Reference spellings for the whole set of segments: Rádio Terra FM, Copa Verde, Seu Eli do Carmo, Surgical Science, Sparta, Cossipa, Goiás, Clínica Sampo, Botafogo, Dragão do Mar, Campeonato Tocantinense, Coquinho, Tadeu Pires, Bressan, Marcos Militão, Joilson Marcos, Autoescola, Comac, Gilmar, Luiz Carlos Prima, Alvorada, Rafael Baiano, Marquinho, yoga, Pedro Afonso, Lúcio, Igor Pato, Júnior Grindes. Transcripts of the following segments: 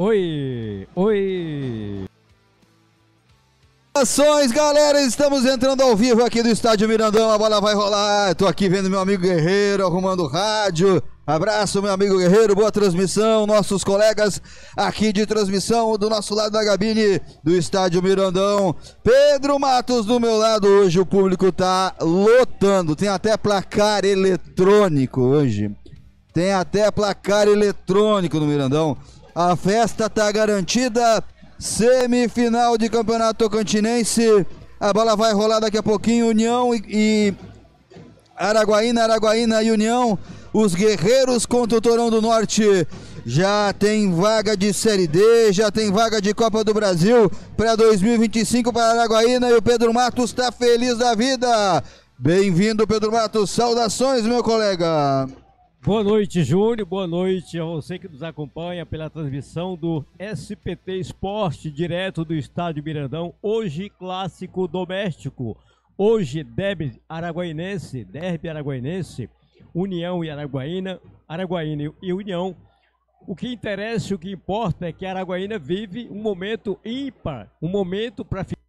Oi, oi. Ações, galera, estamos entrando ao vivo aqui do Estádio Mirandão, a bola vai rolar. Tô aqui vendo meu amigo Guerreiro arrumando o rádio. Abraço, meu amigo Guerreiro, boa transmissão, nossos colegas aqui de transmissão do nosso lado da cabine do Estádio Mirandão. Pedro Matos do meu lado, hoje o público tá lotando, tem até placar eletrônico hoje. Tem até placar eletrônico no Mirandão. A festa tá garantida, semifinal de Campeonato Tocantinense, a bola vai rolar daqui a pouquinho, União e Araguaína, Araguaína e União. Os guerreiros contra o Torão do Norte, já tem vaga de Série D, já tem vaga de Copa do Brasil para 2025 para Araguaína, e o Pedro Matos está feliz da vida. Bem-vindo, Pedro Matos, saudações, meu colega. Boa noite, Júnior, boa noite a você que nos acompanha pela transmissão do SPT Esporte, direto do Estádio Mirandão, hoje clássico doméstico, hoje derby araguainense, União e Araguaína, Araguaína e União. O que interessa, o que importa é que a Araguaína vive um momento ímpar, um momento para ficar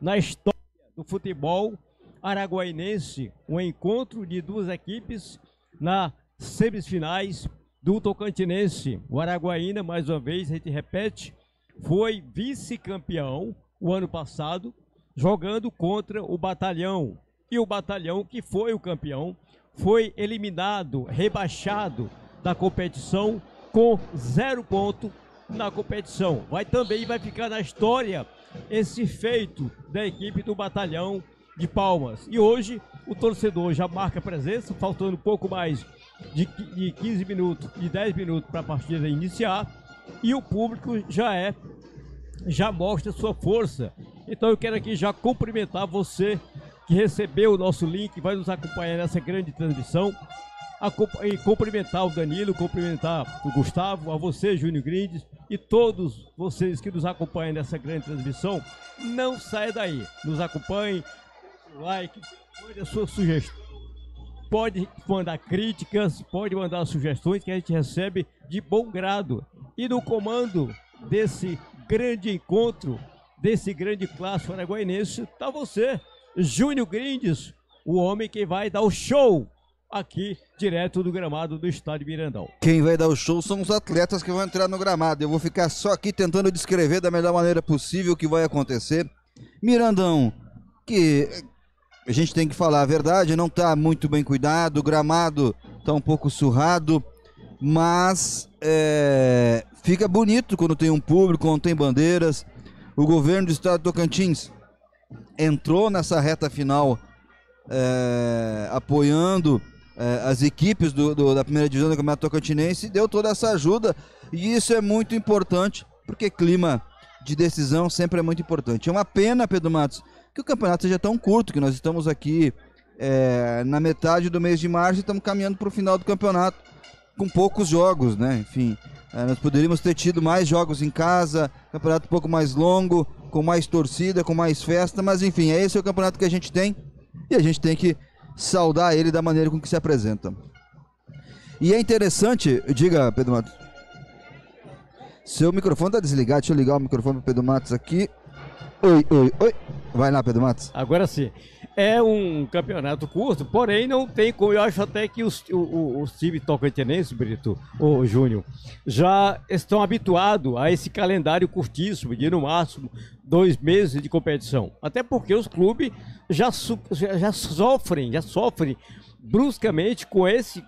na história do futebol araguainense, um encontro de duas equipes nas semifinais do Tocantinense. O Araguaína, mais uma vez, a gente repete, foi vice-campeão o ano passado, jogando contra o Batalhão. E o Batalhão, que foi o campeão, foi eliminado, rebaixado da competição com 0 ponto na competição. Vai ficar na história esse feito da equipe do Batalhão de Palmas. E hoje o torcedor já marca presença, faltando pouco mais de 15 minutos, de 10 minutos para a partida iniciar, e o público já mostra sua força. Então eu quero aqui já cumprimentar você que recebeu o nosso link, vai nos acompanhar nessa grande transmissão, e cumprimentar o Danilo, cumprimentar o Gustavo, a você, Júnior Grindes, e todos vocês que nos acompanham nessa grande transmissão. Não saia daí, nos acompanhe, like, mande a sua sugestão, pode mandar críticas, pode mandar sugestões que a gente recebe de bom grado. E no comando desse grande encontro, desse grande clássico araguainense, está você, Júnior Grindes, o homem que vai dar o show aqui direto do gramado do Estádio Mirandão. Quem vai dar o show são os atletas que vão entrar no gramado. Eu vou ficar só aqui tentando descrever da melhor maneira possível o que vai acontecer. Mirandão, que a gente tem que falar a verdade, não está muito bem cuidado, o gramado está um pouco surrado, mas fica bonito quando tem um público, quando tem bandeiras. O governo do estado de Tocantins entrou nessa reta final apoiando as equipes da primeira divisão do Campeonato Tocantinense, deu toda essa ajuda, e isso é muito importante, porque clima de decisão sempre é muito importante. É uma pena, Pedro Matos, que o campeonato seja tão curto, que nós estamos aqui na metade do mês de março e estamos caminhando para o final do campeonato com poucos jogos, né? Enfim, nós poderíamos ter tido mais jogos em casa, campeonato um pouco mais longo, com mais torcida, com mais festa, mas enfim, esse é o campeonato que a gente tem, e a gente tem que saudar ele da maneira com que se apresenta. E é interessante, diga, Pedro Matos. Seu microfone está desligado, deixa eu ligar o microfone para Pedro Matos aqui. Oi, oi, oi. Vai lá, Pedro Matos. Agora sim. É um campeonato curto, porém não tem como. Eu acho até que os times tocantinenses, Brito, ou Júnior, já estão habituados a esse calendário curtíssimo, de no máximo 2 meses de competição. Até porque os clubes já sofrem bruscamente com esse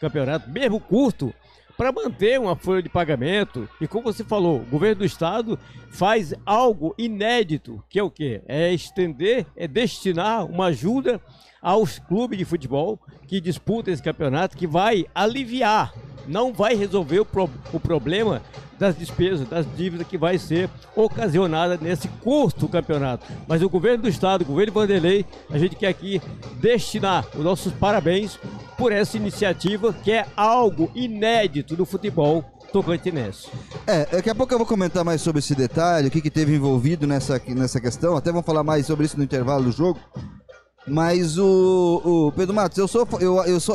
campeonato, mesmo curto, para manter uma folha de pagamento. E como você falou, o governo do estado faz algo inédito, que é o quê? É estender, é destinar uma ajuda aos clubes de futebol que disputam esse campeonato, que vai aliviar, não vai resolver o problema das despesas, das dívidas que vai ser ocasionada nesse curto campeonato. Mas o governo do estado, o governo Vanderlei, a gente quer aqui destinar os nossos parabéns por essa iniciativa, que é algo inédito do futebol tocantinense. Daqui a pouco eu vou comentar mais sobre esse detalhe, o que teve envolvido nessa questão, até vamos falar mais sobre isso no intervalo do jogo. Mas o Pedro Matos,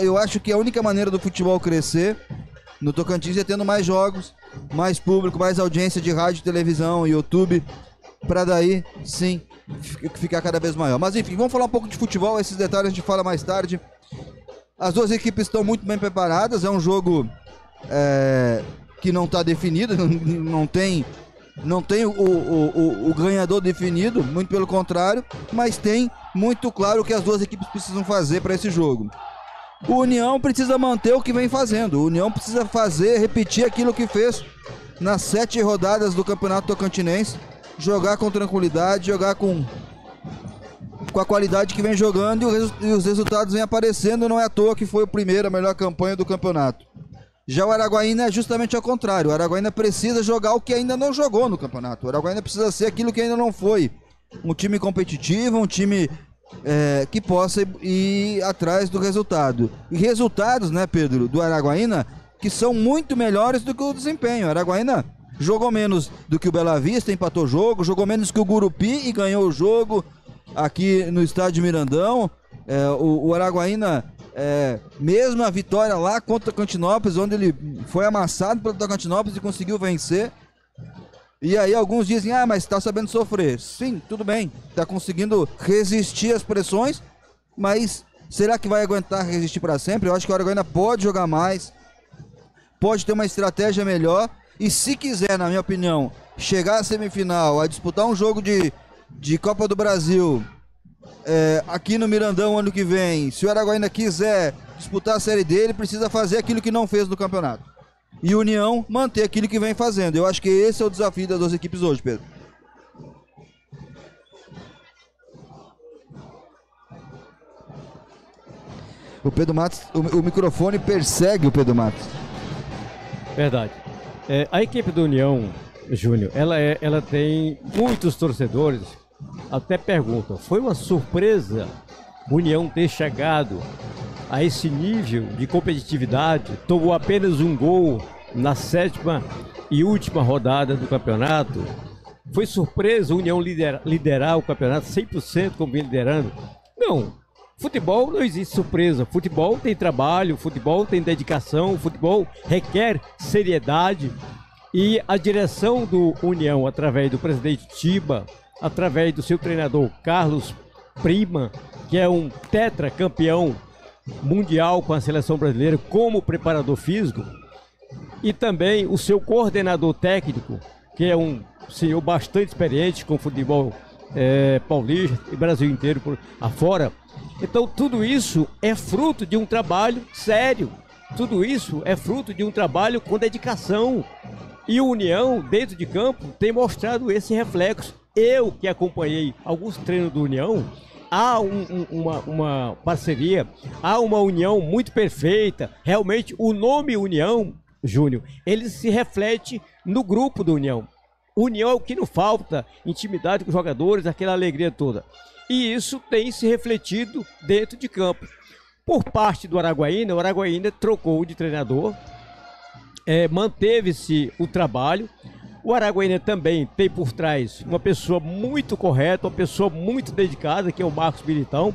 eu acho que a única maneira do futebol crescer No Tocantins é tendo mais jogos, mais público, mais audiência de rádio, televisão, YouTube, para daí sim ficar cada vez maior. Mas enfim, vamos falar um pouco de futebol, esses detalhes a gente fala mais tarde. As duas equipes estão muito bem preparadas, é um jogo que não está definido, não tem o ganhador definido, muito pelo contrário, mas tem muito claro o que as duas equipes precisam fazer para esse jogo. O União precisa manter o que vem fazendo, o União precisa repetir aquilo que fez nas 7 rodadas do Campeonato Tocantinense, jogar com tranquilidade, jogar com a qualidade que vem jogando e os resultados vêm aparecendo, não é à toa que foi a melhor campanha do campeonato. Já o Araguaína é justamente ao contrário, o Araguaína precisa jogar o que ainda não jogou no campeonato, o Araguaína precisa ser aquilo que ainda não foi, um time competitivo, um time que possa ir atrás do resultado. E resultados, né, Pedro, do Araguaína, que são muito melhores do que o desempenho. O Araguaína jogou menos do que o Bela Vista, empatou o jogo, jogou menos que o Gurupi e ganhou o jogo aqui no Estádio Mirandão. O Araguaína... mesmo a vitória lá contra o Tocantinópolis, onde ele foi amassado pelo Tocantinópolis e conseguiu vencer. E aí alguns dizem, ah, mas está sabendo sofrer. Sim, tudo bem, está conseguindo resistir às pressões, mas será que vai aguentar resistir para sempre? Eu acho que o Araguaína pode jogar mais, pode ter uma estratégia melhor. E se quiser, na minha opinião, chegar à semifinal, a disputar um jogo de Copa do Brasil... aqui no Mirandão ano que vem, se o Araguaína quiser disputar a Série D, ele precisa fazer aquilo que não fez no campeonato. E o União manter aquilo que vem fazendo. Eu acho que esse é o desafio das duas equipes hoje, Pedro. O Pedro Matos, o microfone persegue o Pedro Matos. Verdade. A equipe do União, Júnior, ela tem muitos torcedores. Até perguntam, foi uma surpresa o União ter chegado a esse nível de competitividade? Tomou apenas um gol na 7ª e última rodada do campeonato. Foi surpresa o União liderar o campeonato 100% como vem liderando? Não, futebol não existe surpresa. Futebol tem trabalho, futebol tem dedicação, futebol requer seriedade. E a direção do União, através do presidente Tiba, através do seu treinador Carlos Prima, que é um tetracampeão mundial com a seleção brasileira como preparador físico, e também o seu coordenador técnico, que é um senhor bastante experiente com futebol paulista e Brasil inteiro por afora. Então tudo isso é fruto de um trabalho sério, tudo isso é fruto de um trabalho com dedicação, e o União dentro de campo tem mostrado esse reflexo. Eu que acompanhei alguns treinos do União, há uma parceria, há uma união muito perfeita. Realmente o nome União, Júnior, ele se reflete no grupo do União. União é o que não falta, intimidade com os jogadores, aquela alegria toda. E isso tem se refletido dentro de campo. Por parte do Araguaína, o Araguaína trocou de treinador, manteve-se o trabalho. O Araguaína também tem por trás uma pessoa muito correta, uma pessoa muito dedicada, que é o Marcos Militão.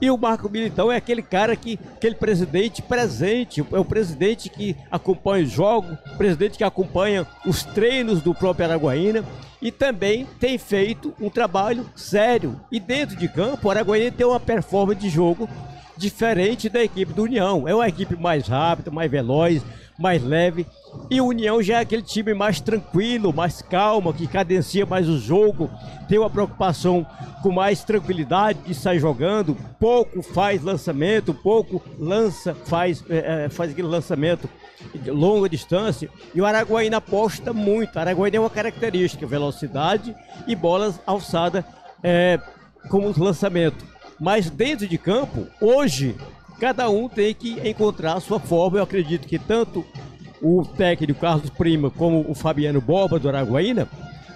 E o Marcos Militão é aquele cara que, aquele presidente presente, é o presidente que acompanha os jogos, o presidente que acompanha os treinos do próprio Araguaína e também tem feito um trabalho sério. E dentro de campo, o Araguaína tem uma performance de jogo diferente da equipe do União. É uma equipe mais rápida, mais veloz, mais leve. E o União já é aquele time mais tranquilo, mais calmo, que cadencia mais o jogo, tem uma preocupação com mais tranquilidade de sair jogando, pouco faz lançamento, pouco lança, faz aquele lançamento de longa distância. E o Araguaína aposta muito. O Araguaína é uma característica, velocidade e bolas alçadas como lançamento. Mas dentro de campo, hoje, cada um tem que encontrar a sua forma. Eu acredito que tanto o técnico Carlos Prima como o Fabiano Borba do Araguaína,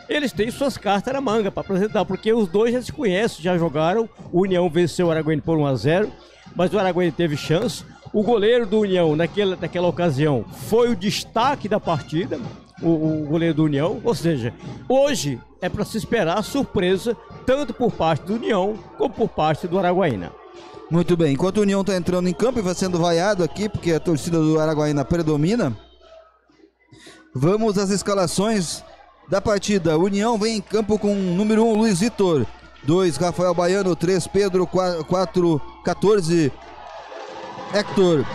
eles têm suas cartas na manga para apresentar, porque os dois já se conhecem, já jogaram. O União venceu o Araguaína por 1-0, mas o Araguaína teve chance. O goleiro do União naquela ocasião foi o destaque da partida, o goleiro do União. Ou seja, hoje é para se esperar surpresa tanto por parte do União como por parte do Araguaína. Muito bem, enquanto o União está entrando em campo e vai sendo vaiado aqui, porque a torcida do Araguaína predomina, vamos às escalações da partida. União vem em campo com número 1, Luiz Vitor, 2, Rafael Baiano, 3, Pedro, 4, 14, Hector,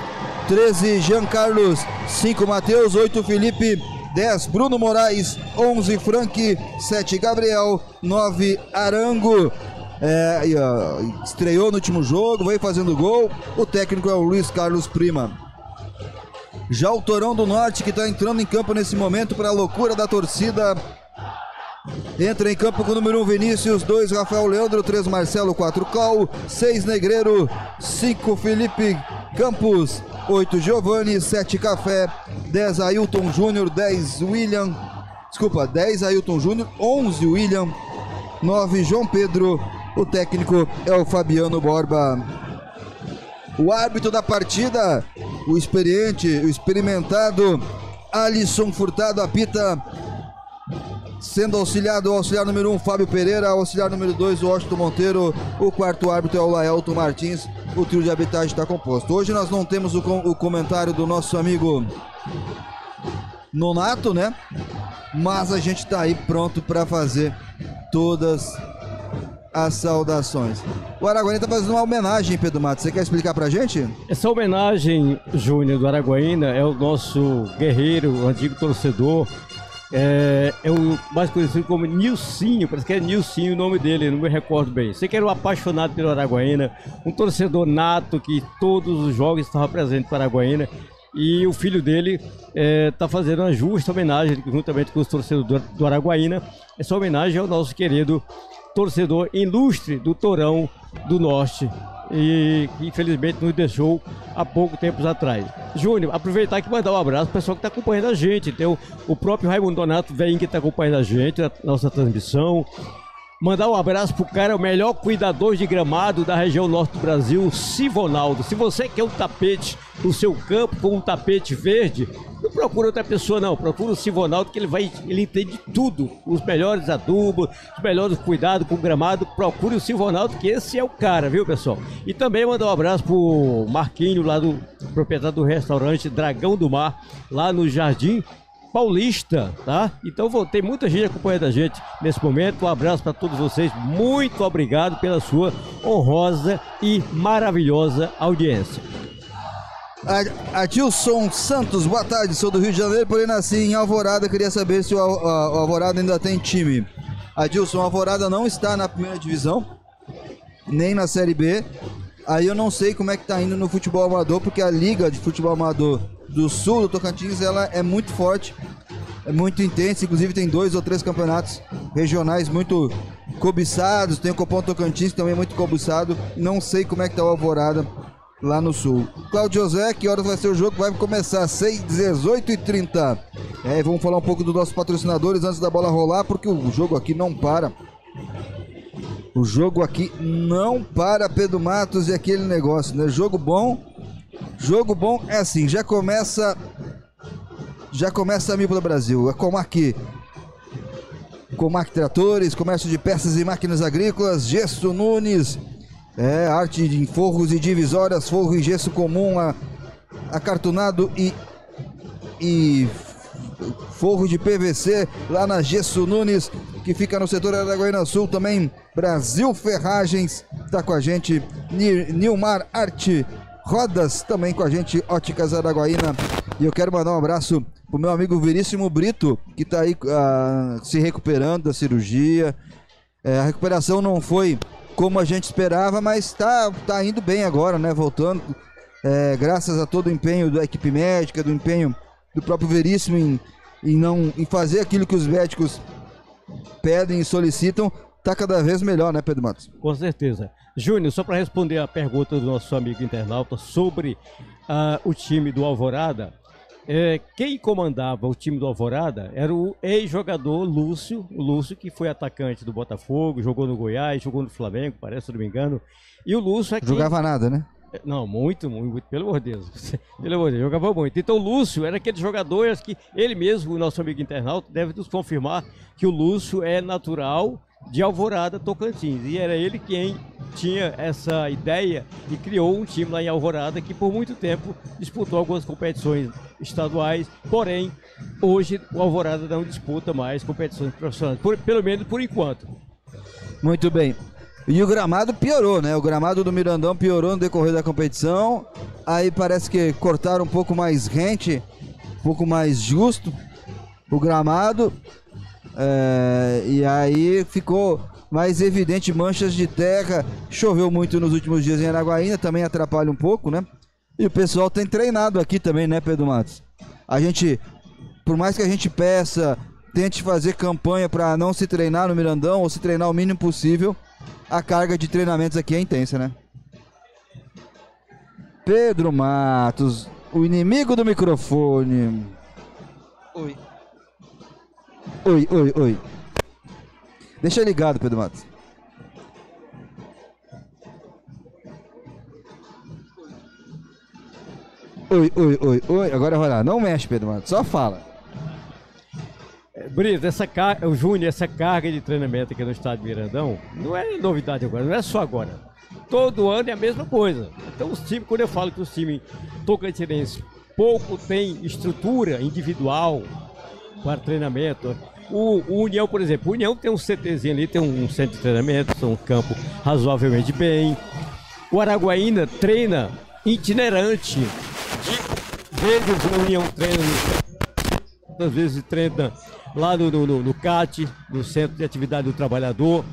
13, Jean Carlos, 5, Matheus, 8, Felipe, 10, Bruno Moraes, 11, Frank, 7, Gabriel, 9, Arango. Estreou no último jogo, veio fazendo gol. O técnico é o Luiz Carlos Prima. Já o Torão do Norte, que está entrando em campo nesse momento para a loucura da torcida, entra em campo com o número 1, Vinícius, 2, Rafael Leandro, 3, Marcelo, 4, Cal, 6, Negreiro, 5, Felipe Campos, 8, Giovanni, 7, Café, 10, Ailton Júnior, 10, Ailton Júnior, 11, William, 9, João Pedro. O técnico é o Fabiano Borba. O árbitro da partida, o experimentado Alisson Furtado apita, sendo auxiliado o auxiliar número 1, Fábio Pereira, o auxiliar número 2, o Washington Monteiro. O quarto árbitro é o Laelton Martins. O trio de arbitragem está composto. Hoje nós não temos o comentário do nosso amigo Nonato, né? Mas a gente está aí pronto para fazer todas as saudações. O Araguaína está fazendo uma homenagem, Pedro Matos. Você quer explicar pra gente? Essa homenagem, Júnior, do Araguaína é o nosso guerreiro, o antigo torcedor. É o mais conhecido como Nilcinho, parece que é Nilcinho o nome dele, não me recordo bem. Sei que era um apaixonado pelo Araguaína, um torcedor nato que todos os jogos estava presente para o Araguaína. E o filho dele está fazendo uma justa homenagem, juntamente com os torcedores do Araguaína. Essa homenagem ao nosso querido torcedor ilustre do Torão do Norte, e que infelizmente nos deixou há pouco tempo atrás. Júnior, aproveitar que mandar um abraço para o pessoal que está acompanhando a gente. Então, o próprio Raimundo Donato vem que está acompanhando a gente, a nossa transmissão. Mandar um abraço pro cara, o melhor cuidador de gramado da região norte do Brasil, Silvonaldo. Se você quer um tapete no seu campo com um tapete verde, não procura outra pessoa não, procura o Silvonaldo, que ele entende tudo, os melhores adubos, os melhores cuidados com o gramado. Procure o Silvonaldo, que esse é o cara, viu, pessoal? E também mandar um abraço pro Marquinho, lá do proprietário do restaurante Dragão do Mar, lá no Jardim Paulista, tá? Então tem muita gente acompanhando a gente nesse momento. Um abraço para todos vocês, muito obrigado pela sua honrosa e maravilhosa audiência. Adilson Santos, boa tarde, sou do Rio de Janeiro, porém nasci em Alvorada, queria saber se o Alvorada ainda tem time. Adilson, o Alvorada não está na primeira divisão, nem na Série B, aí eu não sei como é que tá indo no futebol amador, porque a liga de futebol amador do sul do Tocantins, ela é muito forte, é muito intensa, inclusive tem 2 ou 3 campeonatos regionais muito cobiçados, tem o Copom Tocantins também muito cobiçado, não sei como é que tá o Alvorada lá no sul. Cláudio José, que horas vai ser o jogo? Vai começar às 18h30. Vamos falar um pouco dos nossos patrocinadores antes da bola rolar, porque o jogo aqui não para. O jogo aqui não para, Pedro Matos, e aquele negócio, né? Jogo bom é assim, já começa a mil pelo Brasil. É Comac Tratores, comércio de peças e máquinas agrícolas, Gesso Nunes, arte em forros e divisórias, forro e gesso comum, acartonado e forro de PVC, lá na Gesso Nunes, que fica no setor Araguaína Sul. Também Brasil Ferragens está com a gente, Nilmar Arte Rodas também com a gente, Óticas Araguaína. E eu quero mandar um abraço pro meu amigo Veríssimo Brito, que tá aí se recuperando da cirurgia. A recuperação não foi como a gente esperava, mas tá indo bem agora, né? Voltando, graças a todo o empenho da equipe médica, do empenho do próprio Veríssimo em fazer aquilo que os médicos pedem e solicitam. Tá cada vez melhor, né, Pedro Matos? Com certeza. Júnior, só para responder a pergunta do nosso amigo internauta sobre o time do Alvorada, quem comandava o time do Alvorada era o ex-jogador Lúcio, o Lúcio que foi atacante do Botafogo, jogou no Goiás, jogou no Flamengo, parece, se não me engano. E o Lúcio é quem... Jogava nada, né? Não, muito, pelo amor de Deus. Pelo amor de Deus, jogava muito. Então o Lúcio era aquele jogador, acho que ele mesmo, o nosso amigo internauta, deve nos confirmar que o Lúcio é natural de Alvorada, Tocantins, e era ele quem tinha essa ideia e criou um time lá em Alvorada que por muito tempo disputou algumas competições estaduais, porém hoje o Alvorada não disputa mais competições profissionais, pelo menos por enquanto. Muito bem. E o gramado piorou, né? O gramado do Mirandão piorou no decorrer da competição. Aí parece que cortaram um pouco mais rente, um pouco mais justo o gramado. E aí ficou mais evidente manchas de terra. Choveu muito nos últimos dias em Araguaína, também atrapalha um pouco, né? E o pessoal tem treinado aqui também, né, Pedro Matos? A gente, por mais que a gente peça, tente fazer campanha para não se treinar no Mirandão ou se treinar o mínimo possível, a carga de treinamentos aqui é intensa, né? Pedro Matos, o inimigo do microfone. Oi. Oi, oi, oi. Deixa ligado, Pedro Matos. Oi, oi, oi, oi. Agora vai lá. Não mexe, Pedro Matos. Só fala. Brito, essa carga de treinamento aqui no estádio Mirandão não é novidade agora, não é só agora. Todo ano é a mesma coisa. Então os times, quando eu falo que os times tocantinenses pouco tem estrutura individual para treinamento. O União, por exemplo, o União tem um CTzinho ali, tem um centro de treinamento, tem um campo razoavelmente bem. O Araguaína treina itinerante. Vezes o União treina, às vezes treina lá no CAT, no Centro de Atividade do Trabalhador.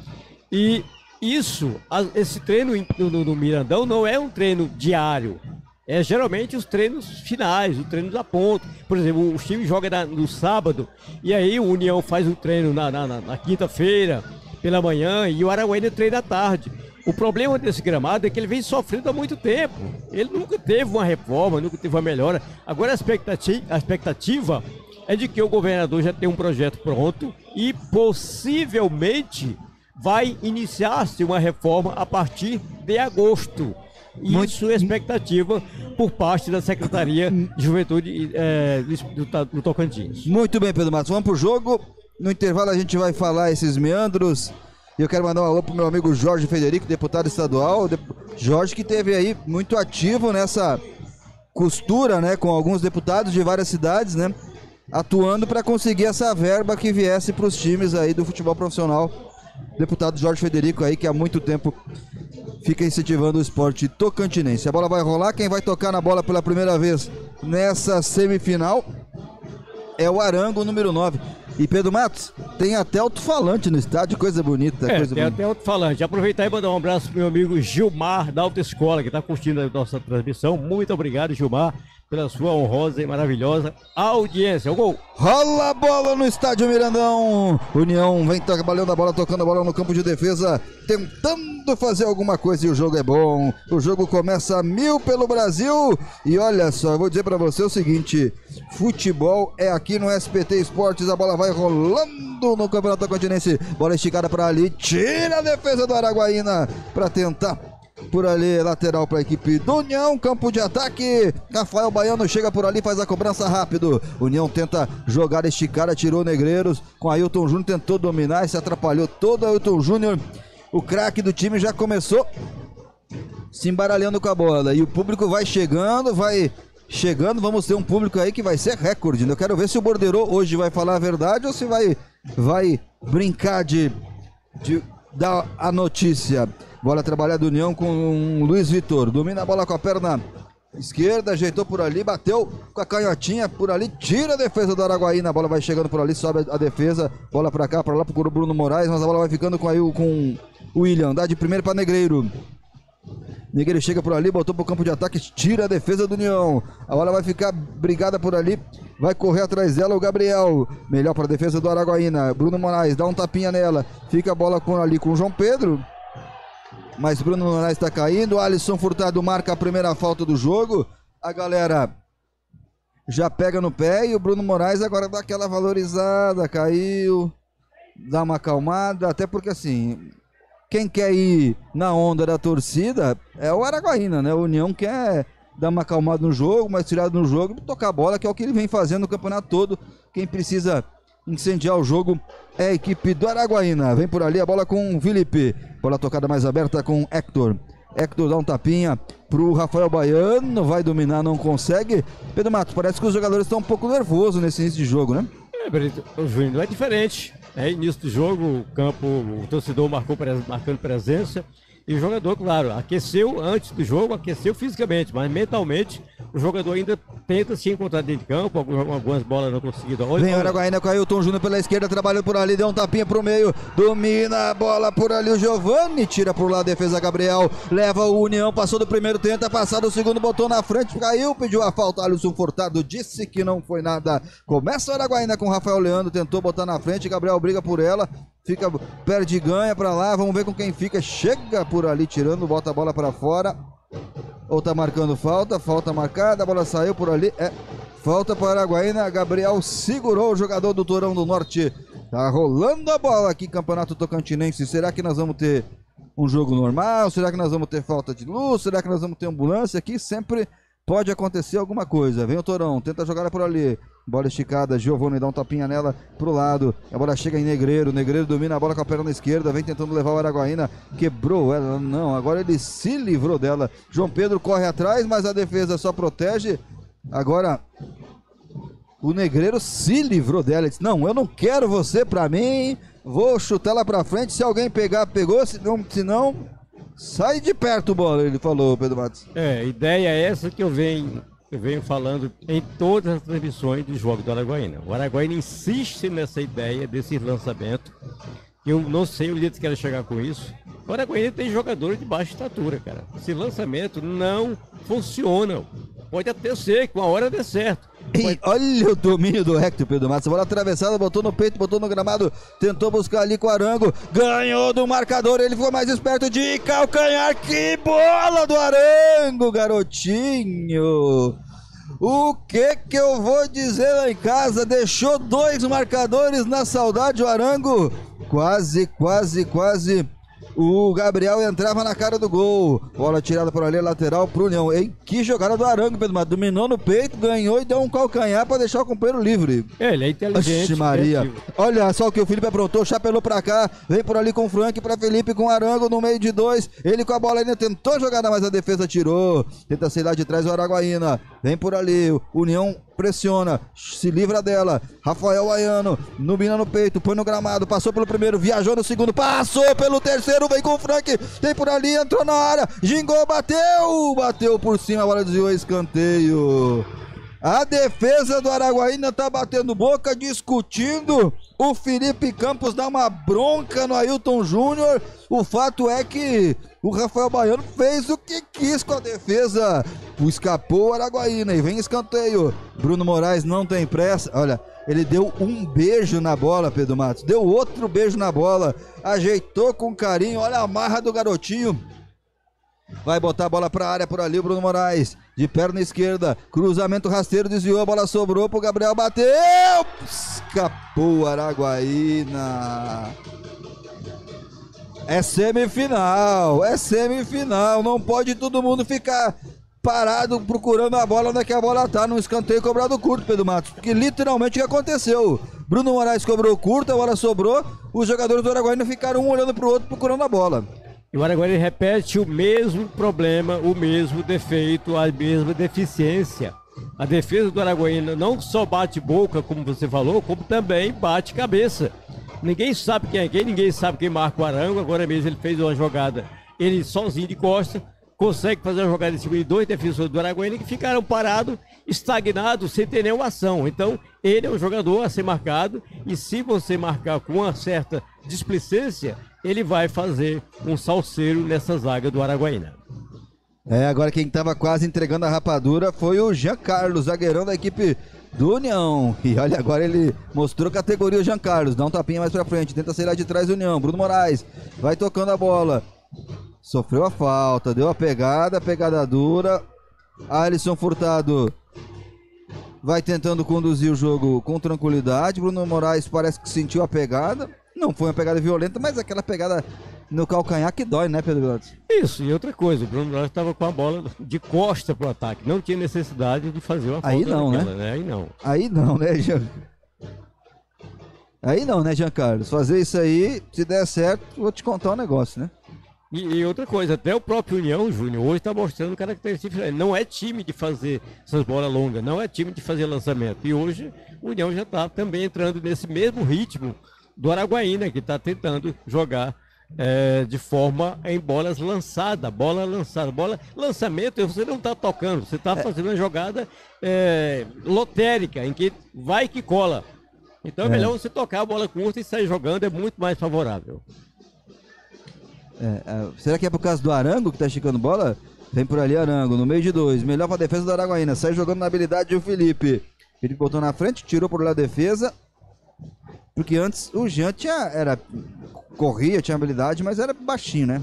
E isso, esse treino no Mirandão não é um treino diário. É geralmente os treinos finais, os treinos a ponto. Por exemplo, o time joga no sábado e aí o União faz um treino na quinta-feira pela manhã e o Araguaína treina à tarde. O problema desse gramado é que ele vem sofrendo há muito tempo. Ele nunca teve uma reforma, nunca teve uma melhora. Agora a expectativa é de que o governador já tem um projeto pronto e possivelmente vai iniciar-se uma reforma a partir de agosto. Isso é expectativa por parte da Secretaria de Juventude do Tocantins. Muito bem, Pedro Matos. Vamos para o jogo. No intervalo a gente vai falar esses meandros. E eu quero mandar um alô para o meu amigo Jorge Frederico, deputado estadual. Jorge que esteve aí muito ativo nessa costura, né, com alguns deputados de várias cidades, né, atuando para conseguir essa verba que viesse para os times aí do futebol profissional. Deputado Jorge Frederico aí, que há muito tempo fica incentivando o esporte tocantinense. A bola vai rolar, quem vai tocar na bola pela primeira vez nessa semifinal é o Arango, número 9. E Pedro Matos, tem até alto-falante no estádio, coisa bonita. Até alto-falante. Aproveitar e mandar um abraço pro meu amigo Gilmar, da Autoescola, que está curtindo a nossa transmissão. Muito obrigado, Gilmar, pela sua honrosa e maravilhosa audiência. O gol! Rola a bola no estádio Mirandão. União vem trabalhando a bola, tocando a bola no campo de defesa, tentando fazer alguma coisa, e o jogo é bom. O jogo começa a 1000 pelo Brasil. E olha só, eu vou dizer para você o seguinte: futebol é aqui no SPT Esportes. A bola vai rolando no Campeonato Tocantinense. Bola esticada para ali, tira a defesa do Araguaína para tentar por ali, lateral para a equipe do União, campo de ataque. Rafael Baiano chega por ali, faz a cobrança rápido. União tenta jogar esticada, tirou Negreiros com Ailton Júnior, tentou dominar e se atrapalhou todo. Ailton Júnior, o craque do time, já começou se embaralhando com a bola. E o público vai chegando, vamos ter um público aí que vai ser recorde. Eu quero ver se o Bordeiro hoje vai falar a verdade ou se vai brincar de dar a notícia. Bola trabalhada do União com o Luiz Vitor. Domina a bola com a perna esquerda, ajeitou por ali, bateu com a canhotinha por ali, tira a defesa do Araguaína. A bola vai chegando por ali, sobe a defesa, bola pra cá, pra lá, pro Bruno Moraes, mas a bola vai ficando com o William. Dá de primeiro pra Negreiro. Negreiro chega por ali, botou pro campo de ataque, tira a defesa do União. A bola vai ficar brigada por ali, vai correr atrás dela o Gabriel. Melhor pra defesa do Araguaína. Bruno Moraes dá um tapinha nela, fica a bola ali com o João Pedro. Mas Bruno Moraes está caindo. Alisson Furtado marca a primeira falta do jogo. A galera já pega no pé. E o Bruno Moraes agora dá aquela valorizada. Caiu. Dá uma acalmada. Até porque, assim, quem quer ir na onda da torcida é o Araguaína, né? O União quer dar uma acalmada no jogo, mais tirado no jogo, tocar a bola, que é o que ele vem fazendo no campeonato todo. Quem precisa incendiar o jogo é a equipe do Araguaína. Vem por ali a bola com o Felipe. Bola tocada mais aberta com Héctor. Héctor dá um tapinha pro Rafael Baiano. Vai dominar, não consegue. Pedro Matos, parece que os jogadores estão um pouco nervosos nesse início de jogo, né? É, Brito, o Júnior não é diferente. É início do jogo, o campo, o torcedor marcando presença. E o jogador, claro, aqueceu antes do jogo, aqueceu fisicamente, mas mentalmente o jogador ainda tenta se encontrar dentro de campo, algumas bolas não conseguiram. Vem o Araguaína com Ailton Júnior pela esquerda, trabalhou por ali, deu um tapinha pro meio, domina a bola por ali, o Giovani tira pro lado, defesa Gabriel, leva o União, passou do primeiro, tenta passar do segundo, botou na frente, caiu, pediu a falta, Alisson Furtado disse que não foi nada. Começa o Araguaína com o Rafael Leandro, tentou botar na frente, Gabriel briga por ela, fica, perde e ganha pra lá, vamos ver com quem fica, chega por ali tirando, bota a bola pra fora, ou tá marcando falta, falta marcada, a bola saiu por ali, é, falta para a Araguaína, Gabriel segurou o jogador do Torão do Norte, tá rolando a bola aqui, Campeonato Tocantinense, será que nós vamos ter um jogo normal, será que nós vamos ter falta de luz, será que nós vamos ter ambulância aqui, sempre pode acontecer alguma coisa, vem o Torão, tenta jogar por ali, bola esticada, Giovani dá um tapinha nela pro lado, a bola chega em Negreiro, Negreiro domina a bola com a perna esquerda, vem tentando levar o Araguaína, quebrou ela, não, agora ele se livrou dela, João Pedro corre atrás, mas a defesa só protege, agora o Negreiro se livrou dela, ele disse, não, eu não quero você pra mim, vou chutar lá pra frente, se alguém pegar, pegou, se não, sai de perto bola, ele falou, Pedro Matos. É, ideia é essa que eu venho falando em todas as transmissões do jogo do Araguaína. O Araguaína insiste nessa ideia desse lançamento. Eu não sei o jeito que quer chegar com isso. O Araguaína tem jogadores de baixa estatura, cara. Esse lançamento não funciona. Pode até ser, com a hora dê certo. E olha o domínio do Hector, Pedro Matos. Bola atravessada, botou no peito, botou no gramado. Tentou buscar ali com o Arango. Ganhou do marcador, ele ficou mais esperto de calcanhar. Que bola do Arango, garotinho. O que eu vou dizer lá em casa? Deixou dois marcadores na saudade o Arango. Quase. O Gabriel entrava na cara do gol. Bola tirada por ali, lateral pro União. Ei, que jogada do Arango, Pedro Matos. Dominou no peito, ganhou e deu um calcanhar para deixar o companheiro livre. Ele é inteligente. Oxe, Maria. Olha só o que o Felipe aprontou, chapelou para cá. Vem por ali com o Frank, para Felipe, com o Arango no meio de dois. Ele com a bola ainda tentou jogar, mas a defesa tirou. Tenta sair lá de trás o Araguaína. Vem por ali, o União pressiona, se livra dela, Rafael Aiano, nubina no peito, põe no gramado, passou pelo primeiro, viajou no segundo, passou pelo terceiro, vem com o Frank, tem por ali, entrou na área, gingou, bateu por cima, agora desviou, escanteio. A defesa do Araguaína tá batendo boca, discutindo, o Felipe Campos dá uma bronca no Ailton Júnior, o fato é que o Rafael Baiano fez o que quis com a defesa, escapou o Araguaína e vem escanteio, Bruno Moraes não tem pressa, olha, ele deu um beijo na bola, Pedro Matos, deu outro beijo na bola, ajeitou com carinho, olha a marra do garotinho, vai botar a bola pra área por ali o Bruno Moraes, de perna esquerda, cruzamento rasteiro, desviou, a bola sobrou pro Gabriel, bateu, escapou o Araguaína. É semifinal, não pode todo mundo ficar parado procurando a bola onde é que a bola tá, num escanteio cobrado curto, Pedro Matos, porque literalmente o que aconteceu, Bruno Moraes cobrou curto, a bola sobrou, os jogadores do Araguaína ficaram um olhando pro outro procurando a bola. E o Araguaína repete o mesmo problema, o mesmo defeito, a mesma deficiência. A defesa do Araguaína não só bate boca, como você falou, como também bate cabeça. Ninguém sabe quem é quem, ninguém sabe quem marca o Arango. Agora mesmo ele fez uma jogada, ele sozinho de costa, consegue fazer uma jogada em cima de dois defensores do Araguaína que ficaram parados, estagnados, sem ter nenhuma ação. Então, ele é um jogador a ser marcado e se você marcar com uma certa displicência, ele vai fazer um salseiro nessa zaga do Araguaína. Agora quem estava quase entregando a rapadura foi o Jean Carlos, zagueirão da equipe do União, e olha agora ele mostrou categoria. Jean Carlos, dá um tapinha mais pra frente, tenta sair lá de trás do União, Bruno Moraes vai tocando a bola, sofreu a falta, deu a pegada dura, Alisson Furtado vai tentando conduzir o jogo com tranquilidade, Bruno Moraes parece que sentiu a pegada, não foi uma pegada violenta, mas aquela pegada no calcanhar que dói, né, Pedro Gomes? Isso, e outra coisa, o Bruno Moraes estava com a bola de costa pro ataque, não tinha necessidade de fazer uma falta. Aí não, né? Aí não, né, Jean? Aí não, né, Jean Carlos? Fazer isso aí, se der certo, vou te contar um negócio, né? E outra coisa, até o próprio União, Júnior, hoje está mostrando características. Não é time de fazer essas bolas longas, não é time de fazer lançamento. E hoje o União já está também entrando nesse mesmo ritmo do Araguaína, que está tentando jogar de forma em bolas lançadas, bola lançamento. Você não está tocando, você está fazendo uma jogada lotérica, em que vai que cola. Então é melhor você tocar a bola curta e sair jogando, é muito mais favorável. Será que é por causa do Arango que tá esticando bola? Vem por ali Arango, no meio de dois. Melhor pra defesa do Araguaína. Sai jogando na habilidade do Felipe. Felipe botou na frente, tirou por lá a defesa. Porque antes o Jean corria, tinha habilidade, mas era baixinho, né?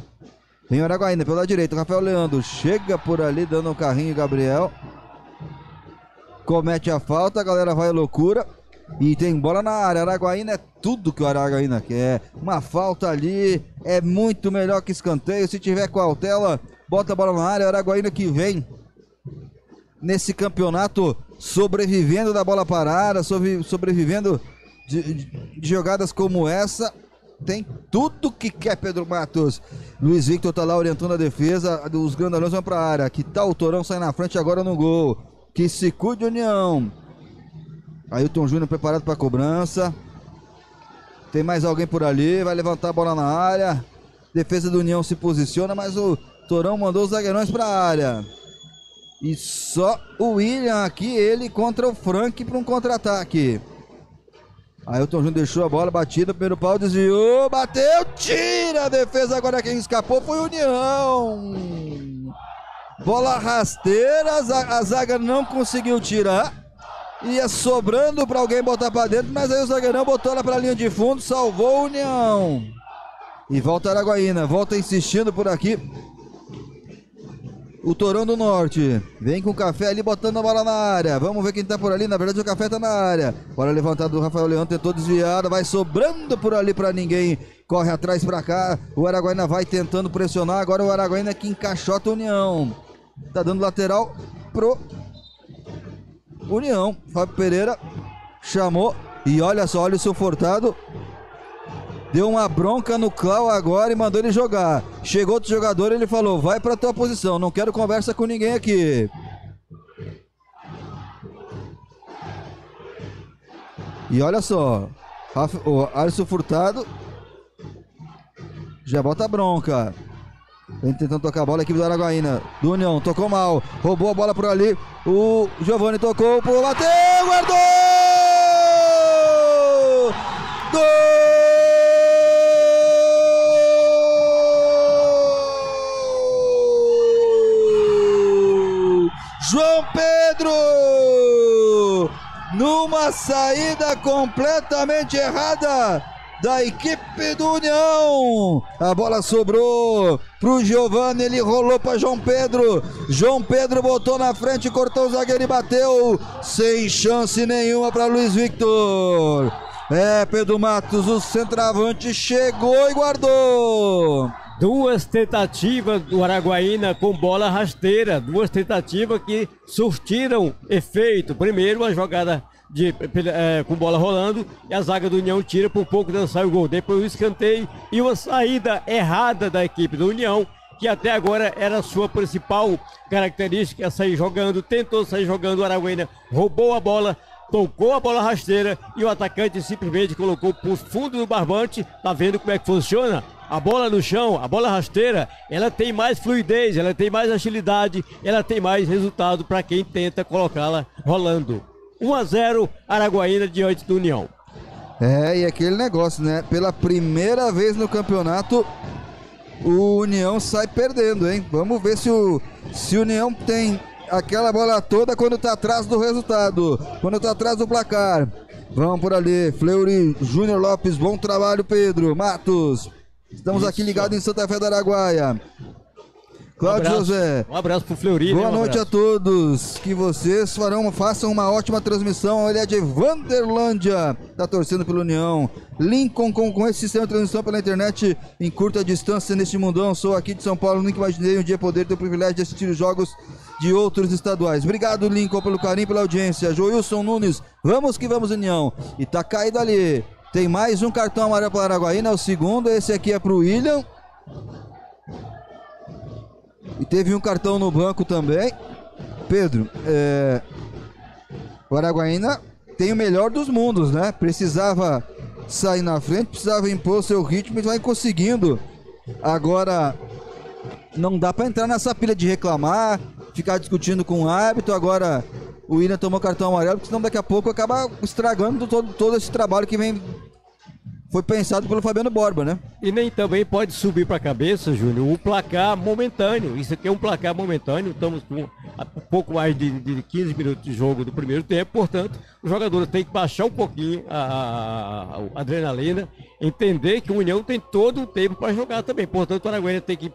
Vem o Araguaína pelo lado direito. Rafael Leandro chega por ali, dando um carrinho. Gabriel comete a falta, a galera vai à loucura. E tem bola na área, Araguaína é tudo que o Araguaína quer. Uma falta ali é muito melhor que escanteio. Se tiver cautela, bota a bola na área. Araguaína que vem nesse campeonato sobrevivendo da bola parada, sobrevivendo de jogadas como essa. Tem tudo que quer, Pedro Matos. Luiz Victor tá lá orientando a defesa. Os grandalhões vão pra área. Que tal o Torão sai na frente agora no gol? Que se cuide, União. Ailton Júnior preparado para cobrança. Tem mais alguém por ali. Vai levantar a bola na área. Defesa do União se posiciona, mas o Torão mandou os zagueirões para a área. E só o William aqui, ele contra o Frank para um contra-ataque. Ailton Júnior deixou a bola batida. Primeiro pau, desviou. Bateu, tira a defesa. Agora quem escapou foi o União. Bola rasteira. A zaga não conseguiu tirar. Ia sobrando para alguém botar para dentro, mas aí o zagueirão botou ela para a linha de fundo, salvou a União. E volta a Araguaína, volta insistindo por aqui. O Torão do Norte vem com o Café ali botando a bola na área. Vamos ver quem tá por ali, na verdade o Café tá na área. Bola levantada do Rafael Leão, tentou desviada, vai sobrando por ali para ninguém. Corre atrás para cá, o Araguaína vai tentando pressionar, agora o Araguaína que encaixota a União. Tá dando lateral pro União, Fábio Pereira chamou, e olha só, olha o seu Furtado, deu uma bronca no Clau agora e mandou ele jogar. Chegou outro jogador, ele falou, vai pra tua posição, não quero conversa com ninguém aqui. E olha só, o Alisson Furtado já bota a bronca. Vem tentando tocar a bola, a equipe do Araguaína. Do União, tocou mal, roubou a bola por ali. O Giovani tocou, bateu, guardou! Gol! João Pedro! Numa saída completamente errada da equipe do União, a bola sobrou pro Giovani, ele rolou para João Pedro. João Pedro botou na frente, cortou o zagueiro e bateu, sem chance nenhuma para Luiz Victor. Pedro Matos, o centroavante chegou e guardou. Duas tentativas do Araguaína com bola rasteira, duas tentativas que surtiram efeito. Primeiro a jogada com bola rolando e a zaga do União tira, por pouco não sai o gol. Depois o escanteio e uma saída errada da equipe do União, que até agora era a sua principal característica, sair jogando. Tentou sair jogando, o Araguaína roubou a bola, tocou a bola rasteira e o atacante simplesmente colocou por fundo do barbante. Tá vendo como é que funciona? A bola no chão, a bola rasteira, ela tem mais fluidez, ela tem mais agilidade, ela tem mais resultado para quem tenta colocá-la rolando. 1-0, Araguaína diante do União. E aquele negócio, né? Pela primeira vez no campeonato, o União sai perdendo, hein? Vamos ver se o União tem aquela bola toda quando tá atrás do resultado, quando tá atrás do placar. Vamos por ali, Fleury, Júnior Lopes, bom trabalho, Pedro Matos. Estamos Isso. aqui ligados em Santa Fé da Araguaia. Cláudio José. Um abraço pro Fleury. Boa noite a todos. Que vocês façam uma ótima transmissão. Ele é de Wanderlândia. Tá torcendo pela União. Lincoln com esse sistema de transmissão pela internet em curta distância neste mundão. Sou aqui de São Paulo. Nunca imaginei um dia poder ter o privilégio de assistir os jogos de outros estaduais. Obrigado, Lincoln, pelo carinho, pela audiência. Joilson Nunes. Vamos que vamos, União. E tá caído ali. Tem mais um cartão amarelo para o Araguaína, é o segundo. Esse aqui é para o William. E teve um cartão no banco também. Pedro, o Araguaína tem o melhor dos mundos, né? Precisava sair na frente, precisava impor seu ritmo e vai conseguindo. Agora, não dá para entrar nessa pilha de reclamar, ficar discutindo com o árbitro. Agora, o William tomou cartão amarelo, porque senão daqui a pouco acaba estragando todo esse trabalho que vem... Foi pensado pelo Fabiano Borba, né? E nem também pode subir para a cabeça, Júnior, o placar momentâneo. Isso aqui é um placar momentâneo. Estamos com pouco mais de 15 minutos de jogo do primeiro tempo. Portanto, os jogadores têm que baixar um pouquinho a adrenalina, entender que o União tem todo o tempo para jogar também. Portanto, o Araguaína tem que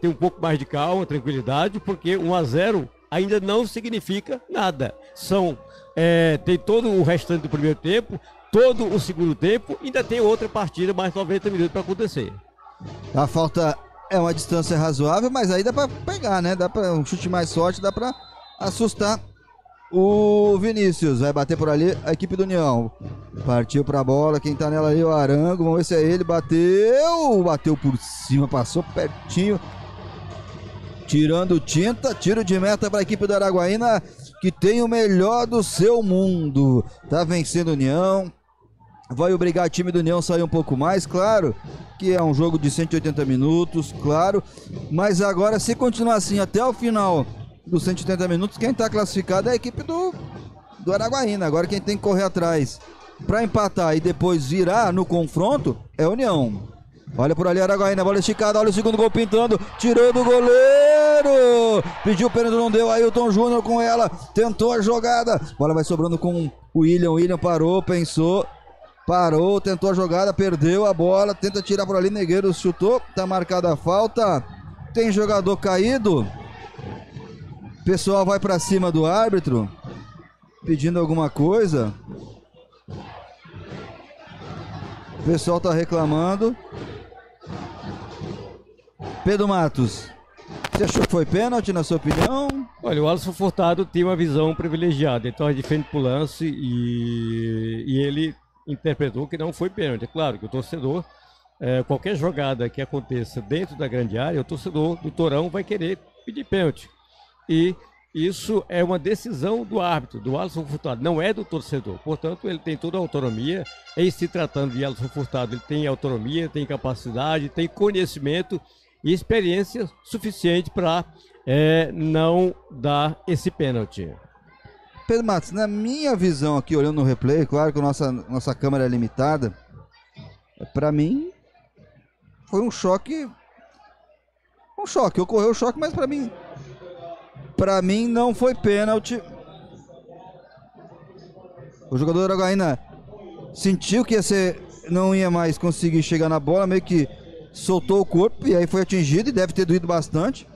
ter um pouco mais de calma, tranquilidade, porque 1 a 0 ainda não significa nada. Tem todo o restante do primeiro tempo, todo o segundo tempo, ainda tem outra partida, mais 90 minutos para acontecer. A falta é uma distância razoável, mas aí dá para pegar, né? Dá para um chute mais forte, dá para assustar o Vinícius. Vai bater por ali a equipe do União. Partiu para a bola, quem tá nela ali é o Arango. Vamos ver se é ele, bateu! Bateu por cima, passou pertinho. Tirando tinta, tiro de meta para a equipe do Araguaína, que tem o melhor do seu mundo. Tá vencendo o União. Vai obrigar o time do União a sair um pouco mais, claro, que é um jogo de 180 minutos, claro. Mas agora, se continuar assim até o final dos 180 minutos, quem está classificado é a equipe do Araguaína. Agora quem tem que correr atrás para empatar e depois virar no confronto é a União. Olha por ali Araguaína, bola esticada, olha o segundo gol pintando, tirou do goleiro, pediu pênalti, não deu, Ailton Júnior com ela, tentou a jogada, bola vai sobrando com o William parou, pensou, parou, tentou a jogada, perdeu a bola, tenta tirar por ali, Negueiro chutou, tá marcada a falta, tem jogador caído, pessoal vai pra cima do árbitro, pedindo alguma coisa, o pessoal tá reclamando. Pedro Matos, você achou que foi pênalti, na sua opinião? Olha, o Alisson Furtado tem uma visão privilegiada, então ele defende pro lance e ele interpretou que não foi pênalti. É claro que o torcedor, qualquer jogada que aconteça dentro da grande área, o torcedor do Torão vai querer pedir pênalti. E isso é uma decisão do árbitro, do Alisson Furtado, não é do torcedor. Portanto, ele tem toda a autonomia. Em se tratando de Alisson Furtado, ele tem autonomia, tem capacidade, tem conhecimento e experiência suficiente para não dar esse pênalti. Pedro Matos, na minha visão aqui, olhando no replay, claro que a nossa câmera é limitada, para mim foi um choque. Um choque, ocorreu um choque, mas para mim não foi pênalti. O jogador Araguaína sentiu que não ia mais conseguir chegar na bola, meio que soltou o corpo e aí foi atingido e deve ter doído bastante.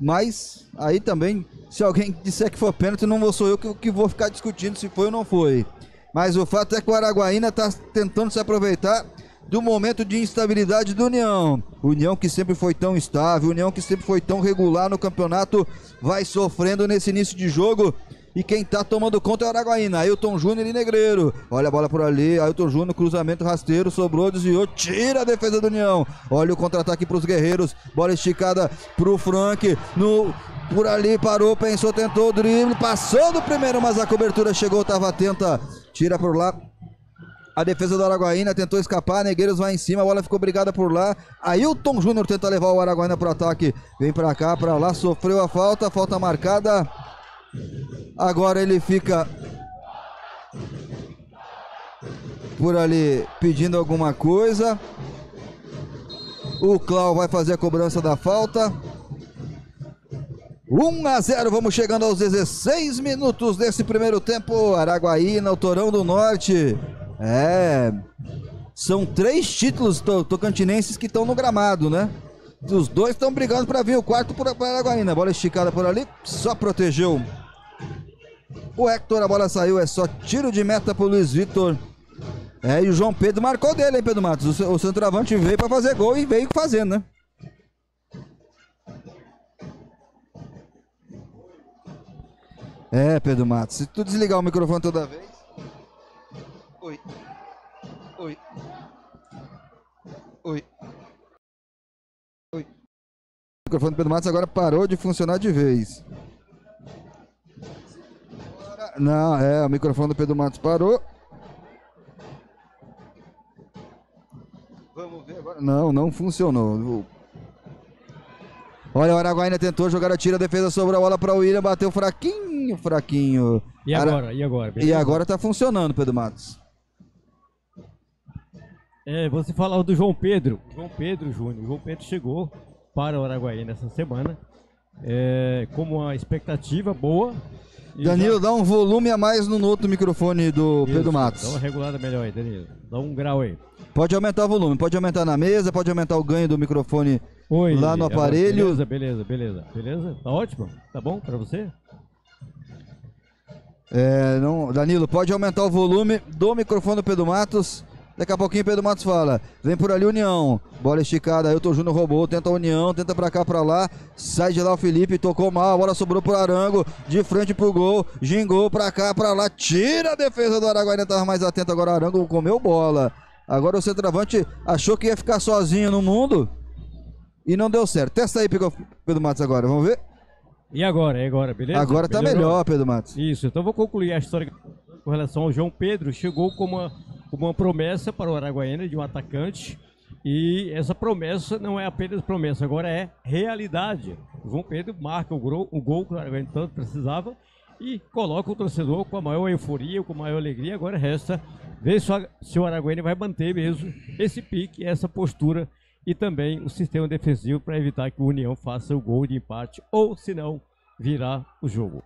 Mas aí também, se alguém disser que foi pênalti, não sou eu que vou ficar discutindo se foi ou não foi. Mas o fato é que o Araguaína está tentando se aproveitar do momento de instabilidade do União. União que sempre foi tão estável, União que sempre foi tão regular no campeonato, vai sofrendo nesse início de jogo. E quem tá tomando conta é o Araguaína, Ailton Júnior e Negreiro. Olha a bola por ali, Ailton Júnior, cruzamento rasteiro, sobrou, desviou, tira a defesa do União. Olha o contra-ataque pros guerreiros, bola esticada pro Frank, por ali, parou, pensou, tentou o drible, passou do primeiro, mas a cobertura chegou, tava atenta, tira por lá. A defesa do Araguaína tentou escapar, Negueiros vai em cima, a bola ficou brigada por lá. Ailton Júnior tenta levar o Araguaína pro ataque, vem pra cá, pra lá, sofreu a falta marcada. Agora ele fica por ali pedindo alguma coisa. O Clau vai fazer a cobrança da falta. 1 a 0, vamos chegando aos 16 minutos desse primeiro tempo. Araguaína, o Torão do Norte. São 3 títulos tocantinenses que estão no gramado, né? Os 2 estão brigando para vir, o 4º para Araguaína. Bola esticada por ali, só protegeu o Hector, a bola saiu, é só tiro de meta pro Luiz Vitor. E o João Pedro marcou dele, hein, Pedro Matos? O centroavante veio para fazer gol e veio fazendo, né? Pedro Matos, se tu desligar o microfone toda vez... Oi. Oi. Oi. Oi. O microfone do Pedro Matos agora parou de funcionar de vez. Não, é, o microfone do Pedro Matos parou. Vamos ver agora. Não, não funcionou. Olha, o Araguaína tentou jogar a tira, a defesa sobre a bola para o William, bateu fraquinho, fraquinho. E agora? E agora tá funcionando, Pedro Matos. É, você falava do João Pedro. João Pedro Júnior. João Pedro chegou para o Araguaína essa semana com uma expectativa boa. Danilo, já... dá um volume a mais no outro microfone do Isso, Pedro Matos. Dá uma regulada melhor aí, Danilo. Dá um grau aí. Pode aumentar o volume, pode aumentar na mesa, pode aumentar o ganho do microfone Oi, lá no aparelho. Beleza, beleza, beleza. Beleza? Tá ótimo? Tá bom pra você? É, não, Danilo, pode aumentar o volume do microfone do Pedro Matos. Daqui a pouquinho o Pedro Matos fala. Vem por ali União. Bola esticada, Ailton Júnior roubou, tenta a União, tenta pra cá, pra lá. Sai de lá o Felipe, tocou mal, a bola sobrou pro Arango. De frente pro gol, gingou pra cá, pra lá. Tira a defesa do Araguaína, tava mais atento agora. Arango comeu bola. Agora o centroavante achou que ia ficar sozinho no mundo e não deu certo. Testa aí, Pedro Matos, agora. Vamos ver? E agora? E agora, beleza? Agora tá melhor, Pedro Matos. Isso, então vou concluir a história com relação ao João Pedro. Chegou com uma promessa para o Araguaína de um atacante e essa promessa não é apenas promessa, agora é realidade. O João Pedro marca o gol que o Araguaína tanto precisava e coloca o torcedor com a maior euforia, com a maior alegria. Agora resta ver se o Araguaína vai manter mesmo esse pique, essa postura e também o sistema defensivo para evitar que o União faça o gol de empate ou, se não, virar o jogo.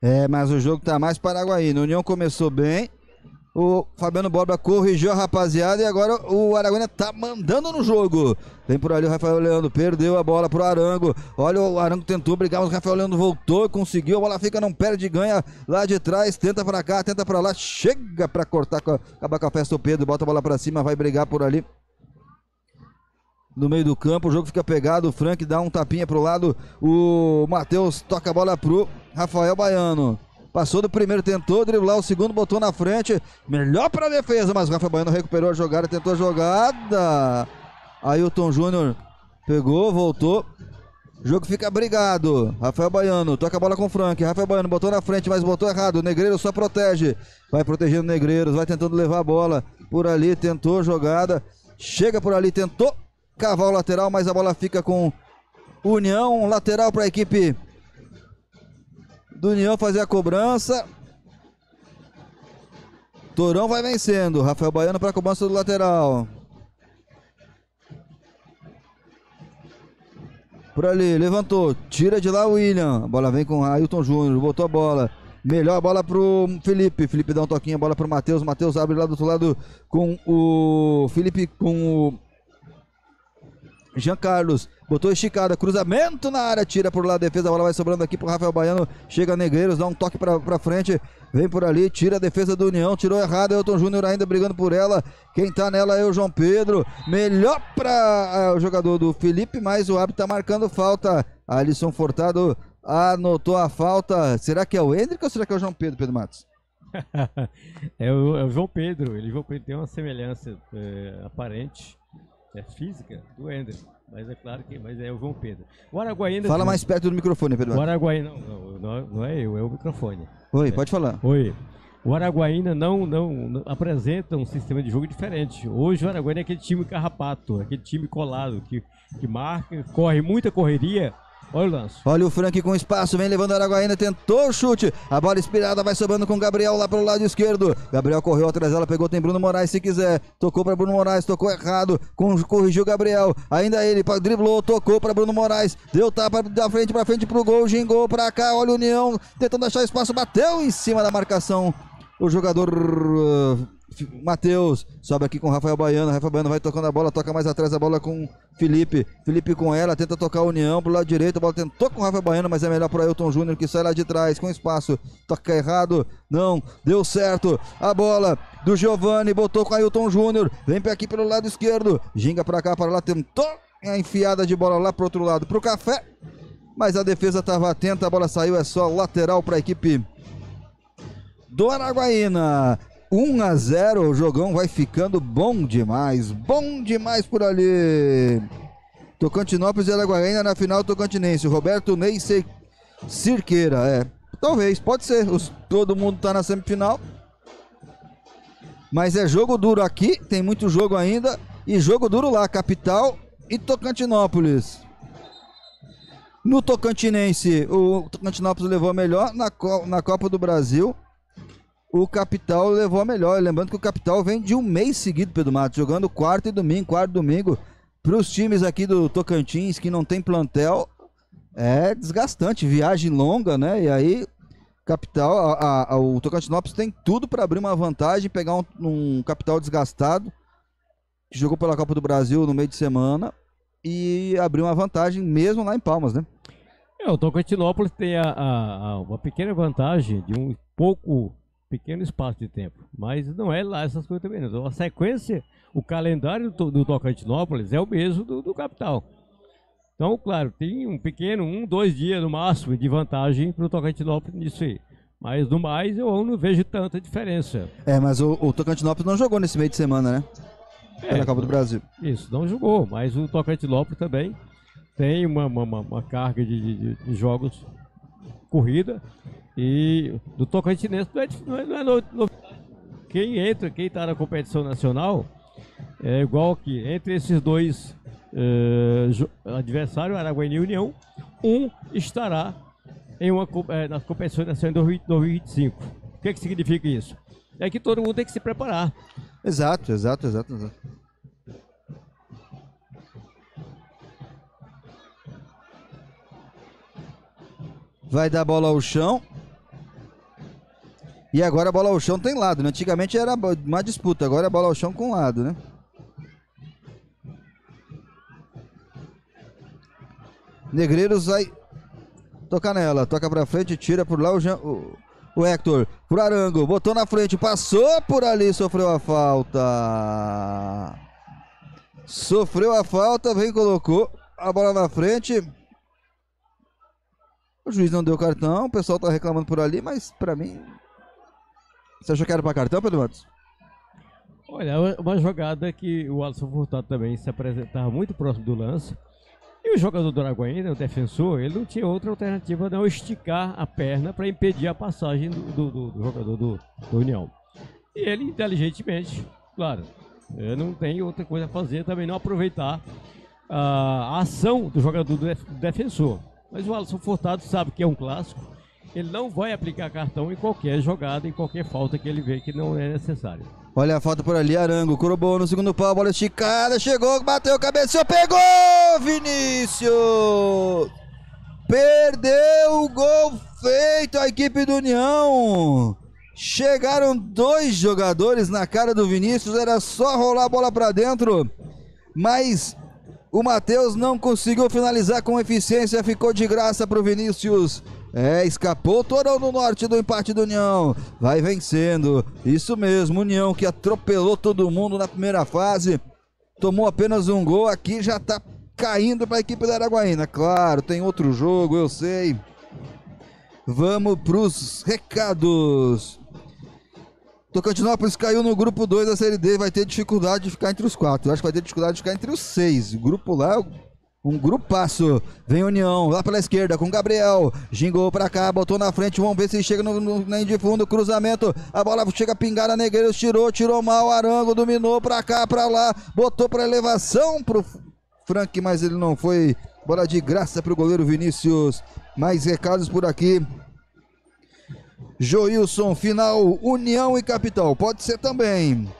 É, mas o jogo está mais paraguaíno. O União começou bem, o Fabiano Borba corrigiu a rapaziada e agora o Araguaína tá mandando no jogo. Vem por ali o Rafael Leandro, perdeu a bola pro Arango. Olha, o Arango tentou brigar, mas o Rafael Leandro voltou, conseguiu. A bola fica, não perde, ganha lá de trás. Tenta pra cá, tenta pra lá, chega pra cortar, acabar com a festa o Pedro. Bota a bola pra cima, vai brigar por ali no meio do campo, o jogo fica pegado. O Frank dá um tapinha pro lado, o Matheus toca a bola pro Rafael Baiano. Passou do primeiro, tentou driblar o segundo, botou na frente, melhor pra defesa, mas o Rafael Baiano recuperou a jogada, tentou a jogada. Ailton Júnior pegou, voltou. O jogo fica brigado. Rafael Baiano toca a bola com o Frank. Rafael Baiano botou na frente, mas botou errado. O Negreiros só protege. Vai protegendo o Negreiros, vai tentando levar a bola por ali, tentou a jogada. Chega por ali, tentou cavar o lateral, mas a bola fica com União. Lateral para a equipe do União fazer a cobrança. Torão vai vencendo. Rafael Baiano para a cobrança do lateral. Por ali, levantou. Tira de lá o William. A bola vem com o Ailton Júnior. Botou a bola. Melhor a bola pro Felipe. Felipe dá um toquinho. A bola pro Matheus. Matheus abre lá do outro lado com o Felipe, com o Jean Carlos, botou esticada, cruzamento na área, tira por lá a defesa, a bola vai sobrando aqui pro Rafael Baiano, chega Negreiros, dá um toque pra frente, vem por ali, tira a defesa do União, tirou errado, Ailton Júnior ainda brigando por ela, quem tá nela é o João Pedro, melhor para o jogador do Felipe, mas o árbitro tá marcando falta, Alisson Furtado anotou a falta, será que é o Hendrick ou será que é o João Pedro, Pedro Matos? É o João Pedro, ele tem uma semelhança aparente, física do Ender, mas é claro que é o João Pedro. O Araguaína... Fala mais perto do microfone, Pedro. O Araguaína... Não é eu, é o microfone. Oi, pode falar. Oi. O Araguaína não apresenta um sistema de jogo diferente. Hoje o Araguaína é aquele time carrapato, aquele time colado, que marca, corre muita correria. Olha o lance. Olha o Frank com espaço, vem levando o Araguaína, tentou o chute. A bola inspirada vai sobrando com o Gabriel lá pro lado esquerdo. Gabriel correu atrás dela, pegou, tem Bruno Moraes se quiser. Tocou pra Bruno Moraes, tocou errado. Corrigiu o Gabriel. Ainda ele, driblou, tocou pra Bruno Moraes. Deu tapa da frente pro gol, gingou pra cá. Olha o União, tentando achar espaço, bateu em cima da marcação. O jogador Matheus sobe aqui com o Rafael Baiano. Rafael Baiano vai tocando a bola, toca mais atrás a bola com Felipe. Felipe com ela, tenta tocar a União pro lado direito. A bola tentou com o Rafael Baiano, mas é melhor para Ailton Júnior, que sai lá de trás com espaço. Toca errado, não deu certo. A bola do Giovani botou com Ailton Júnior. Vem para aqui pelo lado esquerdo, ginga para cá, para lá. Tentou a enfiada de bola lá pro outro lado, pro Café, mas a defesa estava atenta. A bola saiu, é só lateral para a equipe do Araguaína. 1 a 0, o jogão vai ficando bom demais por ali. Tocantinópolis e Araguaína na final tocantinense. Roberto Ney Cirqueira, talvez, pode ser, todo mundo tá na semifinal. Mas é jogo duro aqui, tem muito jogo ainda. E jogo duro lá, Capital e Tocantinópolis. No Tocantinense, o Tocantinópolis levou a melhor. Na Copa do Brasil, o Capital levou a melhor. Lembrando que o Capital vem de um mês seguido, Pedro Mato, jogando quarta e domingo. Para os times aqui do Tocantins que não tem plantel, é desgastante, viagem longa, né? E aí, Capital, o Tocantinópolis tem tudo para abrir uma vantagem, pegar um Capital desgastado, que jogou pela Copa do Brasil no meio de semana, e abrir uma vantagem mesmo lá em Palmas, né? O Tocantinópolis tem uma pequena vantagem de um pequeno espaço de tempo, mas não é lá essas coisas também, não. A sequência, o calendário do Tocantinópolis é o mesmo do Capital. Então, claro, tem um pequeno, 1, 2 dias no máximo de vantagem para o Tocantinópolis nisso aí. Mas no mais, eu não vejo tanta diferença. Mas o Tocantinópolis não jogou nesse meio de semana, né? Pela Copa do Brasil. Isso, não jogou, mas o Tocantinópolis também tem uma carga de jogos corrida. E do Tocantinense não é novidade. Quem está na competição nacional é igual que entre esses dois adversário, Araguaína e União, estará em nas competições nacionais de 2025. O que significa isso? É que todo mundo tem que se preparar. Exato. Vai dar bola ao chão. E agora a bola ao chão tem lado, né? Antigamente era uma disputa, agora é bola ao chão com lado, né? Negreiros vai tocar nela, toca pra frente, tira por lá o Hector, pro Arango, botou na frente, passou por ali, sofreu a falta. Vem, colocou a bola na frente. O juiz não deu cartão, o pessoal tá reclamando por ali, mas pra mim... Você achou que era pra cartão, Pedro Matos? Olha, uma jogada que o Alisson Furtado também se apresentava muito próximo do lance. E o jogador do Araguaína, o defensor, ele não tinha outra alternativa a não esticar a perna para impedir a passagem do jogador do União. E ele, inteligentemente, claro, não tem outra coisa a fazer, também não aproveitar a ação do jogador do defensor. Mas o Alisson Furtado sabe que é um clássico, ele não vai aplicar cartão em qualquer jogada, em qualquer falta que ele vê que não é necessário. Olha a falta por ali, Arango, corobou no segundo pau, bola esticada, chegou, bateu, cabeceou, pegou, Vinícius! Perdeu o gol feito, a equipe do União! Chegaram 2 jogadores na cara do Vinícius, era só rolar a bola para dentro, mas o Matheus não conseguiu finalizar com eficiência, ficou de graça para o Vinícius. Escapou o Torão do Norte do empate do União, vai vencendo, isso mesmo, União que atropelou todo mundo na primeira fase, tomou apenas um gol, aqui já tá caindo para a equipe da Araguaína, claro, tem outro jogo, eu sei. Vamos pros recados. Tocantinópolis caiu no grupo 2 da Série D, vai ter dificuldade de ficar entre os 4, acho que vai ter dificuldade de ficar entre os 6, o grupo lá... Um grupaço, vem União, lá pela esquerda com Gabriel, gingou pra cá, botou na frente, vamos ver se chega no nem de fundo, cruzamento, a bola chega pingada, Negreiros tirou mal, Arango dominou pra cá, pra lá, botou pra elevação pro Frank, mas ele não foi, bola de graça pro goleiro Vinícius. Mais recados por aqui. Joilson, final, União e Capital, pode ser também.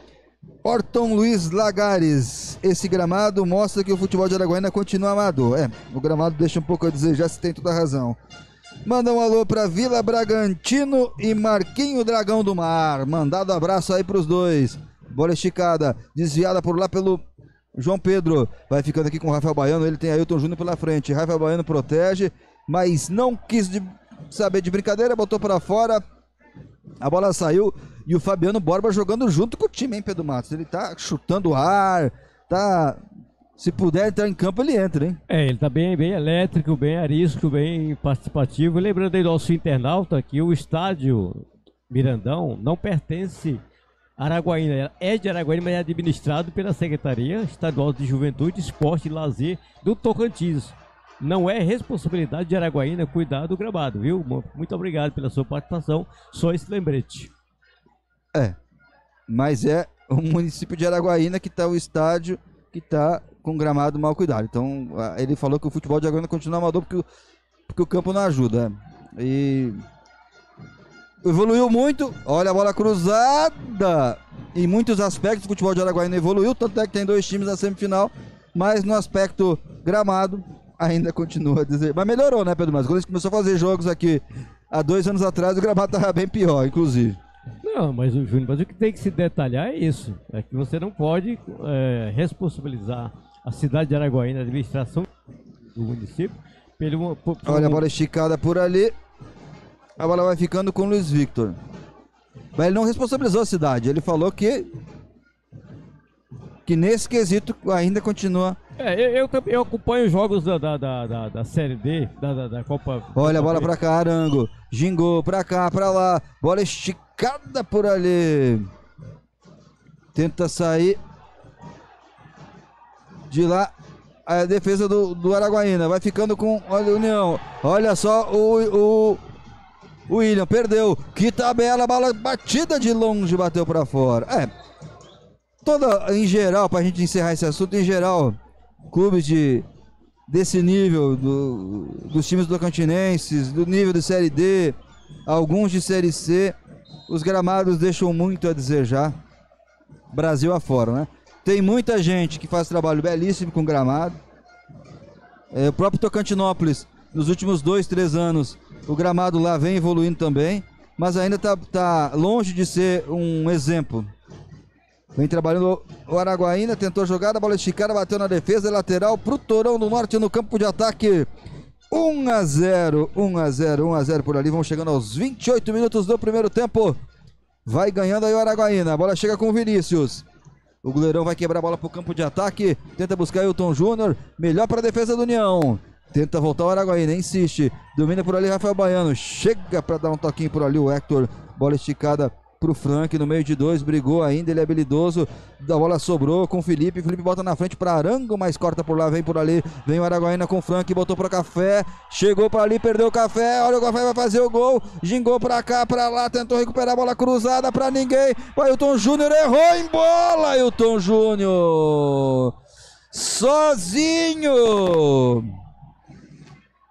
Orton Luiz Lagares, esse gramado mostra que o futebol de Araguaína continua amador. O gramado deixa um pouco a desejar, se tem toda a razão. Manda um alô para Vila Bragantino e Marquinho Dragão do Mar. Mandado abraço aí para os dois. Bola esticada, desviada por lá pelo João Pedro. Vai ficando aqui com o Rafael Baiano, ele tem Ailton Júnior pela frente. Rafael Baiano protege, mas não quis saber de brincadeira, botou para fora. A bola saiu e o Fabiano Borba jogando junto com o time, hein, Pedro Matos? Ele tá chutando o ar, tá... Se puder entrar em campo, ele entra, hein? Ele tá bem elétrico, bem arisco, bem participativo. Lembrando aí do nosso internauta que o estádio Mirandão não pertence Araguaína. É de Araguaína, mas é administrado pela Secretaria Estadual de Juventude, Esporte e Lazer do Tocantins. Não é responsabilidade de Araguaína cuidar do gramado, viu? Muito obrigado pela sua participação. Só esse lembrete. É, mas é o município de Araguaína que está o estádio que está com gramado mal cuidado. Então, ele falou que o futebol de Araguaína continua amador porque o campo não ajuda. E evoluiu muito, olha a bola cruzada. Em muitos aspectos o futebol de Araguaína evoluiu, tanto é que tem dois times na semifinal, mas no aspecto gramado ainda continua a dizer. Mas melhorou, né, Pedro? Mas quando a gente começou a fazer jogos aqui há 2 anos atrás, o gramado estava bem pior, inclusive. Não, mas o Júnior, mas o que tem que se detalhar é isso, é que você não pode responsabilizar a cidade de Araguaína, a administração do município, Olha a bola esticada por ali, a bola vai ficando com o Luiz Victor. Mas ele não responsabilizou a cidade, ele falou que nesse quesito ainda continua. Eu acompanho os jogos da Série D, da Copa. Olha a bola pra cá, Arango, gingou pra cá, pra lá, bola esticada por ali. Tenta sair de lá a defesa do Araguaína, vai ficando com, olha, União, olha só o William, perdeu, que tabela, bola batida de longe, bateu pra fora. Em geral, pra gente encerrar esse assunto, em geral, clubes desse nível, dos times tocantinenses, do nível de Série D, alguns de Série C, os gramados deixam muito a desejar, Brasil afora, né? Tem muita gente que faz trabalho belíssimo com gramado. O próprio Tocantinópolis, nos últimos 2, 3 anos, o gramado lá vem evoluindo também, mas ainda está longe de ser um exemplo. Vem trabalhando o Araguaína, tentou jogar, a bola esticada, bateu na defesa, lateral para o Torão do Norte no campo de ataque. 1 a 0, 1 a 0, 1 a 0 por ali, vão chegando aos 28 minutos do primeiro tempo. Vai ganhando aí o Araguaína, a bola chega com o Vinícius. O goleirão vai quebrar a bola para o campo de ataque, tenta buscar Hilton Júnior, melhor para a defesa do União. Tenta voltar o Araguaína, insiste, domina por ali Rafael Baiano, chega para dar um toquinho por ali o Hector, bola esticada pro Frank, no meio de 2, brigou ainda, ele é habilidoso, a bola sobrou com o Felipe, bota na frente para Arango, mas corta por lá, vem por ali, vem o Araguaína com o Frank, botou para o Café, chegou para ali, perdeu o Café, olha o Café, vai fazer o gol, gingou para cá, para lá, tentou recuperar a bola cruzada para ninguém, o Ailton Júnior errou em bola, Ailton Júnior, sozinho,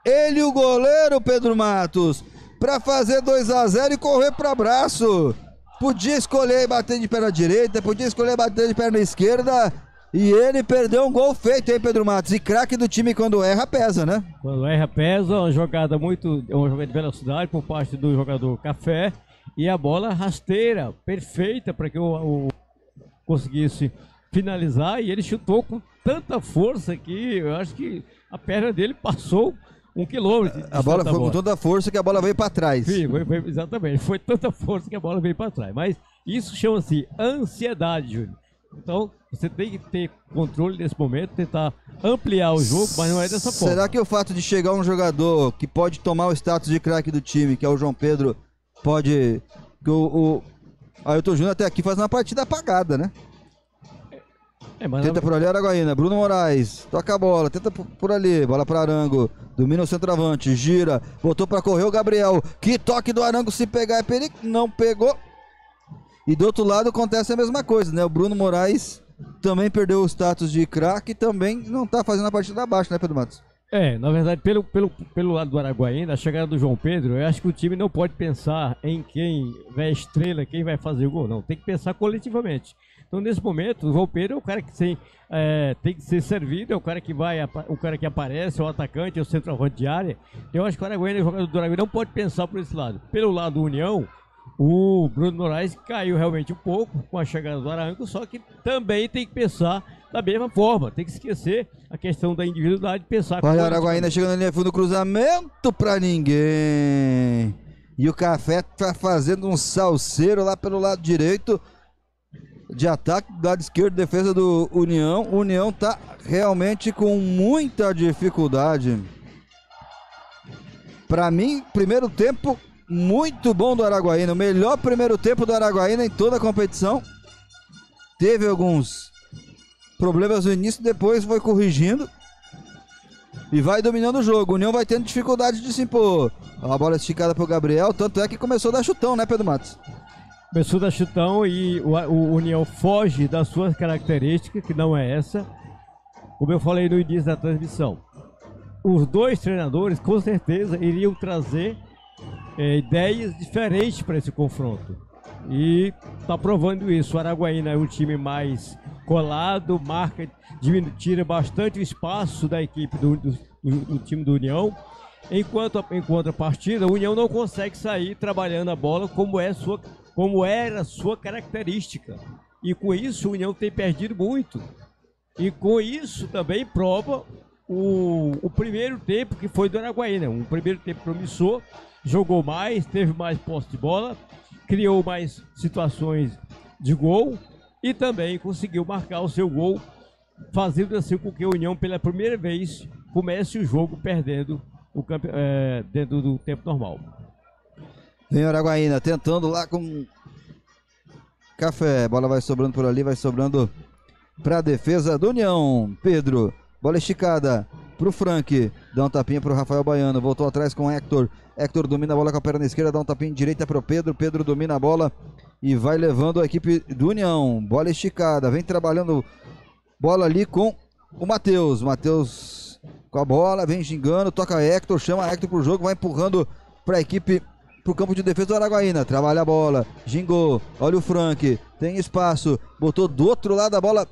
ele e o goleiro Pedro Matos, para fazer 2 a 0 e correr para braço. Podia escolher e bater de perna direita, podia escolher bater de perna esquerda. E ele perdeu um gol feito, hein, Pedro Matos? E craque do time quando erra, pesa, né? Quando erra, pesa. Uma jogada muito. Uma jogada de velocidade por parte do jogador Café. E a bola rasteira, perfeita, para que o conseguisse finalizar. E ele chutou com tanta força que eu acho que a perna dele passou 1 quilômetro. A bola foi com tanta força que a bola veio para trás. Sim, exatamente. Foi tanta força que a bola veio para trás. Mas isso chama-se ansiedade, Júnior. Então, você tem que ter controle nesse momento, tentar ampliar o jogo, mas não é dessa forma. Será que o fato de chegar um jogador que pode tomar o status de craque do time, que é o João Pedro, pode... O Ailton Júnior até aqui faz uma partida apagada, né? Mas tenta por ali Araguaína, Bruno Moraes, toca a bola, tenta por ali, bola para Arango, domina o centroavante, gira, botou para correr o Gabriel, que toque do Arango, se pegar é perigo, não pegou. E do outro lado acontece a mesma coisa, né? O Bruno Moraes também perdeu o status de craque e também não tá fazendo a partida abaixo, né, Pedro Matos? Na verdade, pelo lado do Araguaína, a chegada do João Pedro, eu acho que o time não pode pensar em quem vai estrela, quem vai fazer o gol, não. Tem que pensar coletivamente. Então, nesse momento, o João Pedro é o cara que tem que ser servido, é o cara que vai, o cara que aparece, é o atacante, é o centroavante de área. Eu acho que o Araguaína, o jogador do Araguaína, não pode pensar por esse lado. Pelo lado do União, o Bruno Moraes caiu realmente um pouco com a chegada do Arango, só que também tem que pensar da mesma forma, tem que esquecer a questão da individualidade, pensar... Olha o Araguaína chegando ali, fundo, cruzamento pra ninguém. E o Café tá fazendo um salseiro lá pelo lado direito, de ataque, do lado esquerdo, defesa do União. O União tá realmente com muita dificuldade. Pra mim, primeiro tempo muito bom do Araguaína, o melhor primeiro tempo do Araguaína em toda a competição. teve alguns problemas no início, depois foi corrigindo e vai dominando o jogo. O União vai tendo dificuldade de se impor. A bola esticada pro Gabriel, tanto é que começou a dar chutão, né, Pedro Matos? Começou a dar chutão e o União foge da sua característica, que não é essa, como eu falei no início da transmissão. Os dois treinadores, com certeza, iriam trazer ideias diferentes para esse confronto. E está provando isso. O Araguaína é um time mais colado, marca, tira bastante o espaço da equipe do time do União. Em contrapartida, o União não consegue sair trabalhando a bola como era a sua característica. E com isso, o União tem perdido muito. E com isso também prova o primeiro tempo que foi do Araguaína. Um primeiro tempo promissor, jogou mais, teve mais posse de bola, criou mais situações de gol e também conseguiu marcar o seu gol, fazendo assim com que a União, pela primeira vez, comece o jogo perdendo dentro do tempo normal. Vem o Araguaína tentando lá com Café. A bola vai sobrando por ali, vai sobrando para a defesa do União. Pedro, bola esticada para o Frank, dá um tapinha para o Rafael Baiano, voltou atrás com o Hector. Hector domina a bola com a perna esquerda, dá um tapinha direita para o Pedro. Pedro domina a bola e vai levando a equipe do União. Bola esticada, vem trabalhando bola ali com o Matheus. Matheus com a bola, vem gingando, toca Hector, chama Hector para o jogo, vai empurrando para a equipe, para o campo de defesa do Araguaína. Trabalha a bola, gingou, olha o Frank, tem espaço, botou do outro lado a bola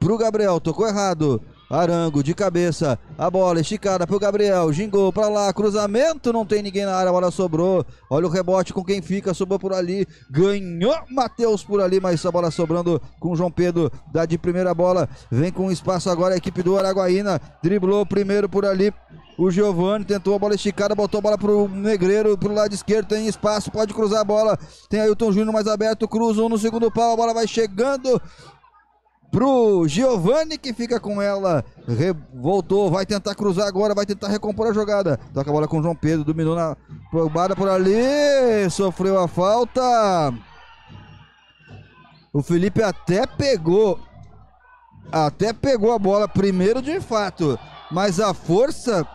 para o Gabriel, tocou errado. Arango de cabeça, a bola esticada pro Gabriel, gingou pra lá, cruzamento, não tem ninguém na área, a bola sobrou, olha o rebote com quem fica, sobrou por ali, ganhou Matheus por ali, mas a bola sobrando com o João Pedro, dá de primeira bola, vem com espaço agora a equipe do Araguaína, driblou primeiro por ali, o Giovani tentou a bola esticada, botou a bola pro Negreiro, pro lado esquerdo, tem espaço, pode cruzar a bola, tem Ailton Júnior mais aberto, cruza um no segundo pau, a bola vai chegando pro Giovani, que fica com ela, voltou, vai tentar cruzar agora, vai tentar recompor a jogada, toca a bola com o João Pedro, dominou na roubada por ali, sofreu a falta, o Felipe até pegou a bola primeiro de fato, mas a força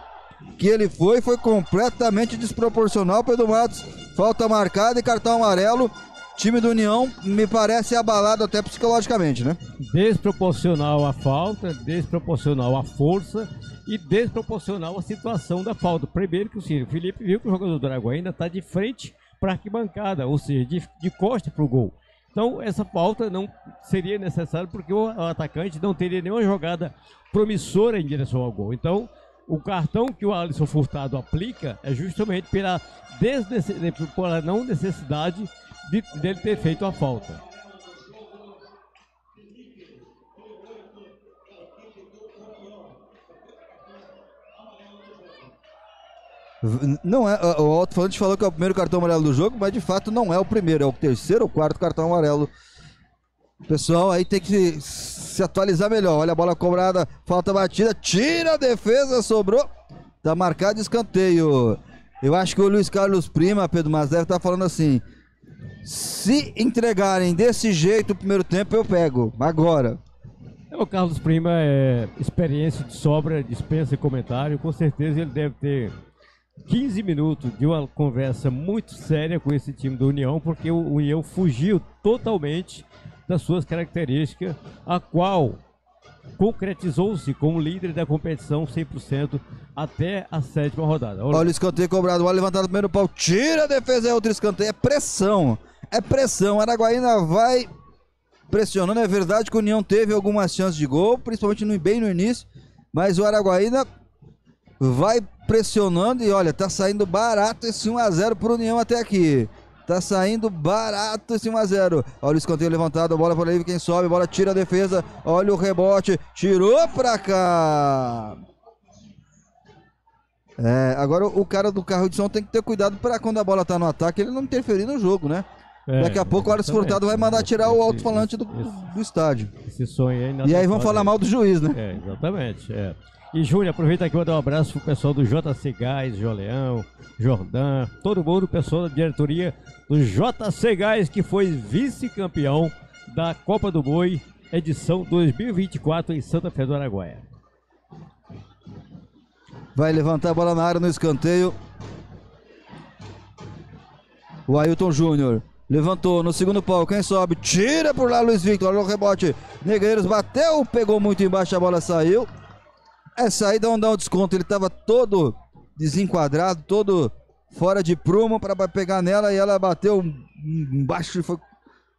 que ele foi completamente desproporcional. Pedro Matos, falta marcada e cartão amarelo. Time do União me parece abalado até psicologicamente, né? Desproporcional a falta, desproporcional a força e desproporcional a situação da falta. Primeiro que o Felipe viu que o jogador do Araguaína está de frente para a arquibancada, ou seja, de costa para o gol. Então essa falta não seria necessária porque o atacante não teria nenhuma jogada promissora em direção ao gol. Então o cartão que o Alisson Furtado aplica é justamente pela não necessidade dele ter feito a falta. Não é, o alto-falante falou que é o primeiro cartão amarelo do jogo, mas de fato não é o primeiro, é o terceiro ou quarto cartão amarelo. Pessoal, aí tem que se atualizar melhor. Olha a bola cobrada, falta batida, tira a defesa, sobrou. Tá marcado escanteio. Eu acho que o Luiz Carlos Prima, Pedro Mas, deve estar falando assim: se entregarem desse jeito o primeiro tempo, eu pego agora. O Carlos Prima é experiência de sobra, dispensa comentário. Com certeza ele deve ter 15 minutos de uma conversa muito séria com esse time do União, porque o União fugiu totalmente das suas características, a qual concretizou-se como líder da competição 100% até a 7ª rodada. Olha o escanteio cobrado, olha levantado no primeiro pau, tira a defesa, é outro escanteio, é pressão. É pressão, Araguaína vai pressionando. É verdade que o União teve algumas chances de gol, principalmente bem no início, mas o Araguaína vai pressionando e olha, tá saindo barato esse 1 a 0 pro União até aqui. Tá saindo barato esse 1 a 0. Olha o escanteio levantado, a bola por ali, quem sobe, a bola tira a defesa, olha o rebote, tirou pra cá. É, agora o cara do carro de som tem que ter cuidado pra quando a bola tá no ataque, ele não interferir no jogo, né? Daqui a pouco o Alisson Furtado vai mandar tirar o alto-falante do estádio. Esse sonho aí ainda. E aí vão falar mal do juiz, né? É, exatamente, é. E Júlio, aproveita aqui e mandar um abraço pro pessoal do JC Gás, João Leão, Jordão, todo mundo, pessoal da diretoria do JC Gás, que foi vice-campeão da Copa do Boi, edição 2024 em Santa Fé do Araguaia. Vai levantar a bola na área no escanteio. O Ailton Júnior levantou no segundo pau, quem sobe? Tira por lá Luiz Victor, olha o rebote, Negreiros bateu, pegou muito embaixo, a bola saiu. Essa aí não dá um desconto, ele estava todo desenquadrado, todo fora de prumo para pegar nela e ela bateu embaixo e foi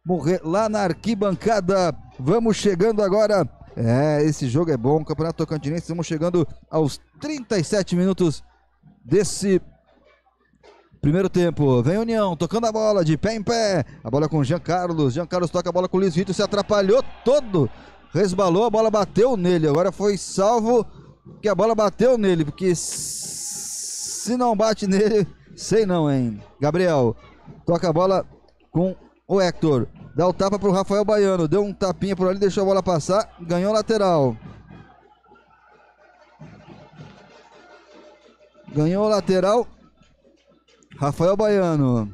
morrer lá na arquibancada. Vamos chegando agora, esse jogo é bom, Campeonato Tocantinense, estamos chegando aos 37 minutos desse primeiro tempo. Vem União, tocando a bola de pé em pé. A bola com Jean Carlos. Jean Carlos toca a bola com o Luiz Vitor, se atrapalhou todo. Resbalou, a bola bateu nele. Agora foi salvo que a bola bateu nele, porque se não bate nele, sei não, hein. Gabriel toca a bola com o Hector. Dá o tapa pro Rafael Baiano. Deu um tapinha por ali, deixou a bola passar. Ganhou lateral. Ganhou lateral. Rafael Baiano.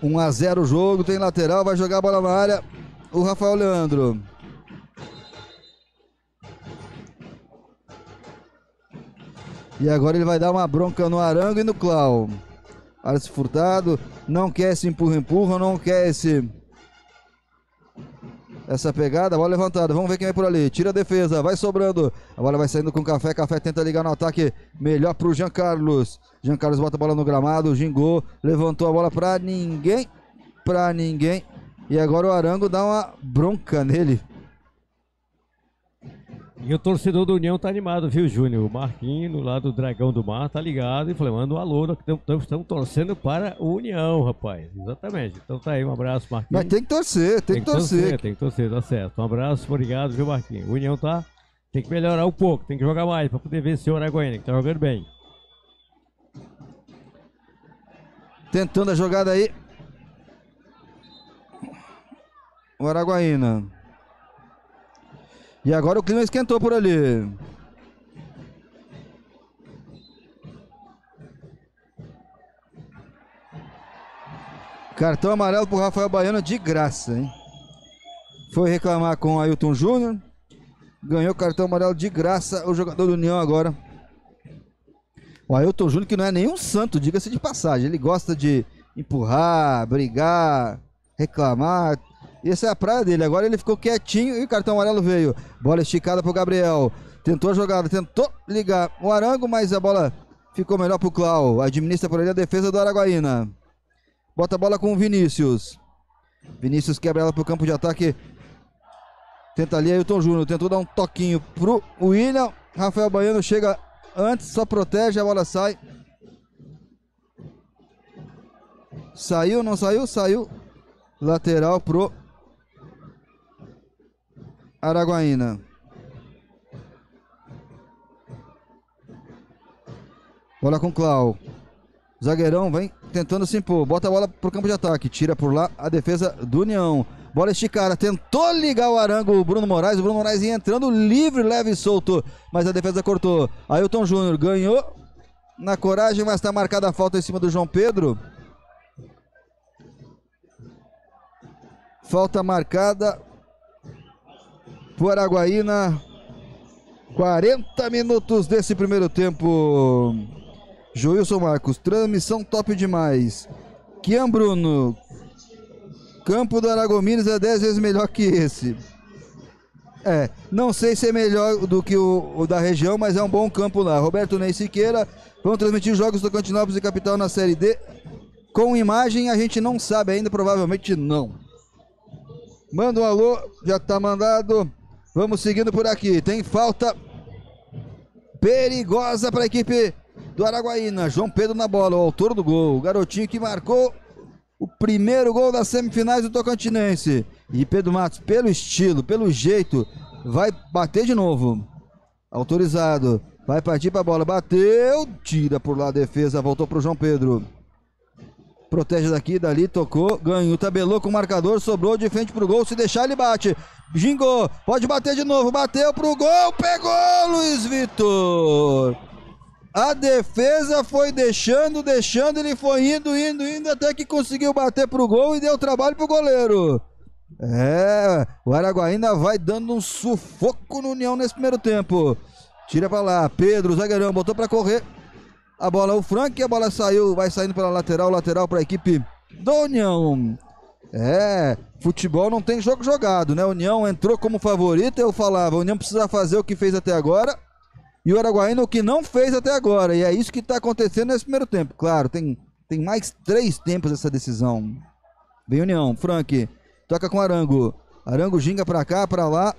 1 a 0 o jogo, tem lateral, vai jogar a bola na área o Rafael Leandro. E agora ele vai dar uma bronca no Arango e no Clau. Alisson Furtado não quer esse empurra-empurra, não quer essa pegada, bola levantada, vamos ver quem é por ali, tira a defesa, vai sobrando, a bola vai saindo com o Café, Café tenta ligar no ataque, melhor pro Jean Carlos, Jean Carlos bota a bola no gramado, gingou, levantou a bola pra ninguém, e agora o Arango dá uma bronca nele. E o torcedor do União tá animado, viu, Júnior? O Marquinho, lá do Dragão do Mar, tá ligado e falou, manda um alô, nós estamos torcendo para o União, rapaz. Exatamente. Então tá aí, um abraço, Marquinho. Mas tem que torcer, tem que torcer, tá certo. Um abraço, obrigado, viu, Marquinho? O União tá, tem que melhorar um pouco, tem que jogar mais para poder vencer o Araguaína, que tá jogando bem. Tentando a jogada aí. O Araguaína. E agora o clima esquentou por ali. Cartão amarelo pro Rafael Baiano de graça, hein? Foi reclamar com o Ailton Júnior. Ganhou cartão amarelo de graça o jogador do União agora. O Ailton Júnior, que não é nenhum santo, diga-se de passagem. Ele gosta de empurrar, brigar, reclamar. Essa é a praia dele, agora ele ficou quietinho e o cartão amarelo veio. Bola esticada pro Gabriel, tentou a jogada, tentou ligar o Arango, mas a bola ficou melhor pro Clau. Administra por ali a defesa do Araguaína. Bota a bola com o Vinícius. Vinícius quebra ela pro campo de ataque. Tenta ali Ailton Júnior, tentou dar um toquinho pro William. Rafael Baiano chega antes, só protege, a bola sai. Saiu, não saiu? Saiu. Lateral pro Araguaína. Bola com Clau. Zagueirão vem tentando se impor. Bota a bola pro campo de ataque. Tira por lá a defesa do União. Bola esticada. Tentou ligar o Arango. O Bruno Moraes. O Bruno Moraes ia entrando livre, leve e solto. Mas a defesa cortou. Ailton Júnior ganhou na coragem, mas está marcada a falta em cima do João Pedro. Falta marcada por Araguaína, 40 minutos desse primeiro tempo. Joilson Marcos, transmissão top demais. Kian Bruno, campo do Aragomines é 10 vezes melhor que esse. Não sei se é melhor do que o da região, mas é um bom campo lá. Roberto Ney Siqueira, vão transmitir jogos do Tocantinópolis e Capital na Série D. Com imagem a gente não sabe ainda, provavelmente não. Manda um alô, já está mandado. Vamos seguindo por aqui. Tem falta perigosa para a equipe do Araguaína. João Pedro na bola, o autor do gol. O garotinho que marcou o primeiro gol das semifinais do Tocantinense. E Pedro Matos, pelo estilo, pelo jeito, vai bater de novo. Autorizado. Vai partir para a bola. Bateu, tira por lá a defesa. Voltou para o João Pedro. Protege daqui, dali, tocou, ganhou, tabelou com o marcador, sobrou de frente pro gol, se deixar ele bate, gingou, pode bater de novo, bateu pro gol, pegou Luiz Vitor, A defesa foi deixando, ele foi indo, até que conseguiu bater pro gol e deu trabalho pro goleiro. É, o Araguaína vai dando um sufoco no União nesse primeiro tempo. Tira pra lá, Pedro, zagueirão, botou pra correr. A bola, o Frank, a bola saiu, vai saindo pela lateral, lateral pra equipe do União. É, futebol não tem jogo jogado, né? União entrou como favorita, eu falava, União precisa fazer o que fez até agora. E o Araguaína o que não fez até agora. E é isso que está acontecendo nesse primeiro tempo. Claro, tem mais 3 tempos essa decisão. Vem União, Frank. Toca com Arango. Arango ginga pra cá, pra lá.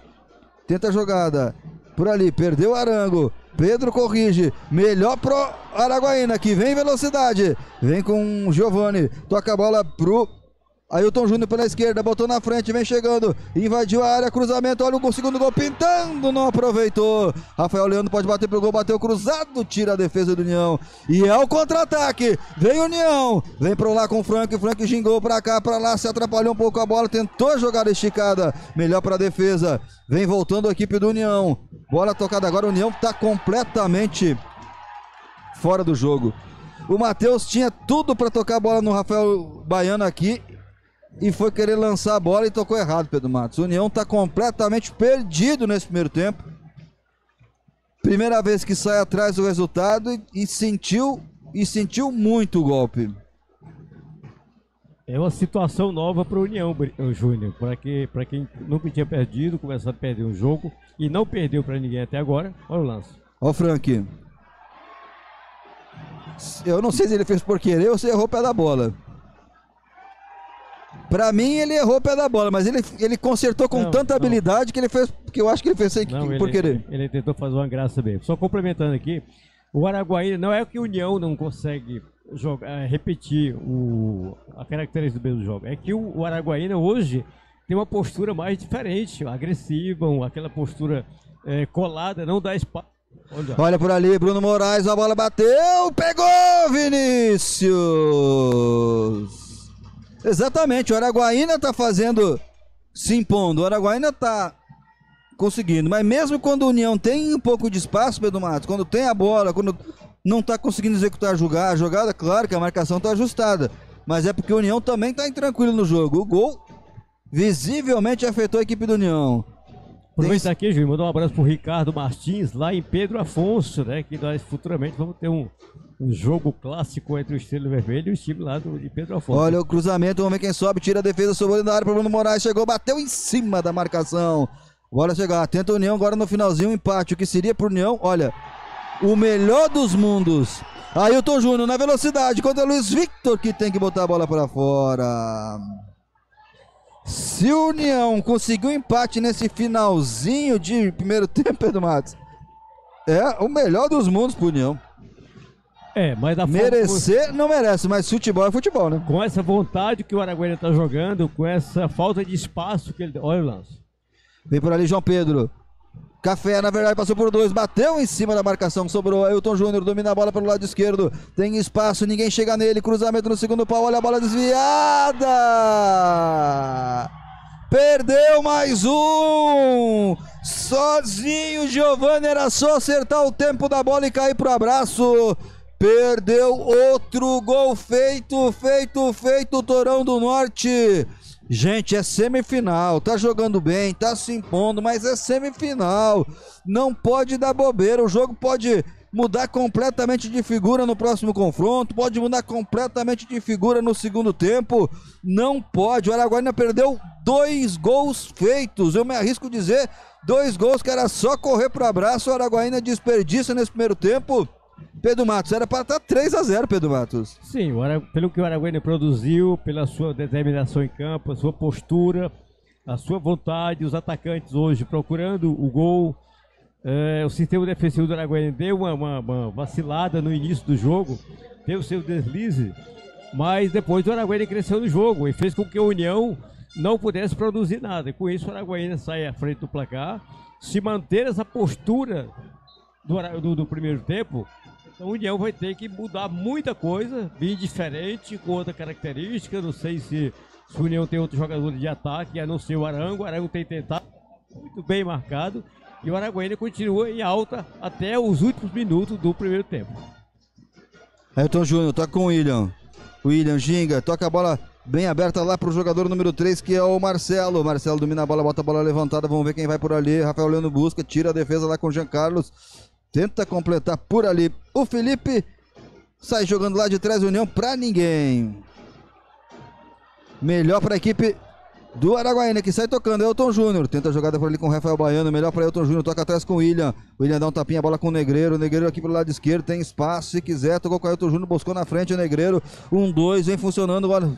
Tenta a jogada. Por ali, perdeu o Arango. Pedro corrige. Melhor pro Araguaína, que vem velocidade. Vem com o Giovani. Toca a bola pro Ailton Júnior pela esquerda, botou na frente, vem chegando, invadiu a área, cruzamento, olha o segundo gol pintando, não aproveitou. Rafael Leandro pode bater pro gol, bateu cruzado, tira a defesa do União. E é o contra-ataque, vem União, vem pro lá com o Frank, gingou pra cá, pra lá, se atrapalhou um pouco a bola, tentou jogar esticada, melhor pra defesa. Vem voltando a equipe do União, bola tocada agora, o União tá completamente fora do jogo. O Matheus tinha tudo pra tocar a bola no Rafael Baiano aqui, e foi querer lançar a bola e tocou errado, Pedro Matos. O União está completamente perdido nesse primeiro tempo. Primeira vez que sai atrás do resultado e sentiu muito o golpe. É uma situação nova para o União, Júnior. Para quem nunca tinha perdido, começado a perder um jogo e não perdeu para ninguém até agora. Olha o lance. Olha o Frank. Eu não sei se ele fez por querer ou se errou o pé da bola. Pra mim, ele errou o pé da bola, mas ele consertou com tanta habilidade que ele fez, que eu acho que ele fez sem querer. Ele tentou fazer uma graça mesmo. Só complementando aqui, o Araguaína, não é que o União não consegue jogar, repetir a característica do mesmo jogo, é que o Araguaína hoje tem uma postura mais diferente, agressiva, aquela postura colada, não dá espaço. Olha por ali, Bruno Moraes, a bola bateu, pegou, Vinícius! Exatamente, o Araguaína tá fazendo, se impondo, o Araguaína tá conseguindo, mas mesmo quando a União tem um pouco de espaço, Pedro Matos, quando tem a bola, quando não tá conseguindo executar a jogada, claro que a marcação tá ajustada, mas é porque a União também tá intranquilo no jogo, o gol visivelmente afetou a equipe do União. Aproveitar aqui, Júlio, mandar um abraço pro Ricardo Martins, lá em Pedro Afonso, né, que nós futuramente vamos ter um jogo clássico entre o Estrela Vermelho e o time lá de Pedro Afonso. Olha o cruzamento, vamos ver quem sobe, tira a defesa, sobrou na área para Bruno Moraes, chegou, bateu em cima da marcação. Bora chegar, tenta o União agora no finalzinho, um empate, o que seria pro União, olha, o melhor dos mundos. Ailton Júnior na velocidade contra Luiz Victor, que tem que botar a bola para fora. Se o União conseguiu um empate nesse finalzinho de primeiro tempo, Pedro Matos, é o melhor dos mundos pro União. É, mas da merecer forma... não merece, mas futebol é futebol, né? Com essa vontade que o Araguaína tá jogando, com essa falta de espaço que ele... Olha o lance. Vem por ali João Pedro. Café, na verdade, passou por 2, bateu em cima da marcação, sobrou Ailton Júnior, domina a bola pelo lado esquerdo, tem espaço, ninguém chega nele, cruzamento no segundo pau, olha a bola desviada! Perdeu mais um! Sozinho, Giovanni, era só acertar o tempo da bola e cair pro abraço... Perdeu outro gol feito, o Torão do Norte. Gente, é semifinal, tá jogando bem, tá se impondo, mas é semifinal. Não pode dar bobeira, o jogo pode mudar completamente de figura no próximo confronto, pode mudar completamente de figura no segundo tempo. Não pode, o Araguaína perdeu 2 gols feitos, eu me arrisco dizer, 2 gols que era só correr pro abraço, o Araguaína desperdiça nesse primeiro tempo. Pedro Matos, era para estar 3-0, Pedro Matos. Sim, pelo que o Araguaína produziu, pela sua determinação em campo, a sua postura, a sua vontade, os atacantes hoje procurando o gol. O sistema defensivo do Araguaína deu uma vacilada no início do jogo, teve seu deslize, mas depois o Araguaína cresceu no jogo e fez com que a União não pudesse produzir nada. E com isso o Araguaína sai à frente do placar, se manter essa postura do primeiro tempo. Então o União vai ter que mudar muita coisa, bem diferente, com outra característica. Não sei se o União tem outro jogador de ataque, a não ser o Arango. O Arango tem tentado, muito bem marcado. E o Araguaína continua em alta até os últimos minutos do primeiro tempo. Ailton Júnior, toca com o William. William ginga, toca a bola bem aberta lá para o jogador número 3, que é o Marcelo. Marcelo domina a bola, bota a bola levantada. Vamos ver quem vai por ali. Rafael Leandro busca, tira a defesa lá com o Jean Carlos. Tenta completar por ali. O Felipe sai jogando lá de trás, União para ninguém. Melhor para a equipe do Araguaína, que sai tocando. Elton Júnior tenta a jogada por ali com o Rafael Baiano. Melhor para Elton Júnior, toca atrás com o William. O William dá um tapinha, a bola com o Negreiro. O Negreiro aqui pelo lado esquerdo, tem espaço. Se quiser, tocou com o Elton Júnior, buscou na frente o Negreiro. 1-2, vem funcionando. Olha.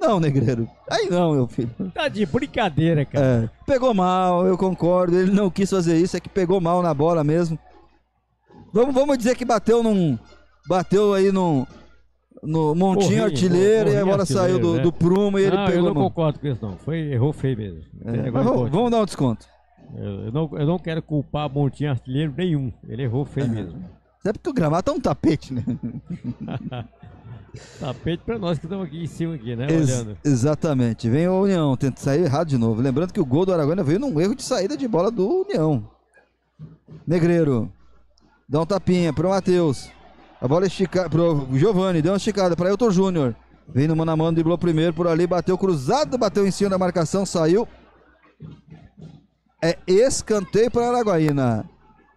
Não, Negreiro. Aí não, meu filho. Tá de brincadeira, cara. É, pegou mal, eu concordo. Ele não quis fazer isso, é que pegou mal na bola mesmo. Vamos dizer que bateu num. Bateu aí num. No montinho artilheiro, e agora saiu do prumo e ele pegou. Eu não concordo com isso, não. Errou feio mesmo. É, vamos dar um desconto. Eu não quero culpar montinho artilheiro nenhum. Ele errou feio mesmo. Até porque o gramado é um tapete, né? Tapete pra nós que estamos aqui em cima, aqui, né? Olhando. Exatamente. Vem o União, tenta sair errado de novo. Lembrando que o gol do Araguaína veio num erro de saída de bola do União. Negreiro dá um tapinha pro Matheus. A bola esticada pro Giovanni, deu uma esticada para Elton Júnior. Vem no mano a mano, driblou primeiro por ali, bateu cruzado, bateu em cima da marcação, saiu. É escanteio para Araguaína.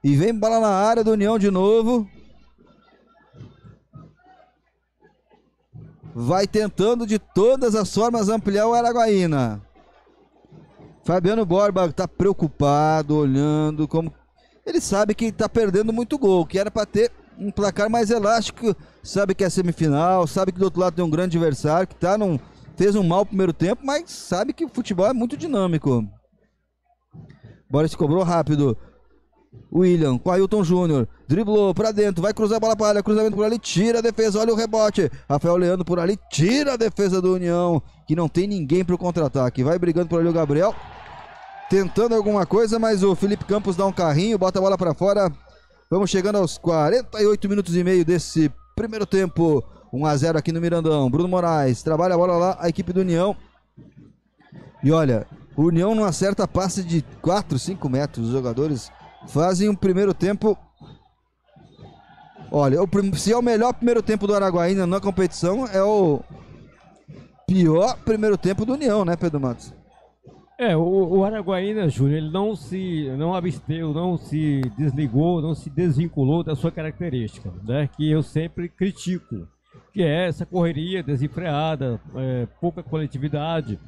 E vem bola na área do União de novo. Vai tentando de todas as formas ampliar o Araguaína. Fabiano Borba está preocupado, olhando como... Ele sabe que está perdendo muito gol, que era para ter um placar mais elástico, sabe que é semifinal, sabe que do outro lado tem um grande adversário, que tá fez um mau primeiro tempo, mas sabe que o futebol é muito dinâmico. Bola se cobrou rápido. William com Ailton Júnior, driblou pra dentro, vai cruzar a bola para a área, cruzamento por ali, tira a defesa, olha o rebote. Rafael Leandro por ali, tira a defesa do União, que não tem ninguém pro contra-ataque. Vai brigando por ali o Gabriel, tentando alguma coisa, mas o Felipe Campos dá um carrinho, bota a bola pra fora. Vamos chegando aos 48 minutos e meio desse primeiro tempo. 1-0 aqui no Mirandão. Bruno Moraes trabalha a bola lá, a equipe do União. E olha, o União não acerta passe de 4, 5 metros. Os jogadores fazem um primeiro tempo. Olha, se é o melhor primeiro tempo do Araguaína na competição, é o pior primeiro tempo do União, né, Pedro Matos? É, o Araguaína, Júnior, ele não absteu, não se desligou, não se desvinculou da sua característica, né? Que eu sempre critico, que é essa correria desenfreada, pouca coletividade.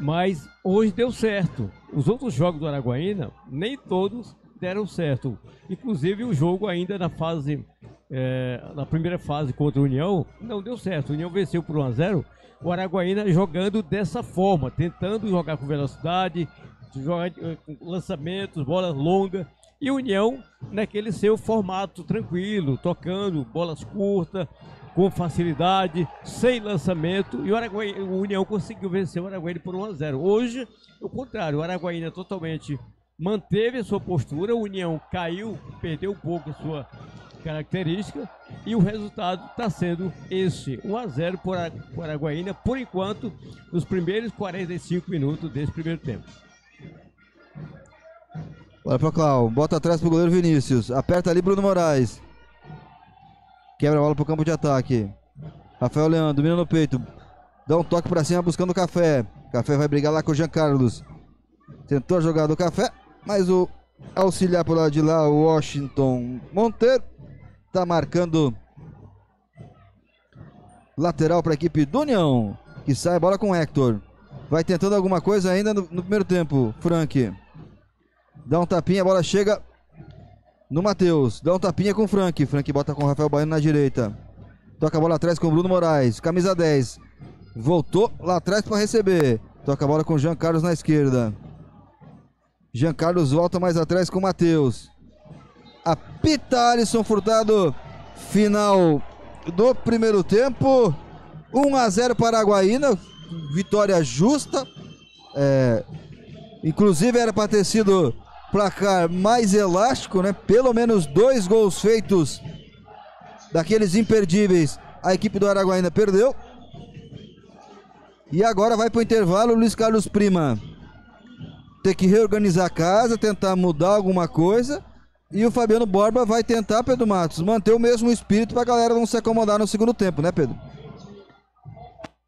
Mas hoje deu certo. Os outros jogos do Araguaína, nem todos deram certo. Inclusive o jogo ainda na primeira fase contra o União, não deu certo. O União venceu por 1-0. O Araguaína jogando dessa forma, tentando jogar com velocidade, jogar com lançamentos, bolas longas. E União naquele seu formato tranquilo, tocando bolas curtas, com facilidade, sem lançamento. E o União conseguiu vencer o Araguaína por 1-0. Hoje, o contrário, o Araguaína totalmente manteve a sua postura, o União caiu, perdeu um pouco a sua característica, e o resultado está sendo esse, 1-0 para o Araguaína, por enquanto, nos primeiros 45 minutos desse primeiro tempo. Olha para o Cláudio, bota atrás para o goleiro Vinícius, aperta ali Bruno Moraes, quebra a bola para o campo de ataque, Rafael Leandro, domina no peito, dá um toque para cima buscando o Café, Café vai brigar lá com o Jean Carlos, tentou a jogada do Café, mas o auxiliar por lado de lá, o Washington Monteiro, tá marcando lateral para a equipe do União, que sai a bola com o Hector. Vai tentando alguma coisa ainda no primeiro tempo, Frank. Dá um tapinha, a bola chega no Matheus. Dá um tapinha com o Frank. Frank bota com o Rafael Baiano na direita. Toca a bola atrás com o Bruno Moraes, camisa 10. Voltou lá atrás para receber. Toca a bola com o Jean Carlos na esquerda. Jean Carlos volta mais atrás com o Matheus. Apita Alisson Furtado. Final do primeiro tempo. 1-0 para a Araguaína. Vitória justa. Inclusive era para ter sido placar mais elástico, né? Pelo menos 2 gols feitos daqueles imperdíveis. A equipe do Araguaína perdeu. E agora vai para o intervalo Luiz Carlos Prima. ter que reorganizar a casa, tentar mudar alguma coisa. E o Fabiano Borba vai tentar, Pedro Matos, manter o mesmo espírito para a galera não se acomodar no segundo tempo, né, Pedro?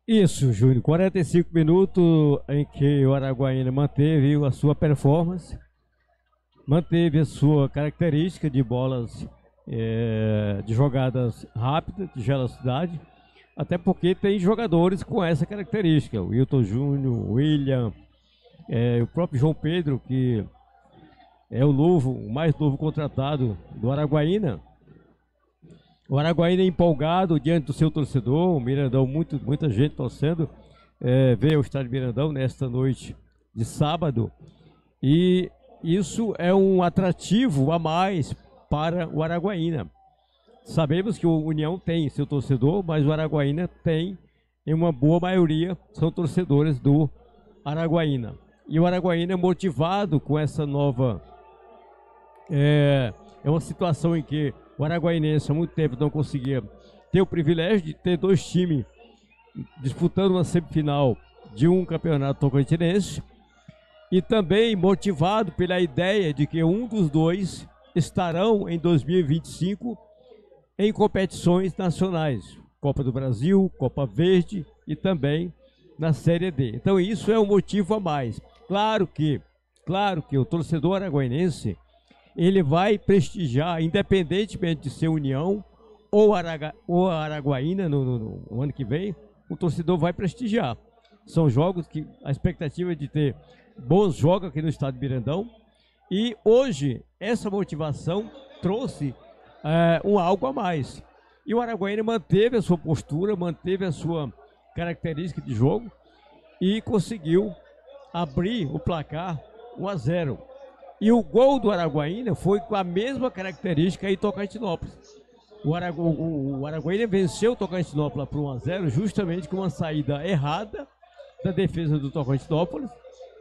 Isso, Júnior. 45 minutos em que o Araguaína manteve a sua performance, manteve a sua característica de bolas, de jogadas rápidas, de velocidade, até porque tem jogadores com essa característica. O Hilton Júnior, o William, o próprio João Pedro, que é o novo, o mais novo contratado do Araguaína. O Araguaína empolgado diante do seu torcedor, o Mirandão, muita gente torcendo, veio o estádio Mirandão nesta noite de sábado. E isso é um atrativo a mais para o Araguaína. Sabemos que o União tem seu torcedor, mas o Araguaína tem, em uma boa maioria, são torcedores do Araguaína. E o Araguaína é motivado com essa nova... É uma situação em que o araguainense há muito tempo não conseguia ter o privilégio de ter dois times disputando uma semifinal de um campeonato tocantinense, e também motivado pela ideia de que um dos dois estarão em 2025 em competições nacionais, Copa do Brasil, Copa Verde e também na Série D. Então isso é um motivo a mais. Claro que o torcedor araguainense ele vai prestigiar, independentemente de ser União ou Araguaína no ano que vem, o torcedor vai prestigiar. São jogos que a expectativa é de ter bons jogos aqui no estádio Mirandão. E hoje, essa motivação trouxe algo a mais. E o Araguaína manteve a sua postura, manteve a sua característica de jogo e conseguiu abrir o placar 1-0. E o gol do Araguaína foi com a mesma característica em Tocantinópolis. O Araguaína venceu o Tocantinópolis por 1-0 justamente com uma saída errada da defesa do Tocantinópolis.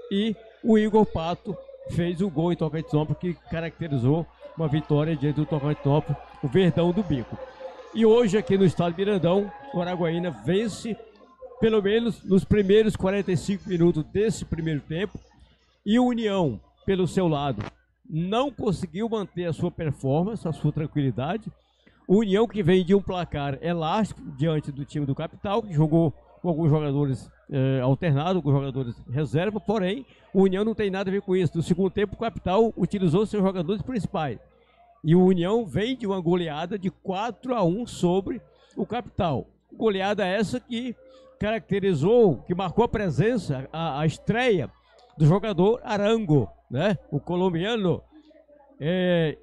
E o Igor Pato fez o gol em Tocantinópolis que caracterizou uma vitória diante do Tocantinópolis, o Verdão do Bico. E hoje aqui no estádio Mirandão, o Araguaína vence pelo menos nos primeiros 45 minutos desse primeiro tempo. E o União, pelo seu lado, não conseguiu manter a sua performance, a sua tranquilidade. O União, que vem de um placar elástico diante do time do Capital, que jogou com alguns jogadores alternados, com jogadores reserva, porém, o União não tem nada a ver com isso. No segundo tempo, o Capital utilizou seus jogadores principais. E o União vem de uma goleada de 4-1 sobre o Capital. Goleada essa que caracterizou, que marcou a presença, a estreia do jogador Arango, né? O colombiano, e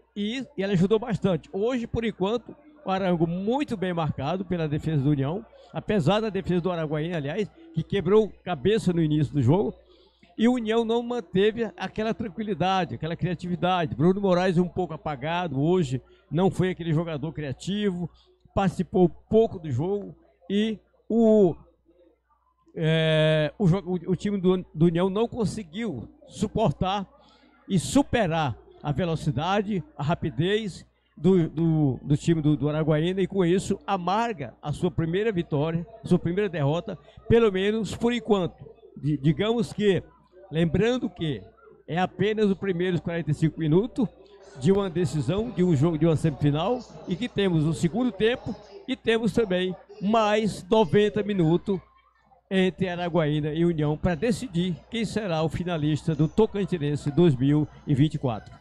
ele ajudou bastante. Hoje, por enquanto, o Arango muito bem marcado pela defesa do União, apesar da defesa do Araguaína, aliás, que quebrou cabeça no início do jogo, e o União não manteve aquela tranquilidade, aquela criatividade. Bruno Moraes um pouco apagado hoje, não foi aquele jogador criativo, participou pouco do jogo, e o time do União não conseguiu suportar e superar a velocidade, a rapidez do time do Araguaína, e com isso amarga a sua primeira vitória, sua primeira derrota, pelo menos por enquanto. Digamos que, lembrando que é apenas os primeiros 45 minutos de uma decisão, de um jogo, de uma semifinal, e que temos o segundo tempo e temos também mais 90 minutos entre Araguaína e União para decidir quem será o finalista do Tocantinense 2024.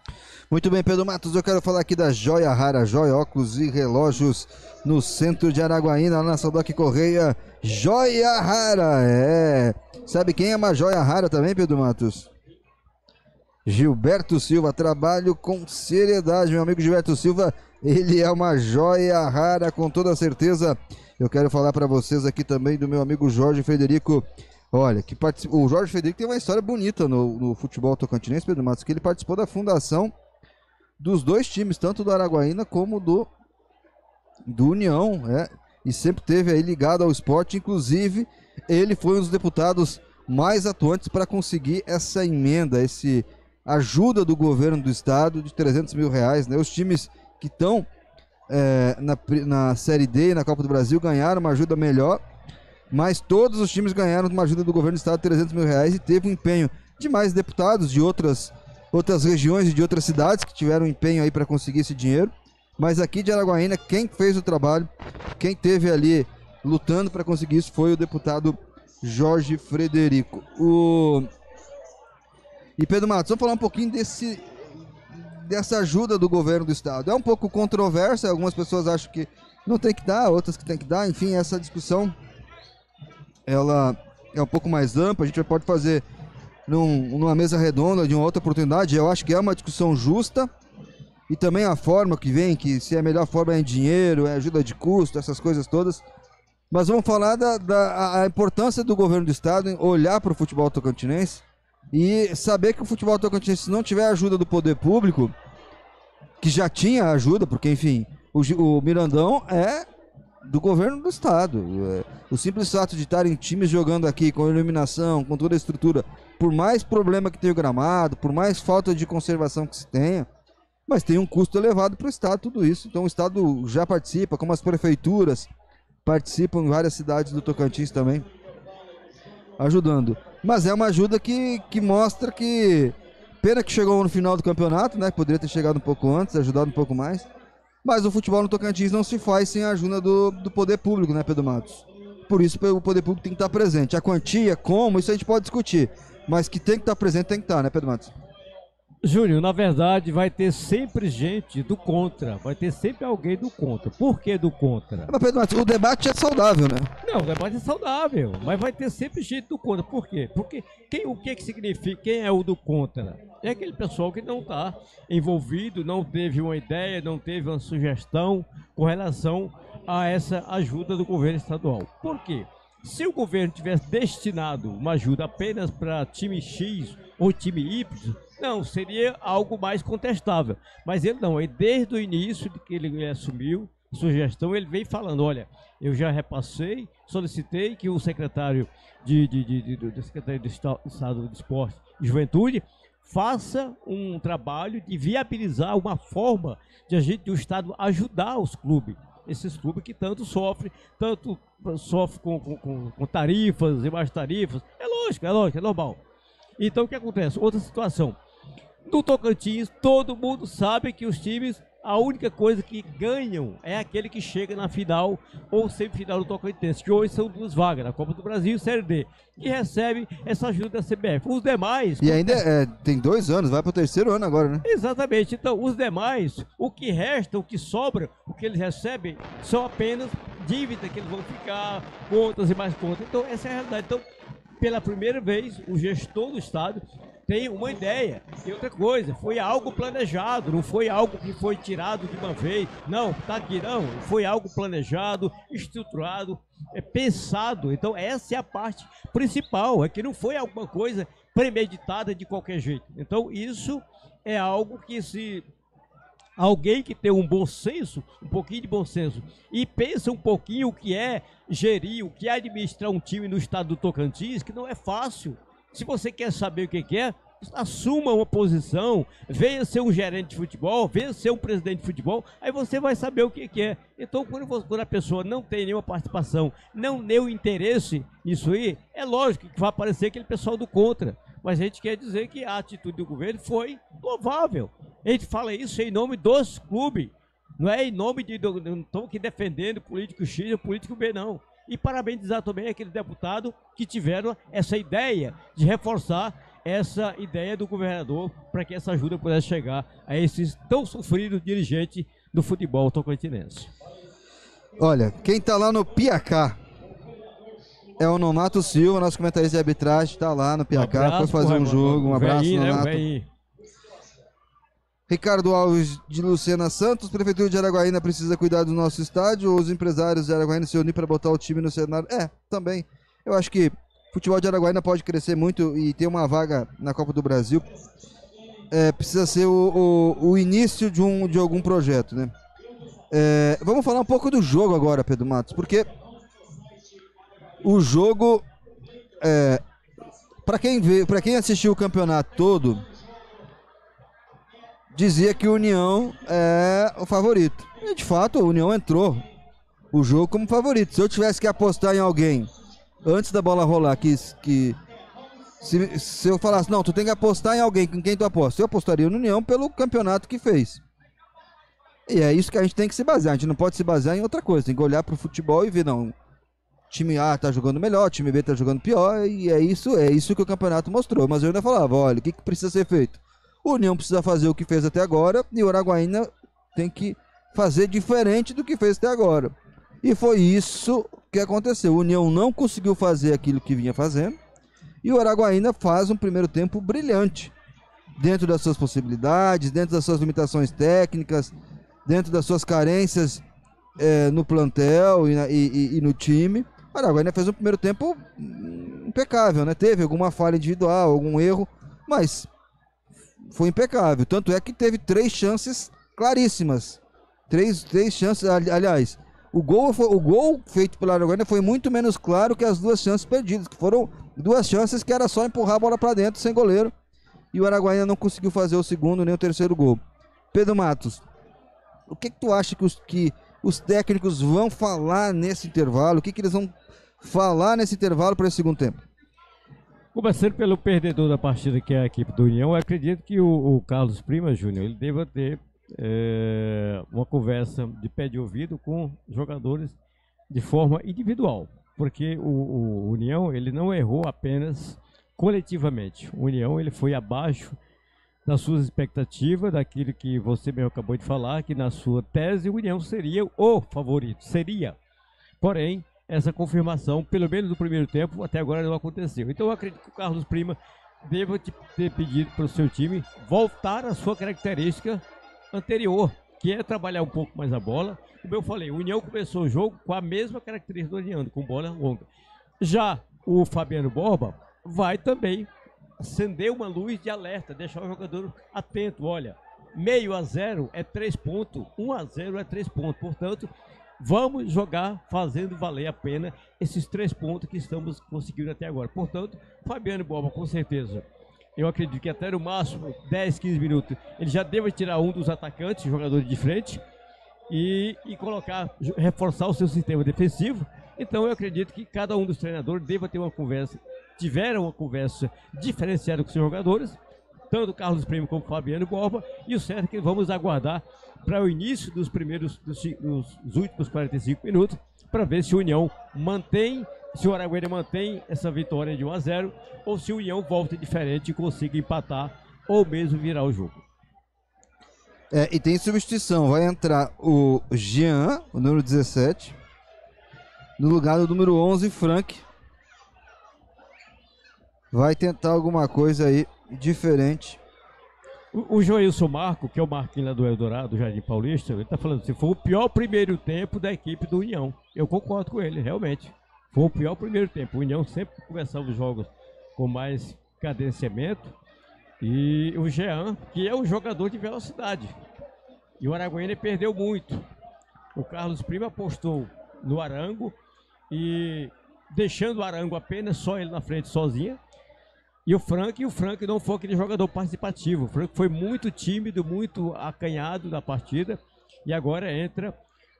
Muito bem, Pedro Matos, eu quero falar aqui da Joia Rara, Joia, óculos e relógios no centro de Araguaína, na Sadoc Correia. Joia Rara, sabe quem é uma Joia Rara também, Pedro Matos? Gilberto Silva, trabalho com seriedade, meu amigo Gilberto Silva, ele é uma Joia Rara com toda certeza. Eu quero falar para vocês aqui também do meu amigo Jorge Frederico. Olha, que o Jorge Frederico tem uma história bonita no futebol tocantinense, Pedro Matos, que ele participou da fundação dos dois times, tanto do Araguaína como do União, e sempre esteve aí ligado ao esporte. Inclusive, ele foi um dos deputados mais atuantes para conseguir essa emenda, essa ajuda do governo do estado de R$300 mil, né? Os times que estão na Série D e na Copa do Brasil ganharam uma ajuda melhor, mas todos os times ganharam uma ajuda do governo do estado de R$300 mil, e teve um empenho demais deputados de outras regiões e de outras cidades que tiveram empenho aí para conseguir esse dinheiro. Mas aqui de Araguaína, quem fez o trabalho, quem teve ali lutando para conseguir isso foi o deputado Jorge Frederico. E Pedro Matos, vamos falar um pouquinho dessa ajuda do governo do estado. É um pouco controversa, algumas pessoas acham que não tem que dar, outras que tem que dar. Enfim, essa discussão ela é um pouco mais ampla, a gente pode fazer numa mesa redonda de uma outra oportunidade. Eu acho que é uma discussão justa. E também a forma que vem, que se é a melhor forma é em dinheiro, é ajuda de custo, essas coisas todas. Mas vamos falar da importância do governo do estado em olhar para o futebol tocantinense e saber que o futebol tocantinense, se não tiver ajuda do poder público, que já tinha ajuda, porque enfim, o Mirandão é do governo do estado. O simples fato de estarem times jogando aqui com iluminação, com toda a estrutura, por mais problema que tenha o gramado, por mais falta de conservação que se tenha, mas tem um custo elevado para o estado, tudo isso. Então o estado já participa, como as prefeituras participam em várias cidades do Tocantins também, ajudando. Mas é uma ajuda que mostra que... Pena que chegou no final do campeonato, né? Poderia ter chegado um pouco antes, ajudado um pouco mais. Mas o futebol no Tocantins não se faz sem a ajuda do poder público, né, Pedro Matos? Por isso o poder público tem que estar presente. A quantia, como, isso a gente pode discutir. Mas que tem que estar presente, tem que estar, né, Pedro Matos? Júnior, na verdade, vai ter sempre gente do contra. Vai ter sempre alguém do contra. Por que do contra? Mas, Pedro Matos, o debate é saudável, né? Não, o debate é saudável. Mas vai ter sempre gente do contra. Por quê? Porque o que significa? Quem é o do contra? É aquele pessoal que não está envolvido, não teve uma ideia, não teve uma sugestão com relação a essa ajuda do governo estadual. Por quê? Se o governo tivesse destinado uma ajuda apenas para time X ou time Y, não, seria algo mais contestável. Mas ele não, desde o início de que ele assumiu a sugestão, ele vem falando, olha, eu já repassei, solicitei que o secretário do Secretaria do Estado de Esporte e Juventude faça um trabalho de viabilizar uma forma de a gente, do Estado, ajudar os clubes. Esses clubes que tanto sofrem com tarifas e mais tarifas. É lógico, é normal. Então o que acontece? Outra situação. No Tocantins, todo mundo sabe que os times, a única coisa que ganham é aquele que chega na final ou semifinal do Tocantins, que hoje são duas vagas, na Copa do Brasil e Série D, que recebe essa ajuda da CBF. Os demais... E ainda tem 2 anos, vai para o 3º ano agora, né? Exatamente. Então, os demais, o que resta, o que sobra, o que eles recebem, são apenas dívida que eles vão ficar, contas e mais contas. Então, essa é a realidade. Então, pela primeira vez, o gestor do estado tem uma ideia. E outra coisa, foi algo planejado, não foi algo que foi tirado de uma vez. Não, tá aqui, não. Foi algo planejado, estruturado, pensado. Então, essa é a parte principal, é que não foi alguma coisa premeditada de qualquer jeito. Então, isso é algo que se... Alguém que tem um bom senso, um pouquinho de bom senso, e pensa um pouquinho o que é gerir, o que é administrar um time no estado do Tocantins, que não é fácil. Se você quer saber o que é, assuma uma posição, venha ser um gerente de futebol, venha ser um presidente de futebol, aí você vai saber o que é. Então, quando a pessoa não tem nenhuma participação, não nenhum interesse nisso aí, é lógico que vai aparecer aquele pessoal do contra. Mas a gente quer dizer que a atitude do governo foi louvável. A gente fala isso em nome dos clubes, não é em nome de... Não estou aqui defendendo político X ou político B, não. E parabenizar também aquele deputado que tiveram essa ideia de reforçar essa ideia do governador para que essa ajuda pudesse chegar a esses tão sofridos dirigentes do futebol tocantinense. Olha, quem está lá no Piacá é o Nonato Silva, nosso comentarista de arbitragem, está lá no Piacá, foi fazer um jogo. Um abraço, Nonato. Ricardo Alves de Lucena Santos, Prefeitura de Araguaína precisa cuidar do nosso estádio, os empresários de Araguaína se unir para botar o time no cenário. Também. Eu acho que futebol de Araguaína pode crescer muito e ter uma vaga na Copa do Brasil. Precisa ser o início de algum projeto, né? Vamos falar um pouco do jogo agora, Pedro Matos, porque... O jogo, para quem assistiu o campeonato todo, dizia que o União é o favorito. E, de fato, o União entrou o jogo como favorito. Se eu tivesse que apostar em alguém antes da bola rolar, que Se eu falasse, não, tu tem que apostar em alguém, com quem tu aposta? Eu apostaria no União pelo campeonato que fez. E é isso que a gente tem que se basear. A gente não pode se basear em outra coisa. Tem que olhar pro futebol e ver, não, time A tá jogando melhor, time B tá jogando pior. E é isso que o campeonato mostrou. Mas eu ainda falava, olha, o que precisa ser feito? O União precisa fazer o que fez até agora e o Araguaína tem que fazer diferente do que fez até agora. E foi isso que aconteceu. O União não conseguiu fazer aquilo que vinha fazendo. E o Araguaína faz um primeiro tempo brilhante, dentro das suas possibilidades, dentro das suas limitações técnicas, dentro das suas carências no plantel e no time. O Araguaína fez um primeiro tempo impecável, né? Teve alguma falha individual, algum erro, mas foi impecável. Tanto é que teve 3 chances claríssimas. Três chances, aliás... O gol feito pelo Araguaína foi muito menos claro que as 2 chances perdidas, que foram 2 chances que era só empurrar a bola para dentro sem goleiro. E o Araguaína não conseguiu fazer o segundo nem o terceiro gol. Pedro Matos, o que tu acha que os técnicos vão falar nesse intervalo? O que eles vão falar nesse intervalo para esse segundo tempo? Começando pelo perdedor da partida, que é a equipe do União, eu acredito que o Carlos Prima Júnior, ele deva ter... uma conversa de pé de ouvido com jogadores de forma individual, porque o União, ele não errou apenas coletivamente. O União, ele foi abaixo das suas expectativas, daquilo que você mesmo acabou de falar, que na sua tese o União seria o favorito, porém essa confirmação, pelo menos no primeiro tempo, até agora não aconteceu. Então eu acredito que o Carlos Prima deva ter pedido para o seu time voltar à sua característica anterior, que é trabalhar um pouco mais a bola. Como eu falei, o União começou o jogo com a mesma característica do União, com bola longa. Já o Fabiano Borba vai também acender uma luz de alerta, deixar o jogador atento. Olha, 0,5 a 0 é 3 pontos, 1 a 0 é 3 pontos. Portanto, vamos jogar fazendo valer a pena esses 3 pontos que estamos conseguindo até agora. Portanto, Fabiano Borba, com certeza, eu acredito que até no máximo 10, 15 minutos ele já deve tirar um dos atacantes, jogadores de frente, e colocar, reforçar o seu sistema defensivo. Então eu acredito que cada um dos treinadores deva ter uma conversa, tiveram uma conversa diferenciada com seus jogadores, tanto o Carlos Primo como o Fabiano Borba, e o certo é que vamos aguardar para o início dos últimos 45 minutos, para ver se o União mantém, se o Araguaína mantém essa vitória de 1 a 0, ou se o União volta diferente e consiga empatar ou mesmo virar o jogo. E tem substituição, vai entrar o Jean, o número 17, no lugar do número 11, Frank. Vai tentar alguma coisa aí diferente. O Joilson Marco, que é o Marquinho lá do Eldorado, do Jardim Paulista, ele está falando assim, foi o pior primeiro tempo da equipe do União. Eu concordo com ele, realmente. Foi o pior primeiro tempo. O União sempre começava os jogos com mais cadenciamento. E o Jean, que é um jogador de velocidade. E o Araguaína perdeu muito. O Carlos Prima apostou no Arango, e deixando o Arango apenas, só ele na frente, sozinha. E o Frank não foi aquele jogador participativo. O Frank foi muito tímido, muito acanhado na partida. E agora entra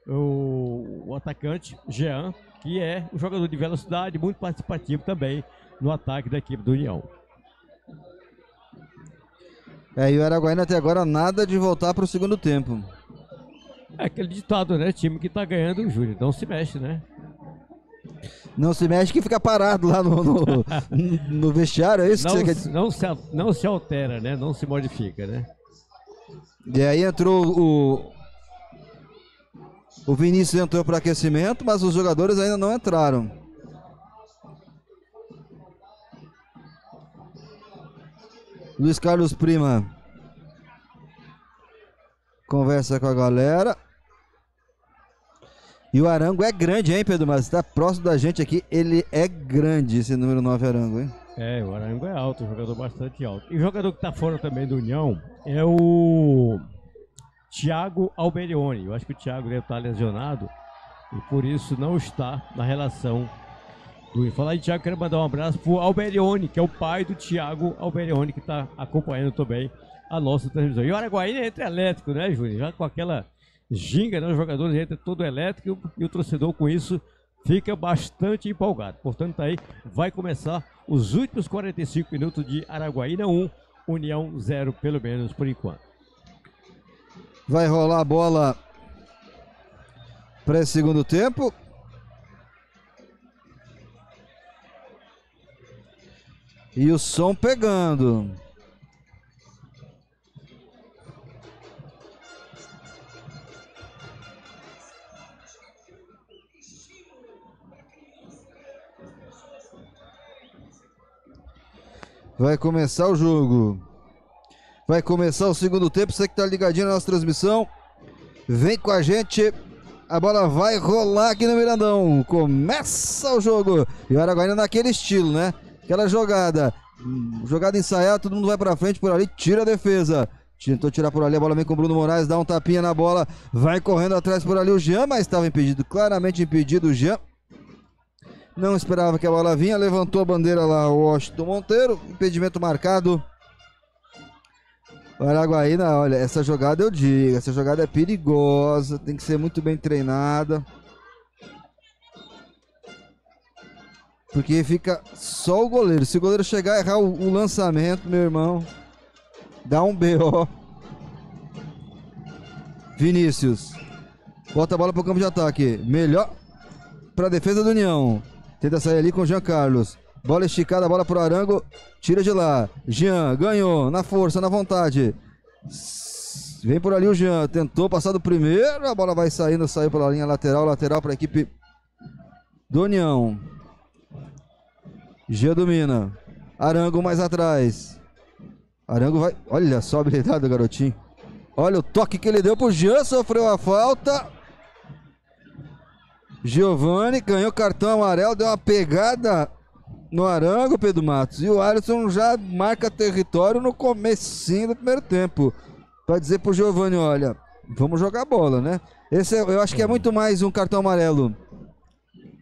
o atacante Jean, que é um jogador de velocidade, muito participativo também no ataque da equipe do União. E o Araguaína até agora nada de voltar para o segundo tempo. É aquele ditado, né? Time que tá ganhando, Júlio, não se mexe, né? Não se mexe, que fica parado lá no vestiário, é isso que você quer? Não se altera, né? Não se modifica, né? E aí entrou o Vinícius, entrou para aquecimento, mas os jogadores ainda não entraram. Luiz Carlos Prima conversa com a galera. E o Arango é grande, hein, Pedro? Mas está próximo da gente aqui, ele é grande, esse número 9 Arango, hein? O Arango é alto, um jogador bastante alto. E o jogador que está fora também do União é o Thiago Alberione. Eu acho que o Thiago deve estar lesionado e por isso não está na relação do... Falar em Thiago, quero mandar um abraço pro Alberione, que é o pai do Thiago Alberione, que está acompanhando também a nossa transmissão. E o Araguaína entra elétrico, né, Júnior? Já com aquela ginga, né? Os jogadores entram todo elétrico e o torcedor com isso fica bastante empolgado. Portanto, tá aí, vai começar os últimos 45 minutos de Araguaína 1, União 0, pelo menos por enquanto. Vai rolar a bola para esse segundo tempo. E o som pegando. Vai começar o jogo. Vai começar o segundo tempo. Você que está ligadinho na nossa transmissão, vem com a gente. A bola vai rolar aqui no Mirandão. Começa o jogo. E o Araguaína naquele estilo, né? Aquela jogada ensaiada, todo mundo vai pra frente por ali, tira a defesa. Tentou tirar por ali, a bola vem com o Bruno Moraes, dá um tapinha na bola, vai correndo atrás por ali o Jean, mas estava impedido, claramente impedido o Jean. Não esperava que a bola vinha, levantou a bandeira lá o Washington Monteiro, impedimento marcado. O Araguaína, olha, essa jogada eu digo, essa jogada é perigosa, tem que ser muito bem treinada. Porque fica só o goleiro. Se o goleiro chegar e errar o lançamento, meu irmão, dá um B.O. Vinícius. Bota a bola pro campo de ataque. Melhor pra defesa do União. Tenta sair ali com o Jean Carlos. Bola esticada, bola pro Arango. Tira de lá. Jean ganhou. Na força, na vontade. Vem por ali o Jean. Tentou passar do primeiro. A bola vai saindo. Saiu pela linha lateral. Lateral pra equipe do União. Jean domina. Arango mais atrás. Arango vai... Olha só a habilidade do garotinho. Olha o toque que ele deu pro Jean. Sofreu a falta. Giovani ganhou cartão amarelo. Deu uma pegada no Arango, Pedro Matos. E o Alisson já marca território no comecinho do primeiro tempo. Pra dizer pro Giovani, olha, vamos jogar bola, né? Esse eu acho que é muito mais um cartão amarelo.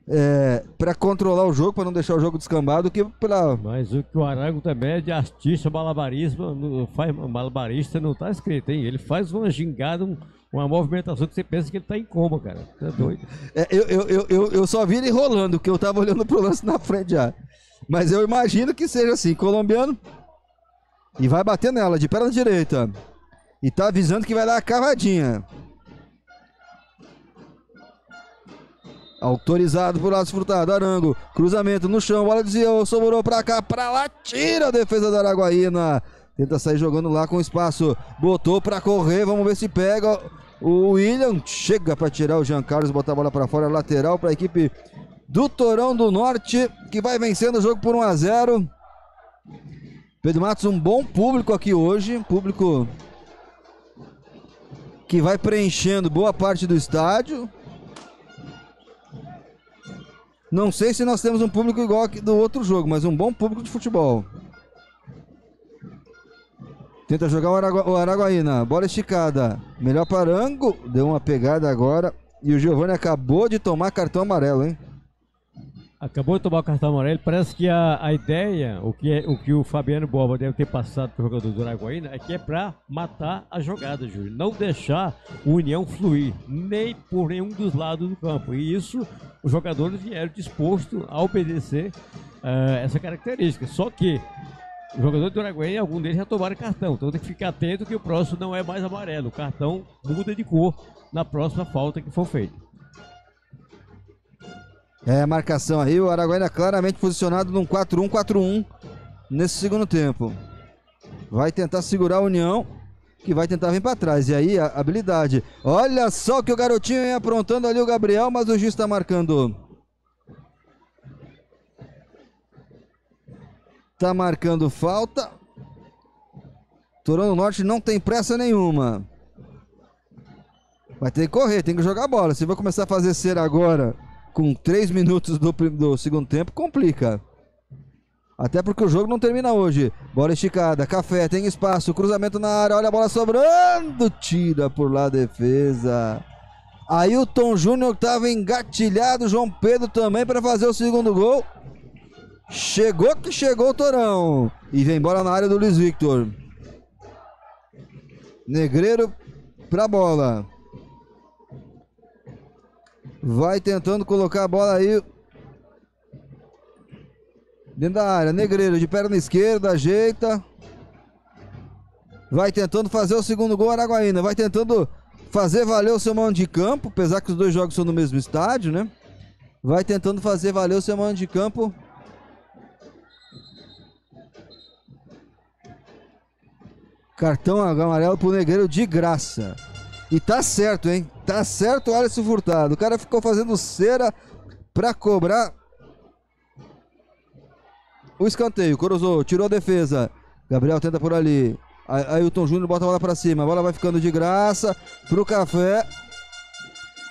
É, para controlar o jogo, para não deixar o jogo descambado, que pra... Mas o que o Arango também é de artista, malabarista, não tá escrito, hein? Ele faz uma gingada, uma movimentação que você pensa que ele tá em coma, cara. Tá doido. É, eu só vi ele rolando, porque eu tava olhando pro lance na frente já. Mas eu imagino que seja assim, colombiano, e vai bater nela de perna direita. E tá avisando que vai dar a cavadinha. Autorizado por Alisson Furtado, Arango, cruzamento no chão, bola desviou, sobrou pra cá, pra lá, tira a defesa da Araguaína, tenta sair jogando lá com espaço, botou pra correr, vamos ver se pega, o William chega pra tirar o Jean Carlos, botar a bola pra fora, lateral pra equipe do Torão do Norte, que vai vencendo o jogo por 1 a 0. Pedro Matos, um bom público aqui hoje, público que vai preenchendo boa parte do estádio. Não sei se nós temos um público igual aqui do outro jogo, mas um bom público de futebol. Tenta jogar o Araguaína. Bola esticada. Melhor para Arango. Deu uma pegada agora. E o Giovani acabou de tomar cartão amarelo, hein? Acabou de tomar o cartão amarelo. Parece que a ideia, o que o Fabiano Borba deve ter passado para o jogador do Araguaína, é que é para matar a jogada, Júlio. Não deixar o União fluir, nem por nenhum dos lados do campo. E isso... Os jogadores vieram dispostos a obedecer essa característica. Só que os jogadores do Araguaína, alguns deles já tomaram cartão. Então tem que ficar atento que o próximo não é mais amarelo. O cartão muda de cor na próxima falta que for feita. É a marcação aí. O Araguaína claramente posicionado num 4-1-4-1 nesse segundo tempo. Vai tentar segurar a União, que vai tentar vir para trás, e aí a habilidade, olha só o que o garotinho vem aprontando ali, o Gabriel, mas o juiz está marcando. Está marcando falta. Torão do Norte não tem pressa nenhuma. Vai ter que correr, tem que jogar a bola, se vai começar a fazer cera agora, com 3 minutos do segundo tempo, complica. Até porque o jogo não termina hoje. Bola esticada, Café, tem espaço, cruzamento na área, olha a bola sobrando, tira por lá a defesa. Ailton Júnior estava engatilhado, João Pedro também para fazer o segundo gol. Chegou que chegou o Torão. E vem bola na área do Luiz Victor. Negreiro para a bola. Vai tentando colocar a bola aí. Dentro da área, Negreira de perna esquerda, ajeita. Vai tentando fazer o segundo gol, Araguaína. Vai tentando fazer valer o seu mando de campo, apesar que os dois jogos são no mesmo estádio, né? Vai tentando fazer valer o seu mando de campo. Cartão amarelo pro Negreiro de graça. E tá certo, hein? Tá certo o Alisson Furtado. O cara ficou fazendo cera pra cobrar o escanteio. Corozou, tirou a defesa. Gabriel tenta por ali. Ailton Júnior bota a bola pra cima. A bola vai ficando de graça pro Café.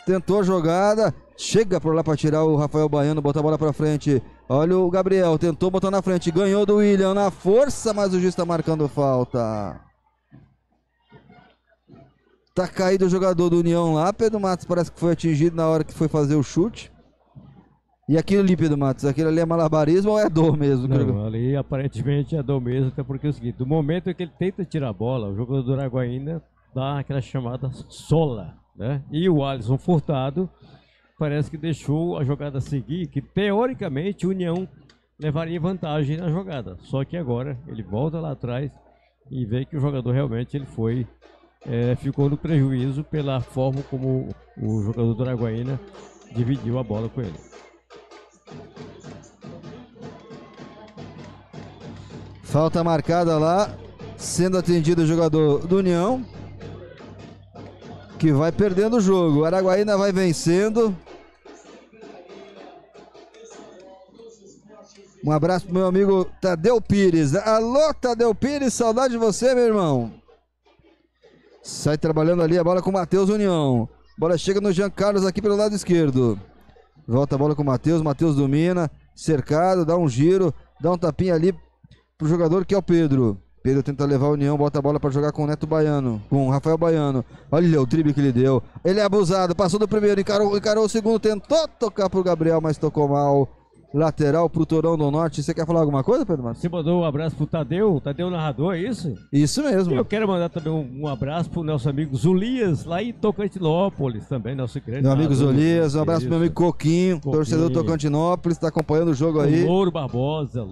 Tentou a jogada. Chega por lá pra tirar o Rafael Baiano. Botar a bola pra frente. Olha o Gabriel. Tentou botar na frente. Ganhou do William na força, mas o juiz tá marcando falta. Tá caído o jogador do União lá. Pedro Matos parece que foi atingido na hora que foi fazer o chute. E aquilo ali, Pedro Matos, aquilo ali é malabarismo ou é dor mesmo? Não, ali aparentemente é dor mesmo, até porque é o seguinte, do momento que ele tenta tirar a bola, o jogador do Araguaína dá aquela chamada sola, né? E o Alisson Furtado parece que deixou a jogada seguir, que teoricamente o União levaria vantagem na jogada. Só que agora ele volta lá atrás e vê que o jogador realmente ele foi... ficou no prejuízo pela forma como o jogador do Araguaína dividiu a bola com ele. Falta marcada lá, sendo atendido o jogador do União, que vai perdendo o jogo. O Araguaína vai vencendo. Um abraço pro meu amigo Tadeu Pires. Alô, Tadeu Pires, saudade de você, meu irmão. Sai trabalhando ali a bola com o Matheus União. Bola chega no Jean Carlos aqui pelo lado esquerdo. Volta a bola com o Matheus. Matheus domina. Cercado. Dá um giro. Dá um tapinha ali pro jogador que é o Pedro. Pedro tenta levar a União. Bota a bola para jogar com o Neto Baiano. Com o Rafael Baiano. Olha o drible que ele deu. Ele é abusado. Passou do primeiro. Encarou o segundo. Tentou tocar pro Gabriel, mas tocou mal. Lateral pro Torão do Norte. Você quer falar alguma coisa, Pedro Matos? Você mandou um abraço pro Tadeu, Tadeu narrador, é isso? Isso mesmo. Eu quero mandar também um abraço pro nosso amigo Zulias, lá em Tocantinópolis também, nosso grande meu amigo Zulias, um abraço pro meu amigo Coquinho, torcedor do Tocantinópolis, tá acompanhando o jogo aí. Louro Barbosa,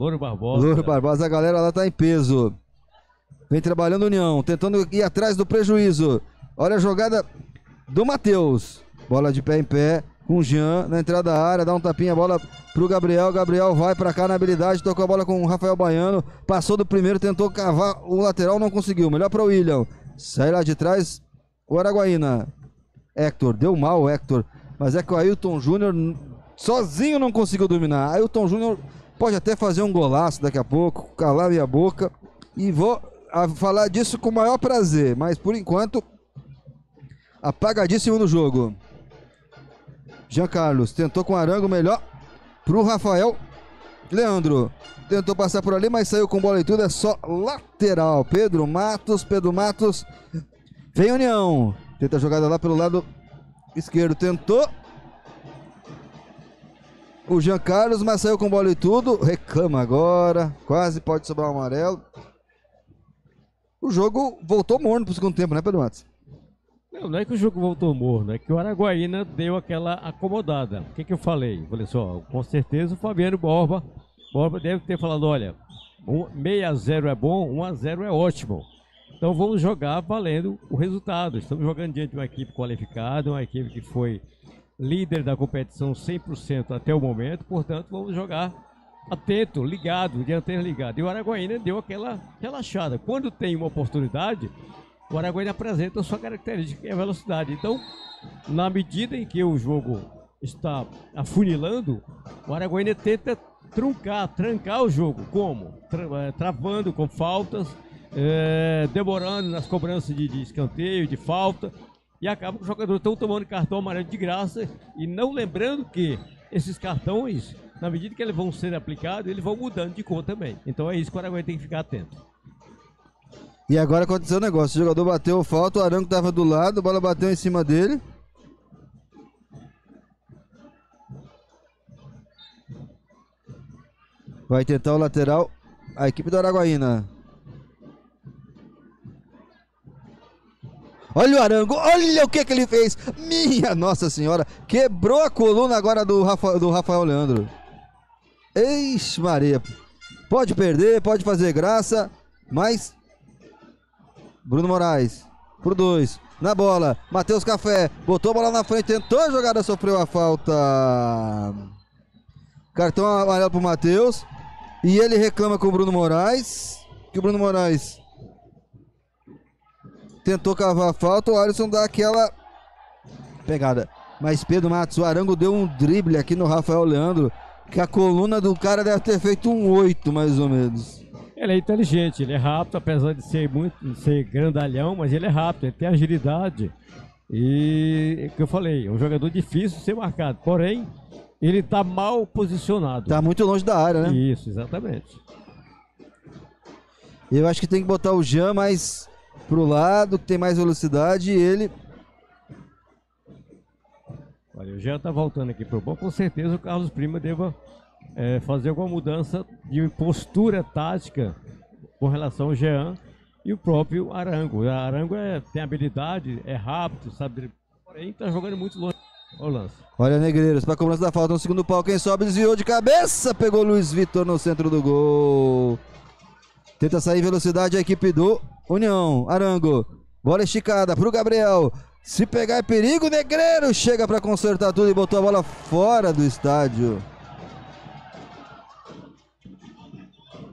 a galera lá tá em peso. Vem trabalhando União, tentando ir atrás do prejuízo. Olha a jogada do Matheus. Bola de pé em pé. Com o Jean na entrada da área, dá um tapinha, a bola pro Gabriel, Gabriel vai pra cá na habilidade, tocou a bola com o Rafael Baiano, passou do primeiro, tentou cavar o lateral, não conseguiu, melhor para o William, sai lá de trás, o Araguaína, Héctor, deu mal o Héctor, mas é que o Ailton Júnior sozinho não conseguiu dominar, Ailton Júnior pode até fazer um golaço daqui a pouco, calar minha boca, e vou falar disso com o maior prazer, mas por enquanto, apagadíssimo no jogo. Jean Carlos tentou com Arango, melhor pro Rafael Leandro. Tentou passar por ali, mas saiu com bola e tudo, é só lateral. Pedro Matos. Vem União. Tenta a jogada lá pelo lado esquerdo. Tentou. O Jean Carlos, mas saiu com bola e tudo. Reclama agora. Quase pode sobrar o amarelo. O jogo voltou morno pro segundo tempo, né, Pedro Matos? Não é que o jogo voltou morno, é que o Araguaína deu aquela acomodada. O que que eu falei? Falei só, com certeza o Fabiano Borba deve ter falado, olha, 6-0 é bom, 1-0 é ótimo. Então vamos jogar valendo o resultado. Estamos jogando diante de uma equipe qualificada, uma equipe que foi líder da competição 100% até o momento, portanto vamos jogar atento, ligado, dianteiro ligado. E o Araguaína deu aquela relaxada. Quando tem uma oportunidade... O Araguaína apresenta a sua característica, que é a velocidade. Então, na medida em que o jogo está afunilando, o Araguaína tenta trancar o jogo. Como? Travando com faltas, demorando nas cobranças de escanteio, de falta. E acaba que os jogadores estão tomando cartão amarelo de graça. E não lembrando que esses cartões, na medida que eles vão ser aplicados, eles vão mudando de cor também. Então é isso que o Araguaína tem que ficar atento. E agora aconteceu um negócio, o jogador bateu falta, o Arango estava do lado, a bola bateu em cima dele. Vai tentar o lateral, a equipe do Araguaína. Olha o Arango, olha o que ele fez! Minha Nossa Senhora, quebrou a coluna agora do Rafael Leandro. Eixe Maria... Pode perder, pode fazer graça, mas... Bruno Moraes, por 2, na bola, Matheus Café, botou a bola na frente, tentou a jogada, sofreu a falta. Cartão amarelo pro Matheus, e ele reclama com o Bruno Moraes, que o Bruno Moraes tentou cavar a falta, o Alisson dá aquela pegada. Mas Pedro Matos, o Arango deu um drible aqui no Rafael Leandro, que a coluna do cara deve ter feito um 8, mais ou menos. Ele é inteligente, ele é rápido, apesar de ser muito, ser grandalhão, mas ele é rápido, ele tem agilidade. E, o que eu falei, é um jogador difícil de ser marcado, porém, ele está mal posicionado. Está muito longe da área, né? Isso, exatamente. Eu acho que tem que botar o Jean mais pro lado, que tem mais velocidade, e ele... Olha, o Jean está voltando aqui pro banco, com certeza o Carlos Prima deva... fazer alguma mudança de postura tática com relação ao Jean e o próprio Arango. O Arango tem habilidade, é rápido, sabe, porém tá jogando muito longe. Olha o lance. Olha Negreiros, para a cobrança da falta no segundo pau, quem sobe desviou de cabeça, pegou Luiz Vitor no centro do gol. Tenta sair velocidade a equipe do União. Arango, bola esticada pro Gabriel. Se pegar é perigo, Negreiros chega para consertar tudo e botou a bola fora do estádio.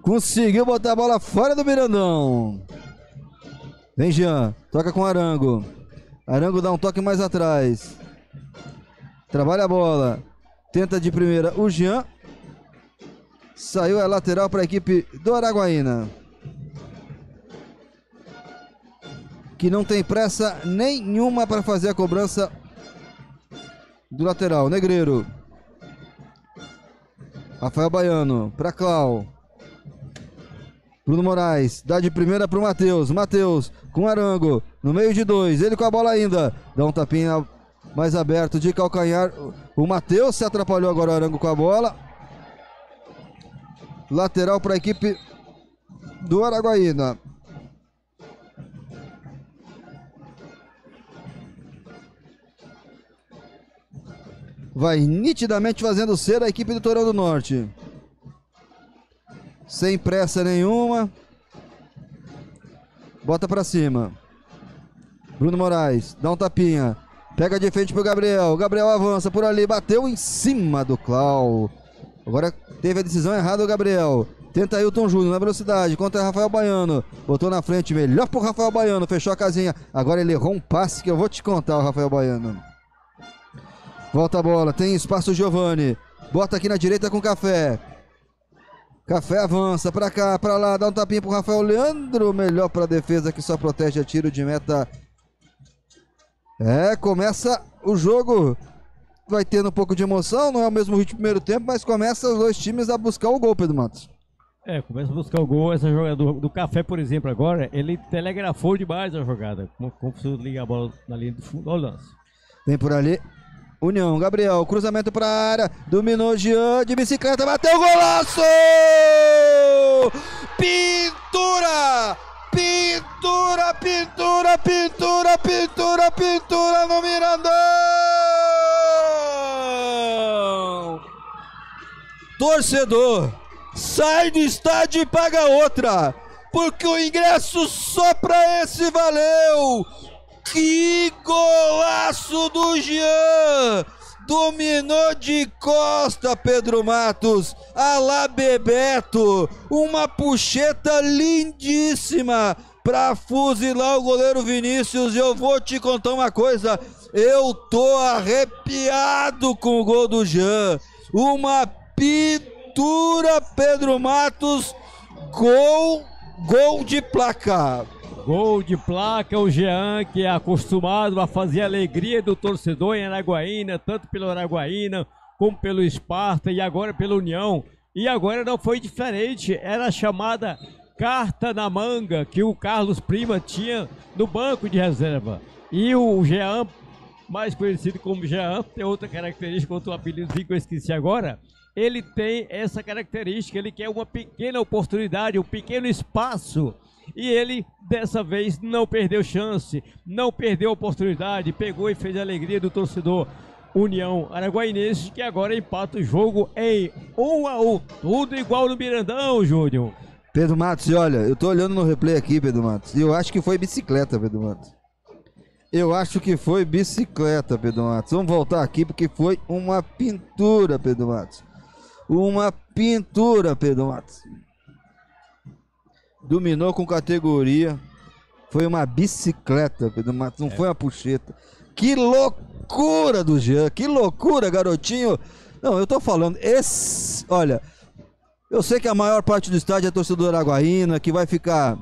Conseguiu botar a bola fora do Mirandão. Vem Jean, toca com Arango. Arango dá um toque mais atrás. Trabalha a bola. Tenta de primeira o Jean. Saiu a lateral para a equipe do Araguaína, que não tem pressa nenhuma para fazer a cobrança do lateral. Negreiro. Rafael Baiano para Clau. Bruno Moraes, dá de primeira pro Matheus. Matheus com Arango, no meio de 2, ele com a bola ainda. Dá um tapinha mais aberto de calcanhar. O Matheus se atrapalhou agora, o Arango com a bola. Lateral para a equipe do Araguaína. Vai nitidamente fazendo cera a equipe do Torão do Norte. Sem pressa nenhuma. Bota pra cima. Bruno Moraes. Dá um tapinha. Pega de frente pro Gabriel. Gabriel avança por ali. Bateu em cima do Clau. Agora teve a decisão errada o Gabriel. Tenta Ailton Júnior na velocidade. Contra Rafael Baiano. Botou na frente. Melhor pro Rafael Baiano. Fechou a casinha. Agora ele errou um passe que eu vou te contar, o Rafael Baiano. Volta a bola. Tem espaço o Giovani. Bota aqui na direita com o Café. Café avança pra cá, pra lá, dá um tapinha pro Rafael Leandro, melhor pra defesa que só protege a tiro de meta. É, começa o jogo, vai tendo um pouco de emoção, não é o mesmo ritmo do primeiro tempo, mas começa os dois times a buscar o gol, Pedro Matos. É, começa a buscar o gol, essa jogada do Café, por exemplo, agora, ele telegrafou demais a jogada, como se ligar a bola na linha do fundo, olha o lance. Vem por ali. União, Gabriel, cruzamento para a área, dominou Jean de bicicleta, bateu, golaço! Pintura! Pintura, pintura, pintura, pintura, pintura no Mirandão! Torcedor, sai do estádio e paga outra, porque o ingresso só para esse valeu! Que golaço do Jean! Dominou de costa, Pedro Matos, a lá Bebeto, uma puxeta lindíssima para fuzilar o goleiro Vinícius. Eu vou te contar uma coisa, eu tô arrepiado com o gol do Jean, uma pintura, Pedro Matos, gol de placar. Gol de placa, o Jean, que é acostumado a fazer a alegria do torcedor em Araguaína, tanto pelo Araguaína como pelo Esparta e agora pela União. E agora não foi diferente, era a chamada carta na manga que o Carlos Prima tinha no banco de reserva. E o Jean, mais conhecido como Jean, tem outra característica, outro apelido que eu esqueci agora, ele tem essa característica, ele quer uma pequena oportunidade, um pequeno espaço. E ele, dessa vez, não perdeu chance, não perdeu oportunidade, pegou e fez a alegria do torcedor. União Araguainense, que agora empata o jogo em 1 a 1. Tudo igual no Mirandão, Júnior. Pedro Matos, olha, eu tô olhando no replay aqui, Pedro Matos, e eu acho que foi bicicleta, Pedro Matos. Eu acho que foi bicicleta, Pedro Matos. Vamos voltar aqui porque foi uma pintura, Pedro Matos. Uma pintura, Pedro Matos. Dominou com categoria. Foi uma bicicleta, Pedro Matos. Não foi uma puxeta. Que loucura do Jean. Que loucura, garotinho. Não, eu tô falando. Esse, olha, eu sei que a maior parte do estádio é torcedor araguaína, que vai ficar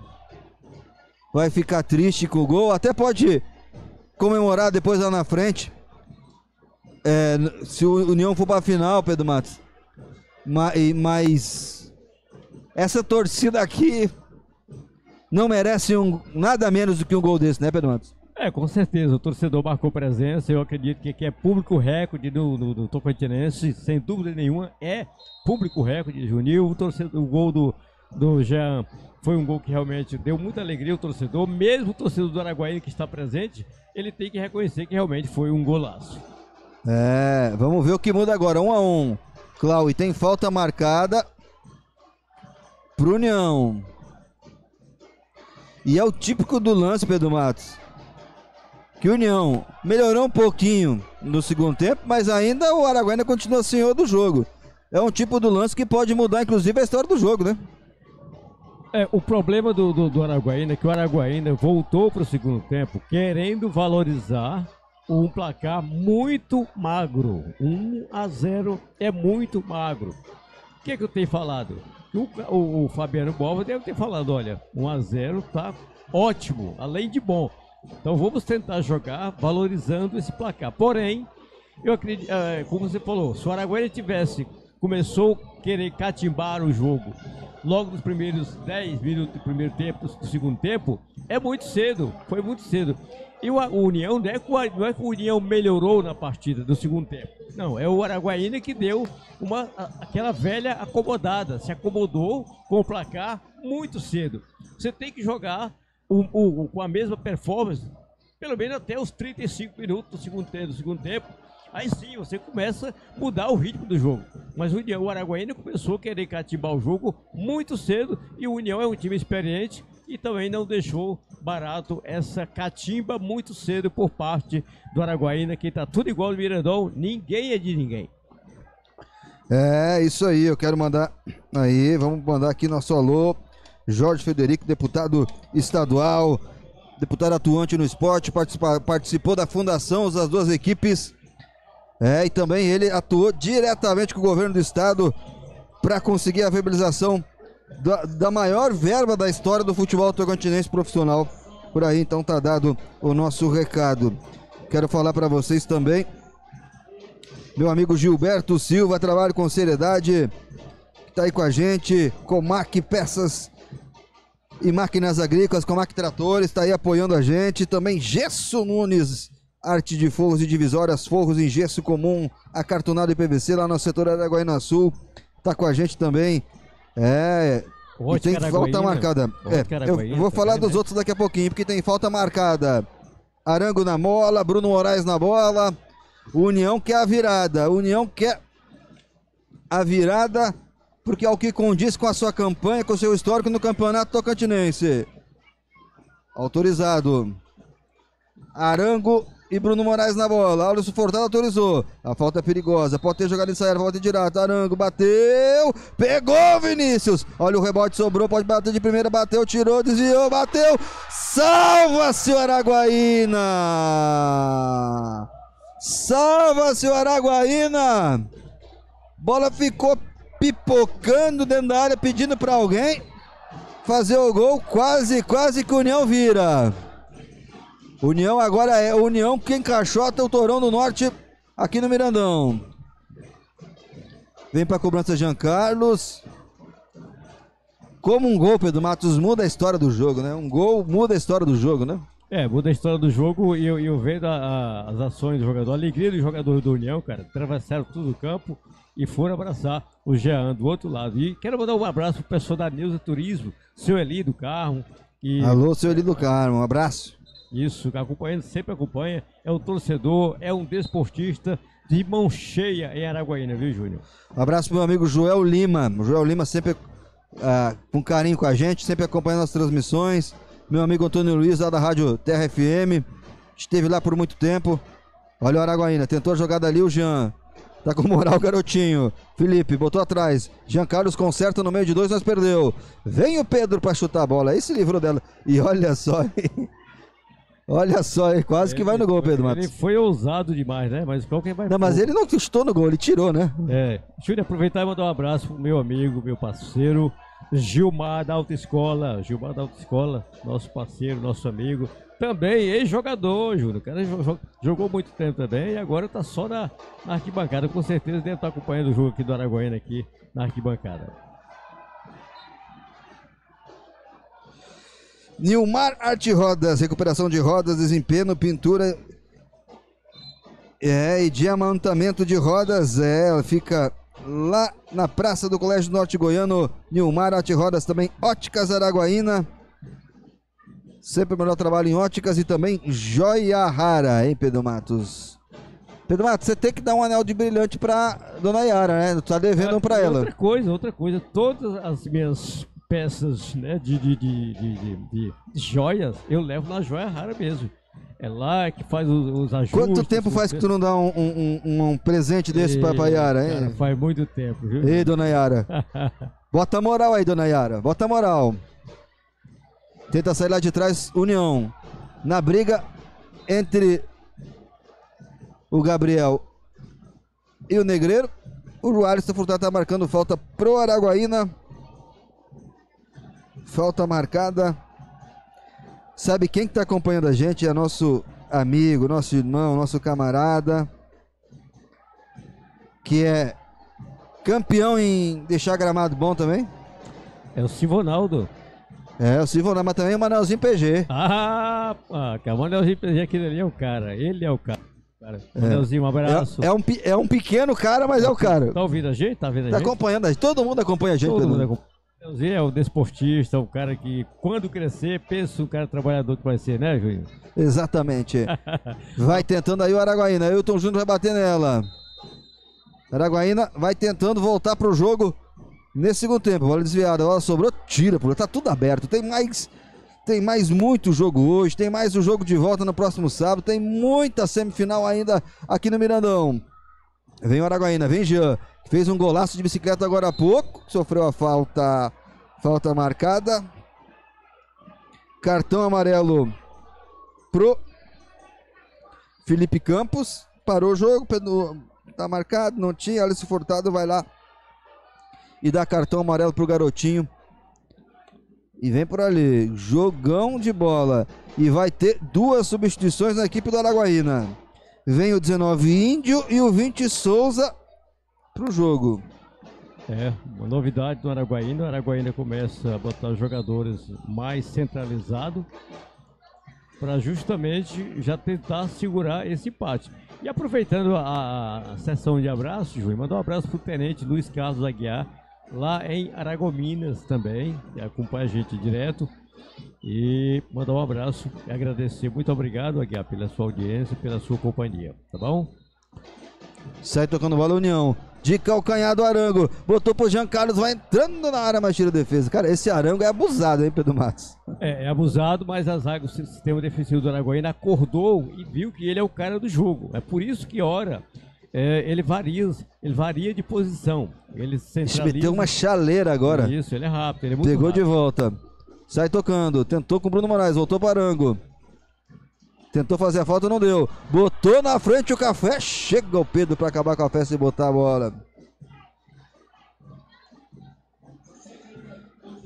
triste com o gol. Até pode comemorar depois lá na frente. É, se o União for pra final, Pedro Matos. Mas essa torcida aqui não merece nada menos do que um gol desse, né, Pedro Matos? É, com certeza, o torcedor marcou presença. Eu acredito que aqui é público recorde do Tocantinense, sem dúvida nenhuma, é público recorde, Juninho. O gol do Jean foi um gol que realmente deu muita alegria ao torcedor. Mesmo o torcedor do Araguaí que está presente, ele tem que reconhecer que realmente foi um golaço. É, vamos ver o que muda agora, 1 a 1. Clau, e tem falta marcada pro União. E é o típico do lance, Pedro Matos, que o União melhorou um pouquinho no segundo tempo, mas ainda o Araguaína continua senhor do jogo. É um tipo do lance que pode mudar, inclusive, a história do jogo, né? É, o problema do Araguaína é que o Araguaína voltou pro segundo tempo querendo valorizar um placar muito magro. 1 a 0 é muito magro. O que eu tenho falado? O Fabiano Borba deve ter falado, olha, 1 a 0 tá ótimo, além de bom. Então vamos tentar jogar valorizando esse placar. Porém, eu acredito, como você falou, se o Araguaína começou a querer catimbar o jogo logo nos primeiros 10 minutos do primeiro tempo, do segundo tempo, é muito cedo, foi muito cedo. E o União, não é que o União melhorou na partida do segundo tempo. Não, é o Araguaína que deu aquela velha acomodada. Se acomodou com o placar muito cedo. Você tem que jogar com a mesma performance, pelo menos até os 35 minutos do segundo tempo. Aí sim, você começa a mudar o ritmo do jogo. Mas o União, o Araguaína começou a querer cativar o jogo muito cedo. E o União é um time experiente e também não deixou barato essa catimba muito cedo por parte do Araguaína, que tá tudo igual no Mirandão. Ninguém é de ninguém. É, isso aí. Eu quero mandar aí, vamos mandar aqui nosso alô. Jorge Frederico, deputado estadual, deputado atuante no esporte, participou da fundação das duas equipes. É, e também ele atuou diretamente com o governo do estado para conseguir a viabilização da maior verba da história do futebol tocantinense profissional. Por aí, então, tá dado o nosso recado. Quero falar para vocês também, meu amigo Gilberto Silva, trabalho com seriedade, tá aí com a gente. Comac Peças e Máquinas Agrícolas, Comac Tratores, tá aí apoiando a gente. Também Gesso Nunes, arte de forros e divisórias, forros em gesso comum, acartonado e PVC, lá no setor Araguaína Sul, tá com a gente também. É, e tem falta marcada. Eu vou falar dos outros daqui a pouquinho, porque tem falta marcada. Arango na bola, Bruno Moraes na bola. União quer a virada. União quer a virada, porque é o que condiz com a sua campanha, com o seu histórico no Campeonato Tocantinense. Autorizado. Arango e Bruno Moraes na bola. Alisson Furtado autorizou. A falta é perigosa. Pode ter jogado ensaiado. Volta direto. Arango bateu. Pegou, Vinícius. Olha o rebote, sobrou. Pode bater de primeira. Bateu, tirou, desviou, bateu. Salva-se o Araguaína. Salva-se o Araguaína. Bola ficou pipocando dentro da área, pedindo para alguém fazer o gol. Quase que o União vira. União agora é União que encaixota o Torão do Norte aqui no Mirandão. Vem para a cobrança Jean Carlos. Como um gol, Pedro Matos, muda a história do jogo, né? Um gol muda a história do jogo, né? É, muda a história do jogo e eu vendo as ações do jogador, a alegria dos jogadores do União, cara. Atravessaram todo o campo e foram abraçar o Jean do outro lado. E quero mandar um abraço pro pessoal da Neuza Turismo, seu Eli do Carmo. E... Alô, seu Eli do Carmo, um abraço. Isso, acompanhando, sempre acompanha, é um torcedor, é um desportista, de mão cheia em Araguaína, viu, Júnior? Um abraço pro meu amigo Joel Lima. O Joel Lima sempre com carinho com a gente, sempre acompanhando as transmissões. Meu amigo Antônio Luiz, lá da Rádio Terra FM, esteve lá por muito tempo. Olha o Araguaína, tentou a jogada ali, o Jean. Tá com moral, garotinho. Felipe, botou atrás. Jean Carlos conserta no meio de dois, mas perdeu. Vem o Pedro pra chutar a bola. Aí se livrou dela. E olha só, hein? Olha só, hein? Quase que vai no gol, Pedro Matos. Ele foi ousado demais, né? Mas qual que vai? Não, mas ele não chutou no gol, ele tirou, né? É. Deixa eu aproveitar e mandar um abraço pro meu amigo, meu parceiro, Gilmar da Autoescola. Gilmar da Autoescola, nosso parceiro, nosso amigo. Também ex-jogador, Júlio. O cara jogou muito tempo também e agora tá só na arquibancada. Com certeza deve estar acompanhando o jogo aqui do Araguaína aqui na arquibancada. Nilmar Arte Rodas, recuperação de rodas, desempenho, pintura e diamantamento de rodas. Ela fica lá na Praça do Colégio Norte Goiano. Nilmar Arte Rodas também, Óticas Araguaína. Sempre o melhor trabalho em óticas e também joia rara, hein, Pedro Matos? Pedro Matos, você tem que dar um anel de brilhante pra dona Yara, né? Tá devendo um pra ela. Outra coisa. Todas as minhas peças, né, de joias, eu levo na joia rara mesmo. É lá que faz os ajustes. Quanto tempo faz que tu não dá um presente desse pra Yara, hein? Cara, faz muito tempo, viu? Ei, dona Yara. Bota moral aí, dona Yara. Bota moral. Tenta sair lá de trás, União. Na briga entre o Gabriel e o Negreiro, o Alisson Furtado está marcando falta pro Araguaína. Falta marcada. Sabe quem que está acompanhando a gente? É nosso amigo, nosso irmão, nosso camarada, que é campeão em deixar gramado bom também. É o Silvonaldo. É, o Silvonaldo, mas também é o Manelzinho PG. Ah, o Manelzinho PG, aquele ali é o cara. Ele é o cara. Manelzinho, um abraço. É um pequeno cara, mas é o cara. Tá ouvindo a gente? Tá vendo a gente? Tá acompanhando a gente. Todo mundo acompanha a gente. Todo mundo acompanha. O Manelzinho é um desportista, um cara que, quando crescer, pensa um cara trabalhador que vai ser, né, Júnior? Exatamente. Vai tentando aí o Araguaína. Ailton Júnior vai bater nela. Araguaína vai tentando voltar pro jogo. Nesse segundo tempo, bola desviada, a bola sobrou, tira, porque tá tudo aberto. Tem mais muito jogo hoje, tem mais o jogo de volta no próximo sábado, tem muita semifinal ainda aqui no Mirandão. Vem o Araguaína, vem Jean, que fez um golaço de bicicleta agora há pouco, sofreu a falta marcada. Cartão amarelo pro Felipe Campos, parou o jogo, tá marcado, não tinha, Alisson Furtado vai lá e dá cartão amarelo pro garotinho. E vem por ali. Jogão de bola. E vai ter duas substituições na equipe do Araguaína. Vem o 19 Índio e o 20 Souza pro jogo. É, uma novidade do Araguaína. O Araguaína começa a botar os jogadores mais centralizados para justamente já tentar segurar esse empate. E aproveitando a sessão de abraço, Júnior, mandar um abraço pro tenente Luiz Carlos Aguiar, lá em Aragominas também, acompanha a gente direto. E mandar um abraço e agradecer. Muito obrigado, Aguiar, pela sua audiência, pela sua companhia, tá bom? Sai tocando bola, União. De calcanhar do Arango. Botou pro Jean Carlos, vai entrando na área, mas tira a defesa. Cara, esse Arango é abusado, hein, Pedro Matos? É abusado, mas a zaga, o sistema defensivo do Araguaína acordou e viu que ele é o cara do jogo. É por isso que, ora... Ele varia de posição. Ele centraliza. Meteu uma chaleira agora. Isso, ele é rápido, ele é muito Pegou rápido. De volta. Sai tocando. Tentou com o Bruno Moraes, voltou para Arango. Tentou fazer a falta, não deu. Botou na frente o Café. Chega o Pedro para acabar com a festa e botar a bola.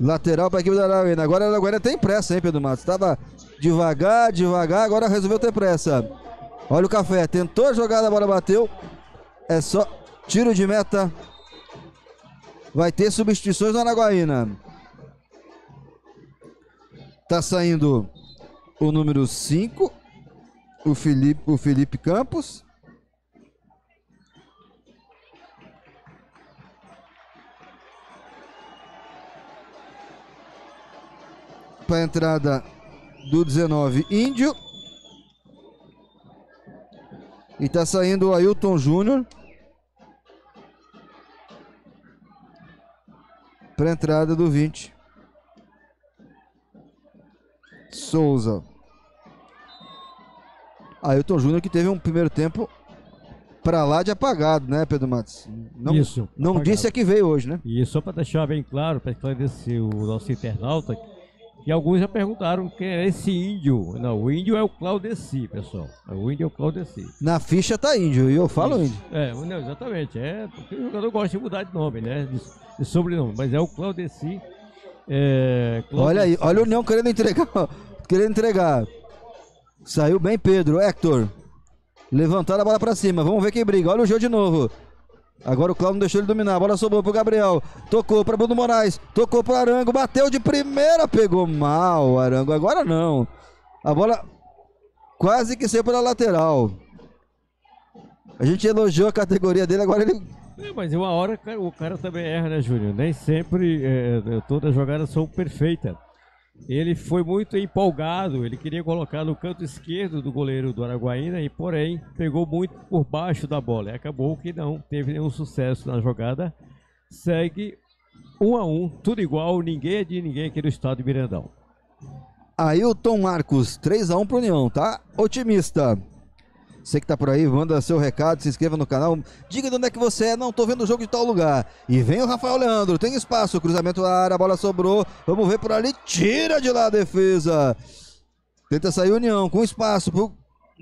Lateral para a equipe do Araguaína. Agora o Araguaína tem pressa, hein, Pedro Matos? Estava devagar, agora resolveu ter pressa. Olha o Café, tentou a jogada, a bola bateu. É só tiro de meta. Vai ter substituições na Araguaína. Tá saindo o número 5, o Felipe Campos. Para a entrada do 19 Índio. E tá saindo o Ailton Júnior para a entrada do 20. Souza. Ailton Júnior, que teve um primeiro tempo para lá de apagado, né, Pedro Matos? Não, isso. Não apagado. Disse é que veio hoje, né? E só para deixar bem claro, para esclarecer o nosso internauta, que alguns já perguntaram quem é esse índio. Não, o índio é o Claudeci, pessoal. O índio é o Claudeci. Na ficha tá índio, e eu falo isso. Índio. É, não, exatamente. É, porque o jogador gosta de mudar de nome, né? De sobrenome, mas é o Claudeci. É, Claudeci. Olha aí, olha o União querendo entregar. Querendo entregar. Saiu bem Pedro, Hector. Levantaram a bola pra cima, vamos ver quem briga. Olha o jogo de novo. Agora o Cláudio não deixou ele dominar, a bola sobrou pro Gabriel. Tocou pra Bruno Moraes, tocou pro Arango. Bateu de primeira, pegou mal o Arango, agora não. A bola quase que saiu pela lateral. A gente elogiou a categoria dele, agora ele... É, mas uma hora o cara também erra, né, Júnior? Nem sempre todas as jogadas são perfeitas. Ele foi muito empolgado, ele queria colocar no canto esquerdo do goleiro do Araguaína e, porém, pegou muito por baixo da bola. E acabou que não teve nenhum sucesso na jogada. Segue 1 a 1, tudo igual, ninguém é de ninguém aqui no estádio Mirandão. Ailton Marcos, 3 a 1 pro União, tá? Otimista. Você que tá por aí, manda seu recado, se inscreva no canal, diga de onde é que você é, não tô vendo o jogo de tal lugar. E vem o Rafael Leandro, tem espaço, cruzamento na área, a bola sobrou, vamos ver por ali, tira de lá a defesa. Tenta sair União, com espaço pro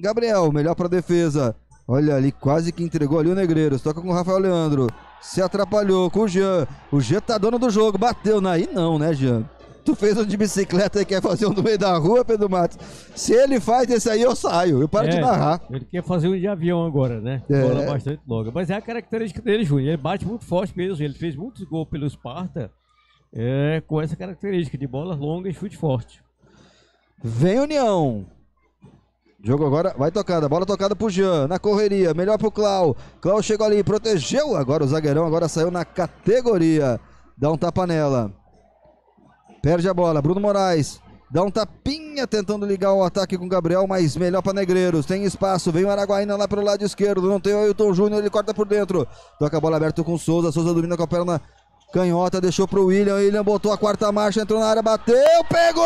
Gabriel, melhor pra defesa. Olha ali, quase que entregou ali o Negreiros, toca com o Rafael Leandro, se atrapalhou com o Jean tá dono do jogo, bateu, aí não, né, Jean? Tu fez um de bicicleta e quer fazer um do meio da rua, Pedro Matos. Se ele faz esse aí, eu saio. Eu paro de narrar. Ele quer fazer um de avião agora, né? É. Bola bastante longa. Mas é a característica dele, Júnior. Ele bate muito forte mesmo. Ele fez muitos gols pelo Sparta com essa característica de bola longa e chute forte. Vem União. Jogo agora vai tocada. Bola tocada pro Jean. Na correria. Melhor pro Clau. Clau chegou ali, protegeu. Agora o zagueirão agora saiu na categoria. Dá um tapa nela. Perde a bola, Bruno Moraes, dá um tapinha tentando ligar o ataque com o Gabriel, mas melhor para Negreiros, tem espaço, vem o Araguaína lá para o lado esquerdo, não tem o Ailton Júnior, ele corta por dentro, toca a bola aberta com o Souza, Souza domina com a perna canhota, deixou para o William, William botou a quarta marcha, entrou na área, bateu, pegou,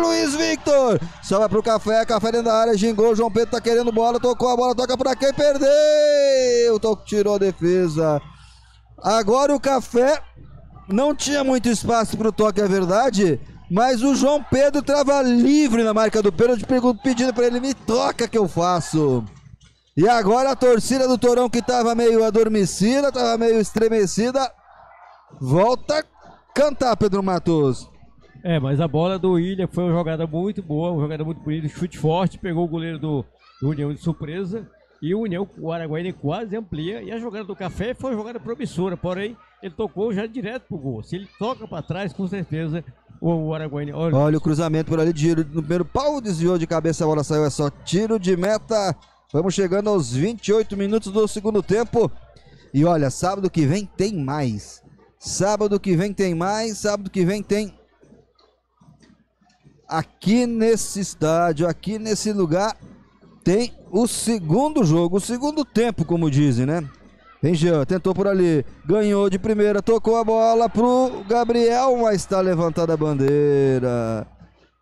Luiz Victor, sobra para o Café dentro da área, gingou, João Pedro tá querendo bola, tocou a bola, toca para quem, perdeu, tirou a defesa, agora o Café... Não tinha muito espaço para o toque, é verdade, mas o João Pedro estava livre na marca do pênalti, pedindo para ele, me toca que eu faço. E agora a torcida do Torão, que estava meio adormecida, estava meio estremecida, volta a cantar, Pedro Matos. É, mas a bola do William foi uma jogada muito boa, uma jogada muito bonita, chute forte, pegou o goleiro do União de surpresa. E o União, o Araguaína quase amplia. E a jogada do Café foi uma jogada promissora. Porém, ele tocou já direto pro gol. Se ele toca para trás, com certeza o Araguaína... Olha o cruzamento por ali, tiro no primeiro pau, desviou de cabeça, a bola saiu, é só tiro de meta. Vamos chegando aos 28 minutos do segundo tempo. E olha, sábado que vem tem mais. Sábado que vem tem mais, sábado que vem tem... Aqui nesse estádio, aqui nesse lugar... Tem o segundo jogo, o segundo tempo, como dizem, né? Tem Jean, tentou por ali, ganhou de primeira, tocou a bola pro Gabriel, mas está levantada a bandeira.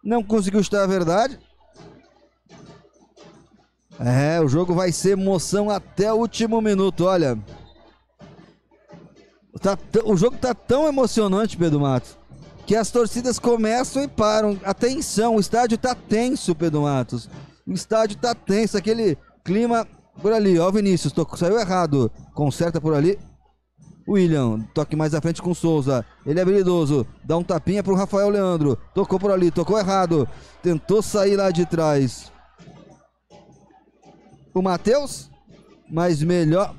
Não conseguiu chutar a verdade. É, o jogo vai ser emoção até o último minuto, olha. O jogo tá tão emocionante, Pedro Matos, que as torcidas começam e param. Atenção, o estádio tá tenso, Pedro Matos. O estádio tá tenso, aquele clima por ali, ó, o Vinícius, saiu errado, conserta por ali, William, toque mais à frente com o Souza, ele é habilidoso, dá um tapinha pro Rafael Leandro, tocou por ali, tocou errado, tentou sair lá de trás, o Matheus, mas melhor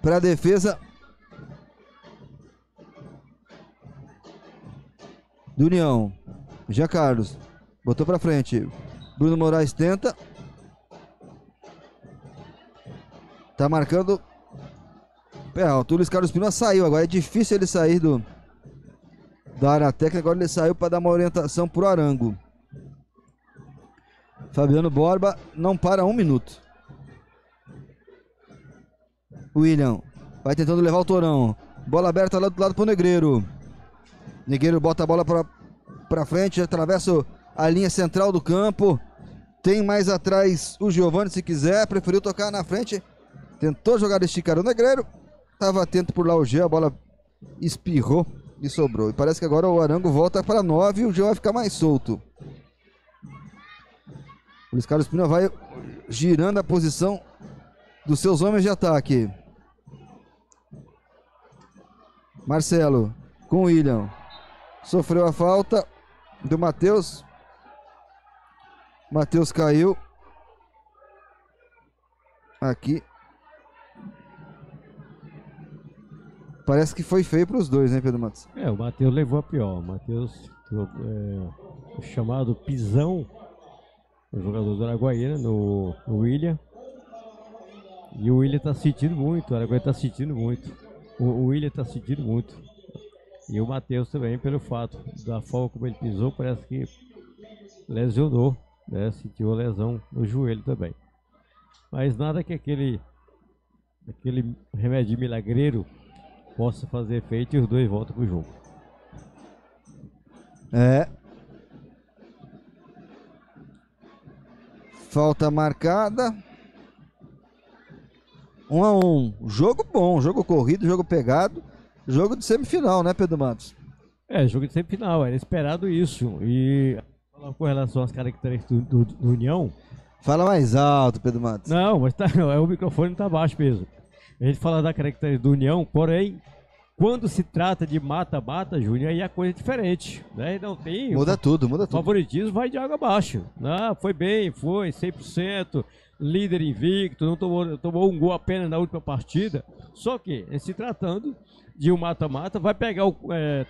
para a defesa do União. Jean Carlos, botou pra frente, Bruno Moraes tenta, tá marcando pé alto, o Luiz Carlos Prima saiu, agora é difícil ele sair da área técnica, agora ele saiu para dar uma orientação pro Arango. Fabiano Borba não para um minuto. William vai tentando levar o Torão. Bola aberta lá do lado pro Negreiro. Negreiro bota a bola pra frente, atravessa a linha central do campo. Tem mais atrás o Giovani se quiser, preferiu tocar na frente. Tentou jogar, esticar o Negreiro. Tava atento por lá o Gê, a bola espirrou e sobrou. E parece que agora o Arango volta para 9 e o Gê vai ficar mais solto. O Luiz Carlos Pina vai girando a posição dos seus homens de ataque. Marcelo com o William. Sofreu a falta do Matheus. Matheus caiu. Aqui. Parece que foi feio para os dois, né, Pedro Matos? É, o Matheus levou a pior. O Matheus, o chamado pisão. O jogador do Araguaína, no William. E o William está sentindo muito, o Araguaína está sentindo muito. O William está sentindo muito. E o Matheus também, pelo fato da forma como ele pisou, parece que lesionou, né? Sentiu a lesão no joelho também. Mas nada que aquele remédio milagreiro possa fazer efeito, e os dois voltam pro jogo. É. Falta marcada. 1 a 1. Jogo bom, jogo corrido, jogo pegado. Jogo de semifinal, né, Pedro Matos? É, jogo de semifinal, era esperado isso. E com relação às características do União... Fala mais alto, Pedro Matos. Não, mas tá, o microfone tá baixo mesmo. A gente fala da característica do União, porém, quando se trata de mata-mata, Júnior, aí a coisa é diferente, né? Não tem... Muda tudo, muda tudo. Favoritismo vai de água abaixo. Ah, foi bem, foi 100%, líder invicto, não tomou um gol apenas na última partida. Só que, se tratando de um mata-mata, vai pegar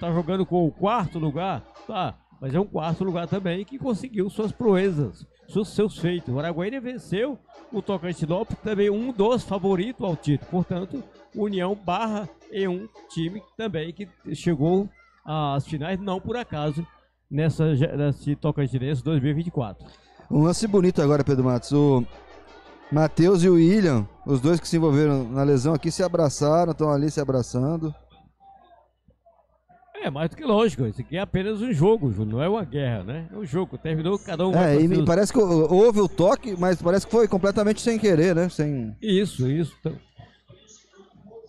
tá jogando com o quarto lugar, tá? Mas é um quarto lugar também que conseguiu suas proezas, seus feitos. O Araguaína venceu o Tocantinópolis, também um dos favoritos ao título. Portanto, União barra em um time também que chegou às finais, não por acaso, nesse Tocantinense 2024. Um lance bonito agora, Pedro Matos. O Matheus e o William, os dois que se envolveram na lesão aqui, se abraçaram, estão ali se abraçando. É, mais do que lógico, isso aqui é apenas um jogo, não é uma guerra, né? É um jogo, terminou cada um... É, e seus... parece que houve o toque, mas parece que foi completamente sem querer, né? Sem... Isso. Então,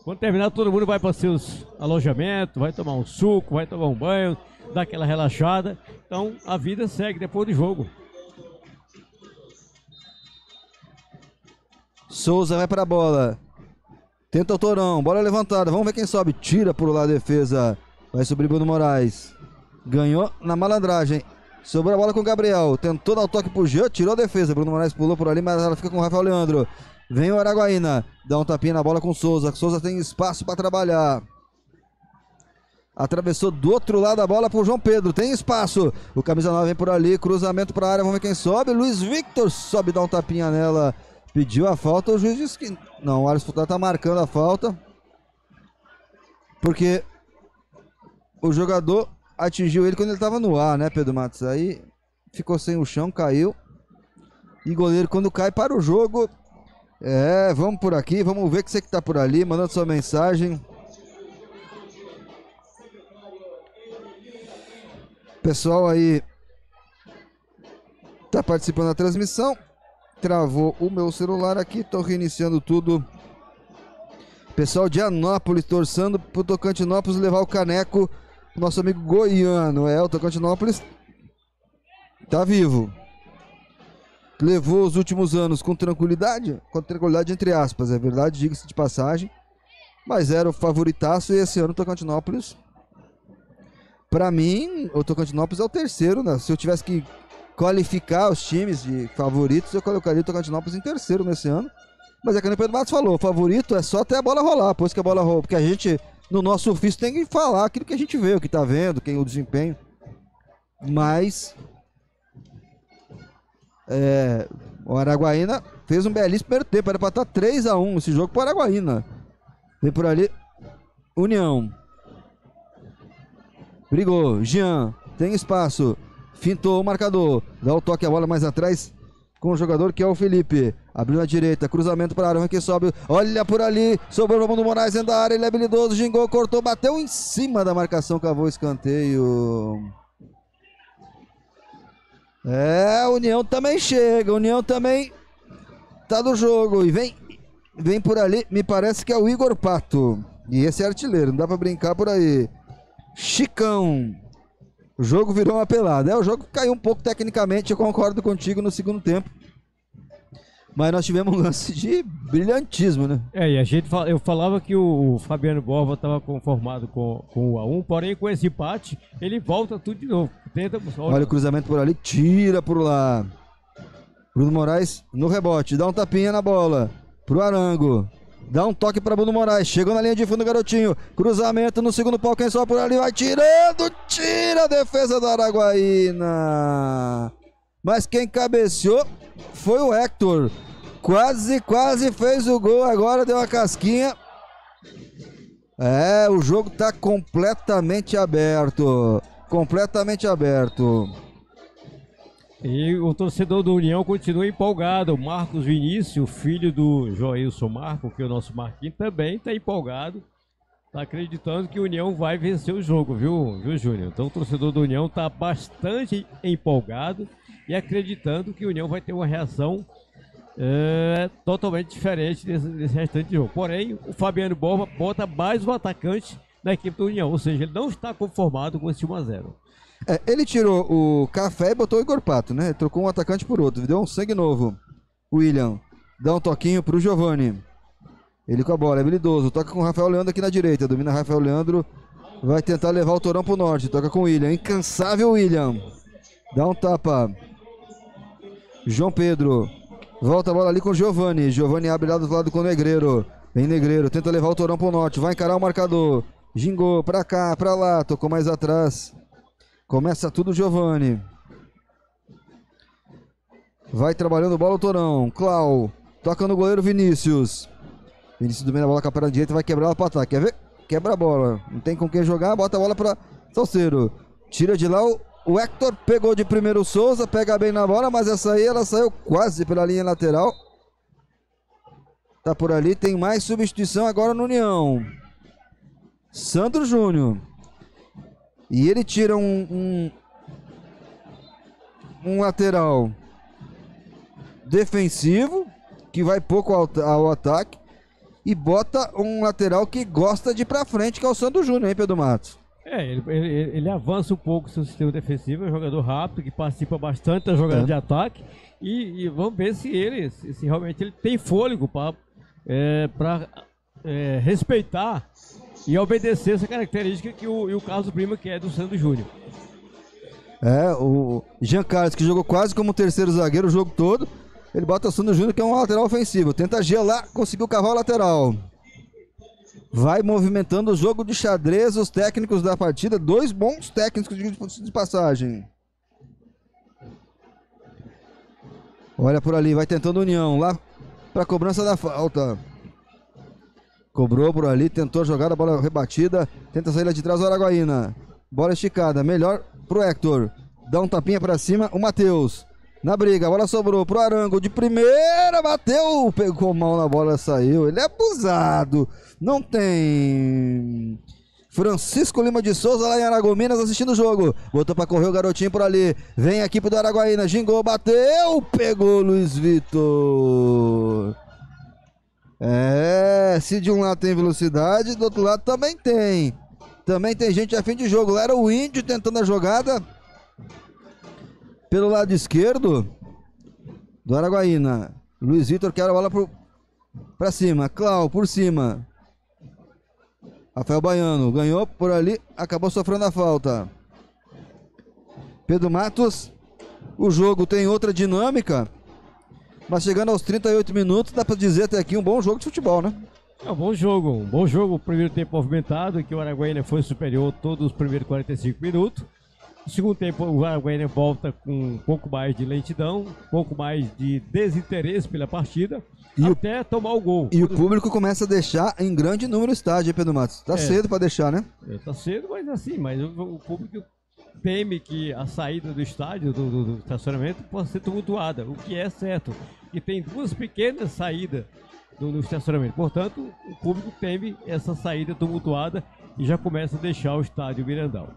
quando terminar, todo mundo vai para seus alojamentos, vai tomar um suco, vai tomar um banho, dá aquela relaxada. Então, a vida segue depois do jogo. Souza vai para a bola. Tenta o Torão, bola levantada, vamos ver quem sobe. Tira por lá a defesa... Vai sobre Bruno Moraes. Ganhou na malandragem. Sobrou a bola com o Gabriel. Tentou dar o toque pro Jean. Tirou a defesa. Bruno Moraes pulou por ali, mas ela fica com o Rafael Leandro. Vem o Araguaína. Dá um tapinha na bola com o Souza. Souza tem espaço para trabalhar. Atravessou do outro lado a bola pro João Pedro. Tem espaço. O camisa 9 vem por ali. Cruzamento pra área. Vamos ver quem sobe. Luiz Victor sobe, dá um tapinha nela. Pediu a falta. O juiz disse que... Não, o Alisson Furtado tá marcando a falta. Porque... O jogador atingiu ele quando ele estava no ar, né, Pedro Matos? Aí ficou sem o chão, caiu. E goleiro, quando cai para o jogo... É, vamos por aqui, vamos ver que você que está por ali, mandando sua mensagem. Pessoal aí... Está participando da transmissão. Travou o meu celular aqui, estou reiniciando tudo. Pessoal de Anápolis torcendo para o Tocantinópolis levar o caneco. Nosso amigo goiano, o Tocantinópolis tá vivo. Levou os últimos anos com tranquilidade entre aspas, é verdade, diga-se de passagem. Mas era o favoritaço e esse ano o Tocantinópolis, para mim, o Tocantinópolis é o terceiro, né? Se eu tivesse que qualificar os times de favoritos, eu colocaria o Tocantinópolis em terceiro nesse ano. Mas é que o Pedro Matos falou, o favorito é só até a bola rolar, pois que a bola rola, porque a gente... No nosso ofício tem que falar aquilo que a gente vê, o que tá vendo, quem o desempenho. Mas o Araguaína fez um belíssimo primeiro tempo. Era pra estar 3 a 1 esse jogo pro Araguaína. Vem por ali União. Brigou, Jean, tem espaço. Fintou o marcador. Dá o toque, a bola mais atrás com o jogador que é o Felipe. Abriu na direita, cruzamento para Arango que sobe, olha por ali, sobrou o Mundo Moraes dentro da área, ele é habilidoso, gingou, cortou, bateu em cima da marcação, cavou o escanteio. É, a União também chega, a União também tá do jogo e vem por ali, me parece que é o Igor Pato. E esse é artilheiro, não dá pra brincar por aí. Chicão. O jogo virou uma pelada. É, o jogo caiu um pouco tecnicamente, eu concordo contigo, no segundo tempo. Mas nós tivemos um lance de brilhantismo, né? É, e a gente, eu falava que o Fabiano Borba estava conformado com o A1, porém com esse empate, ele volta tudo de novo. Tenta, olha o cruzamento por ali, tira por lá. Bruno Moraes no rebote, dá um tapinha na bola pro Arango. Dá um toque para Bruno Moraes, chegou na linha de fundo o garotinho, cruzamento no segundo pau, quem só por ali vai tirando, tira a defesa do Araguaína. Mas quem cabeceou foi o Hector, quase fez o gol, agora deu uma casquinha. É, o jogo tá completamente aberto. E o torcedor do União continua empolgado. O Marcos Vinícius, filho do Joilson Marco, que é o nosso Marquinho, também está empolgado. Está acreditando que o União vai vencer o jogo, viu Júnior? Então o torcedor do União está bastante empolgado e acreditando que o União vai ter uma reação totalmente diferente desse restante jogo. Porém, o Fabiano Borba bota mais um atacante na equipe do União, ou seja, ele não está conformado com esse 1 a 0. É, ele tirou o Café e botou o Igor Pato, né? Trocou um atacante por outro, deu um sangue novo. William, dá um toquinho pro Giovani. Ele com a bola, é habilidoso, toca com o Rafael Leandro aqui na direita, domina Rafael Leandro, vai tentar levar o Torão pro norte, toca com o William, incansável William. Dá um tapa. João Pedro, volta a bola ali com o Giovani. Giovani abre lá do lado com o Negreiro. Vem Negreiro, tenta levar o Torão pro norte, vai encarar o marcador. Gingou, pra cá, pra lá, tocou mais atrás. Começa tudo o Giovani. Vai trabalhando bola o Torão. Clau. Toca no goleiro Vinícius. Vinícius domina a bola com a perna direita. Vai quebrar ela para ataque. Quer ver? Quebra a bola. Não tem com quem jogar. Bota a bola para Salceiro. Tira de lá o Hector. Pegou de primeiro o Souza. Pega bem na bola. Mas essa aí ela saiu quase pela linha lateral. Tá por ali. Tem mais substituição agora no União. Sandro Júnior. E ele tira um lateral defensivo, que vai pouco ao ataque, e bota um lateral que gosta de ir pra frente, que é o Sandro Júnior, hein, Pedro Matos? É, ele avança um pouco o seu sistema defensivo, é um jogador rápido, que participa bastante da jogada de ataque, e vamos ver se realmente ele tem fôlego para respeitar e obedecer essa característica que o Carlos Prima, que é do Sandro Júnior. É, o Jean Carlos, que jogou quase como terceiro zagueiro o jogo todo, ele bota o Sandro Júnior, que é um lateral ofensivo. Tenta gelar, conseguiu cavar o lateral. Vai movimentando o jogo de xadrez, os técnicos da partida, dois bons técnicos de passagem. Olha por ali, vai tentando União, lá para a cobrança da falta. Cobrou por ali, tentou jogar, a bola rebatida, tenta sair lá de trás do Araguaína. Bola esticada, melhor pro Hector. Dá um tapinha pra cima, o Matheus. Na briga, a bola sobrou pro Arango, de primeira, bateu, pegou mal na bola, saiu. Ele é abusado, não tem... Francisco Lima de Souza lá em Aragominas assistindo o jogo. Botou pra correr o garotinho por ali. Vem a equipe do Araguaína, gingou, bateu, pegou Luiz Vitor. É, se de um lado tem velocidade, do outro lado também tem. Também tem gente a fim de jogo. Lá era o Índio tentando a jogada pelo lado esquerdo do Araguaína. Luiz Vitor quer a bola pra cima. Clau por cima. Rafael Baiano ganhou por ali, acabou sofrendo a falta. Pedro Matos, o jogo tem outra dinâmica. Mas chegando aos 38 minutos, dá para dizer até aqui um bom jogo de futebol, né? É um bom jogo, o primeiro tempo movimentado, em que o Araguaína foi superior todos os primeiros 45 minutos. No segundo tempo, o Araguaína volta com um pouco mais de lentidão, um pouco mais de desinteresse pela partida, e até tomar o gol. E o público começa a deixar em grande número o estádio, hein, Pedro Matos? Tá cedo para deixar, né? Tá cedo, mas assim, mas o público teme que a saída do estádio, do estacionamento, possa ser tumultuada, o que é certo. E tem duas pequenas saídas do estacionamento. Portanto, o público teme essa saída tumultuada e já começa a deixar o estádio Mirandão.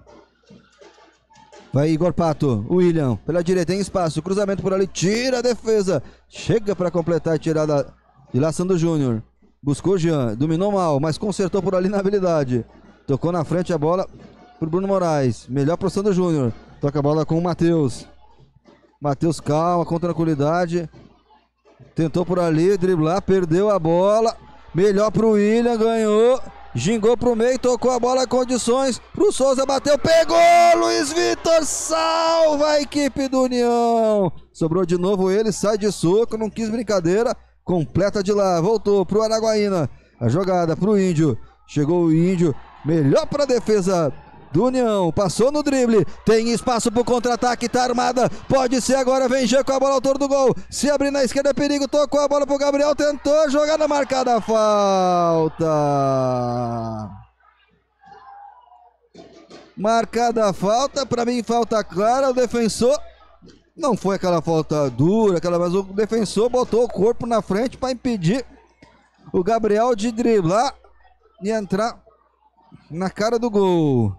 Vai Igor Pato, William, pela direita tem espaço, cruzamento por ali, tira a defesa, chega para completar a tirada de lá Sandro Júnior. Buscou Jean, dominou mal, mas consertou por ali na habilidade. Tocou na frente a bola pro Bruno Moraes, melhor pro Sandro Júnior. Toca a bola com o Matheus. Matheus calma, com tranquilidade. Tentou por ali, driblar, perdeu a bola. Melhor pro William, ganhou. Gingou pro meio, tocou a bola, condições pro Souza, bateu, pegou, Luiz Vitor, salva a equipe do União. Sobrou de novo ele, sai de soco, não quis brincadeira, completa de lá, voltou pro Araguaína. A jogada pro Índio, chegou o Índio, melhor pra defesa do União, passou no drible, tem espaço pro contra-ataque, tá armada, pode ser agora, vem Jean com a bola, autor do gol, se abrir na esquerda é perigo, tocou a bola pro Gabriel, tentou, jogada marcada, falta. Marcada a falta, pra mim falta clara, o defensor, não foi aquela falta dura, mas o defensor botou o corpo na frente pra impedir o Gabriel de driblar e entrar na cara do gol.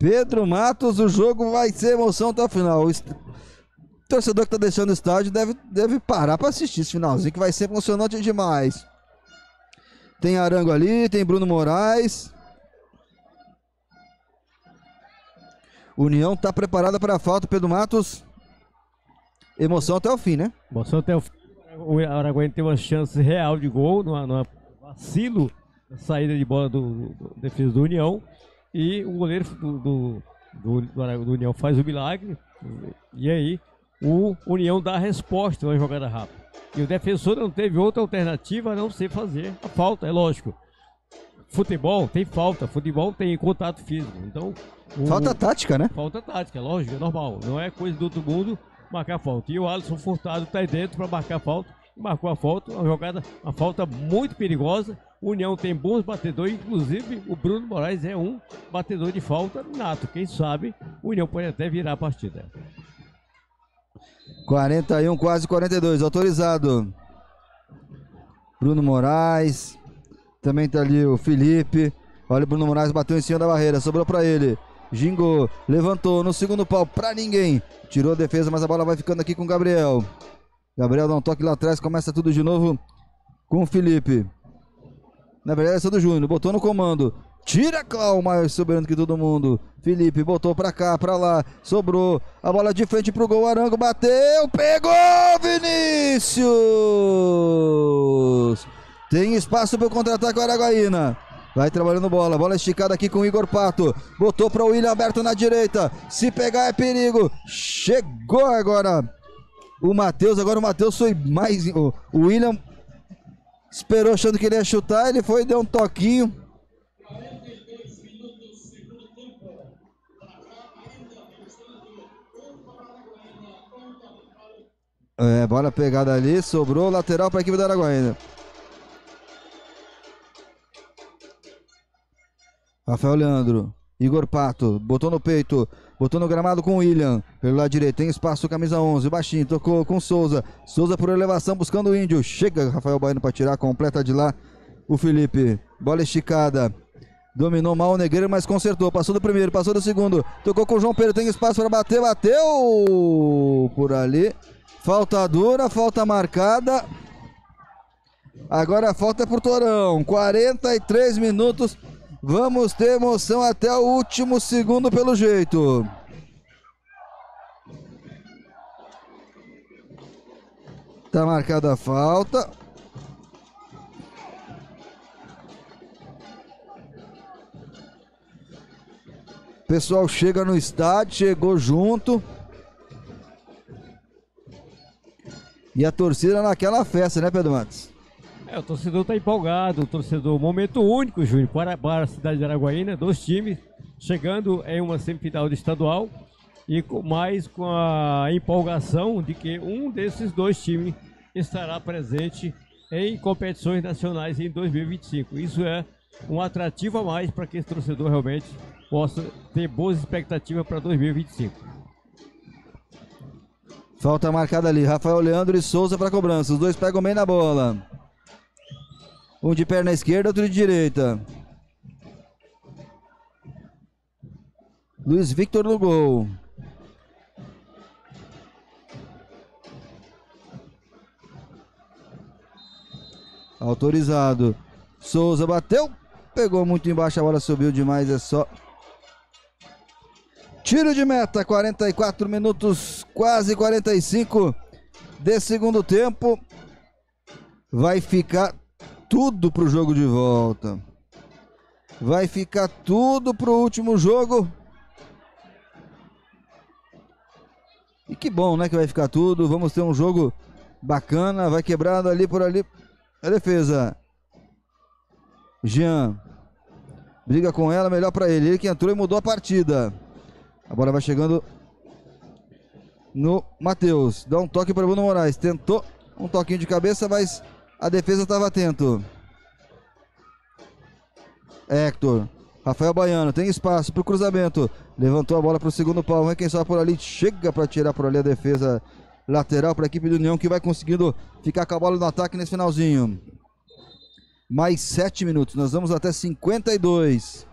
Pedro Matos, o jogo vai ser emoção até o final. O torcedor que está deixando o estádio deve parar para assistir esse finalzinho, que vai ser emocionante demais. Tem Arango ali, tem Bruno Moraes. União está preparada para a falta, Pedro Matos. Emoção até o fim, né? Emoção até o fim. O Araguaína tem uma chance real de gol, no vacilo na saída de bola do defesa do União. E o goleiro do União faz o milagre. E aí o União dá a resposta, uma jogada rápida. E o defensor não teve outra alternativa a não ser fazer a falta, é lógico. Futebol tem falta, futebol tem contato físico. Então, falta tática, né? Falta tática, lógico, é normal. Não é coisa do outro mundo marcar falta. E o Alisson Furtado está aí dentro para marcar falta. Marcou a falta, uma jogada, uma falta muito perigosa. O União tem bons batedores, inclusive o Bruno Moraes é um batedor de falta nato. Quem sabe o União pode até virar a partida. 41, quase 42, autorizado. Bruno Moraes, também tá ali o Felipe. Olha o Bruno Moraes, bateu em cima da barreira, sobrou para ele. Gingou, levantou no segundo pau, para ninguém. Tirou a defesa, mas a bola vai ficando aqui com o Gabriel. Gabriel dá um toque lá atrás, começa tudo de novo com o Felipe. Na verdade é Sandro Júnior, botou no comando. Tira o maior soberano que todo mundo. Felipe botou pra cá, pra lá, sobrou. A bola de frente pro gol, Arango bateu, pegou Vinícius! Tem espaço pro contra-ataque o Araguaína. Vai trabalhando bola, bola esticada aqui com o Igor Pato. Botou pra o William Alberto na direita. Se pegar é perigo. Chegou agora o Matheus, agora o Matheus foi mais... O William esperou achando que ele ia chutar, ele foi, deu um toquinho. É, bola pegada ali, sobrou, lateral para a equipe da Araguaína. Rafael Leandro, Igor Pato, botou no peito. Botou no gramado com o William, pelo lado direito, tem espaço, camisa 11, baixinho, tocou com Souza, Souza por elevação, buscando o Índio, chega Rafael Baiano para tirar, completa de lá o Felipe, bola esticada, dominou mal o Negreiro, mas consertou, passou do primeiro, passou do segundo, tocou com o João Pedro, tem espaço para bater, bateu por ali, falta dura, falta marcada, agora a falta é por Torão, 43 minutos, vamos ter emoção até o último segundo pelo jeito. Tá marcada a falta. O pessoal chega no estádio, chegou junto. E a torcida naquela festa, né, Pedro Matos? É, o torcedor está empolgado, o torcedor, momento único, Júnior, para a cidade de Araguaína, dois times chegando em uma semifinal de estadual e mais com a empolgação de que um desses dois times estará presente em competições nacionais em 2025. Isso é um atrativo a mais para que esse torcedor realmente possa ter boas expectativas para 2025. Falta marcada ali, Rafael Leandro e Souza para cobrança, os dois pegam bem na bola. Um de perna esquerda, outro de direita. Luiz Victor no gol. Autorizado. Souza bateu. Pegou muito embaixo, a bola subiu demais, é só... Tiro de meta, 44 minutos, quase 45 de segundo tempo. Vai ficar tudo pro jogo de volta. Vai ficar tudo pro último jogo. E que bom, né, que vai ficar tudo. Vamos ter um jogo bacana. Vai quebrado ali por ali. A defesa. Jean. Briga com ela, melhor para ele. Ele que entrou e mudou a partida. A bola vai chegando no Matheus. Dá um toque para Bruno Moraes. Tentou um toquinho de cabeça, mas a defesa estava atento. Hector. Rafael Baiano, tem espaço para o cruzamento. Levantou a bola para o segundo pau. Vem quem só por ali, chega para tirar por ali a defesa lateral para a equipe do União, que vai conseguindo ficar com a bola no ataque nesse finalzinho. Mais 7 minutos, nós vamos até 52.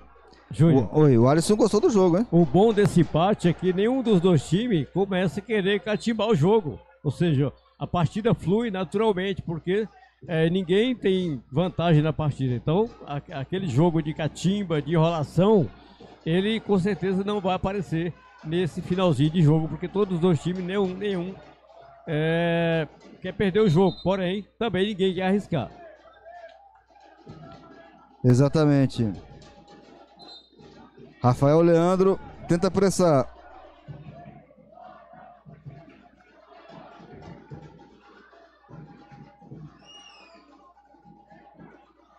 Júnior. Oi, o Alisson gostou do jogo, hein? O bom desse empate é que nenhum dos dois times começa a querer catimbar o jogo. Ou seja, a partida flui naturalmente, porque... ninguém tem vantagem na partida, então aquele jogo de catimba, de enrolação, ele com certeza não vai aparecer nesse finalzinho de jogo, porque todos os dois times, nenhum quer perder o jogo, porém também ninguém quer arriscar. Exatamente. Rafael Leandro tenta pressar.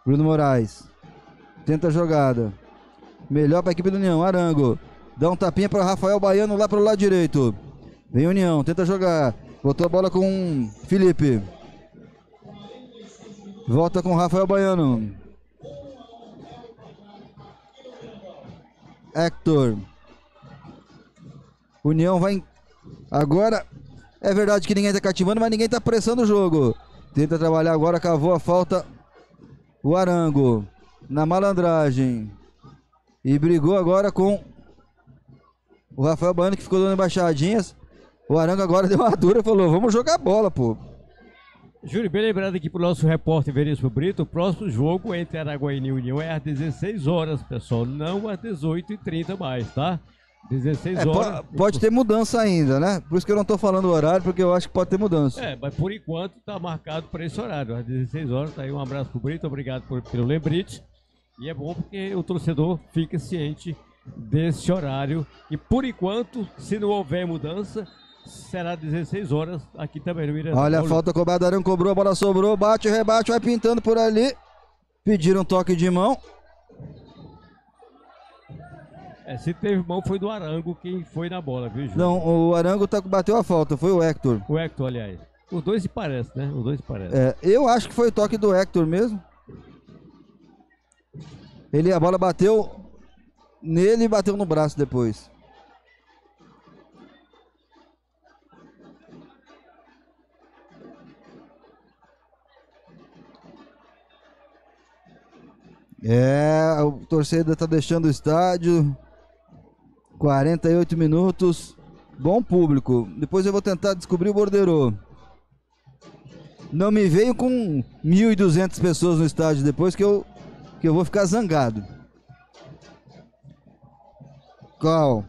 Bruno Moraes tenta a jogada. Melhor para a equipe do União. Arango dá um tapinha para Rafael Baiano lá para o lado direito. Vem União, tenta jogar. Botou a bola com Felipe. Volta com Rafael Baiano. Hector. União vai. Agora é verdade que ninguém está cativando, mas ninguém está pressando o jogo. Tenta trabalhar agora, cavou a falta. O Arango na malandragem e brigou agora com o Rafael Baiano, que ficou dando embaixadinhas. O Arango agora deu uma dura e falou, vamos jogar bola, pô. Júlio, bem lembrado aqui pro nosso repórter Veríssimo Brito, o próximo jogo entre Araguaína e União é às 16 horas, pessoal, não às 18h30 mais, tá? 16 horas. Pode ter mudança ainda, né? Por isso que eu não tô falando o horário, porque eu acho que pode ter mudança. Mas por enquanto tá marcado para esse horário, às 16 horas. Tá aí, um abraço pro Brito, obrigado pelo lembrete. E é bom porque o torcedor fica ciente desse horário. E por enquanto, se não houver mudança, será 16 horas aqui também no Mirandão. Olha a falta cobrada, Arão cobrou, a bola sobrou, bate, rebate, vai pintando por ali. Pediram um toque de mão. Se teve mão foi do Arango quem foi na bola, viu, Júlio? Não, o Arango bateu a falta, foi o Hector. O Hector, aliás. Os dois se parecem, né? Os dois se parecem. Eu acho que foi o toque do Hector mesmo. A bola bateu nele e bateu no braço depois. O torcedor tá deixando o estádio. 48 minutos, bom público. Depois eu vou tentar descobrir o borderô. Não me veio com 1.200 pessoas no estádio depois, que eu vou ficar zangado. Qual?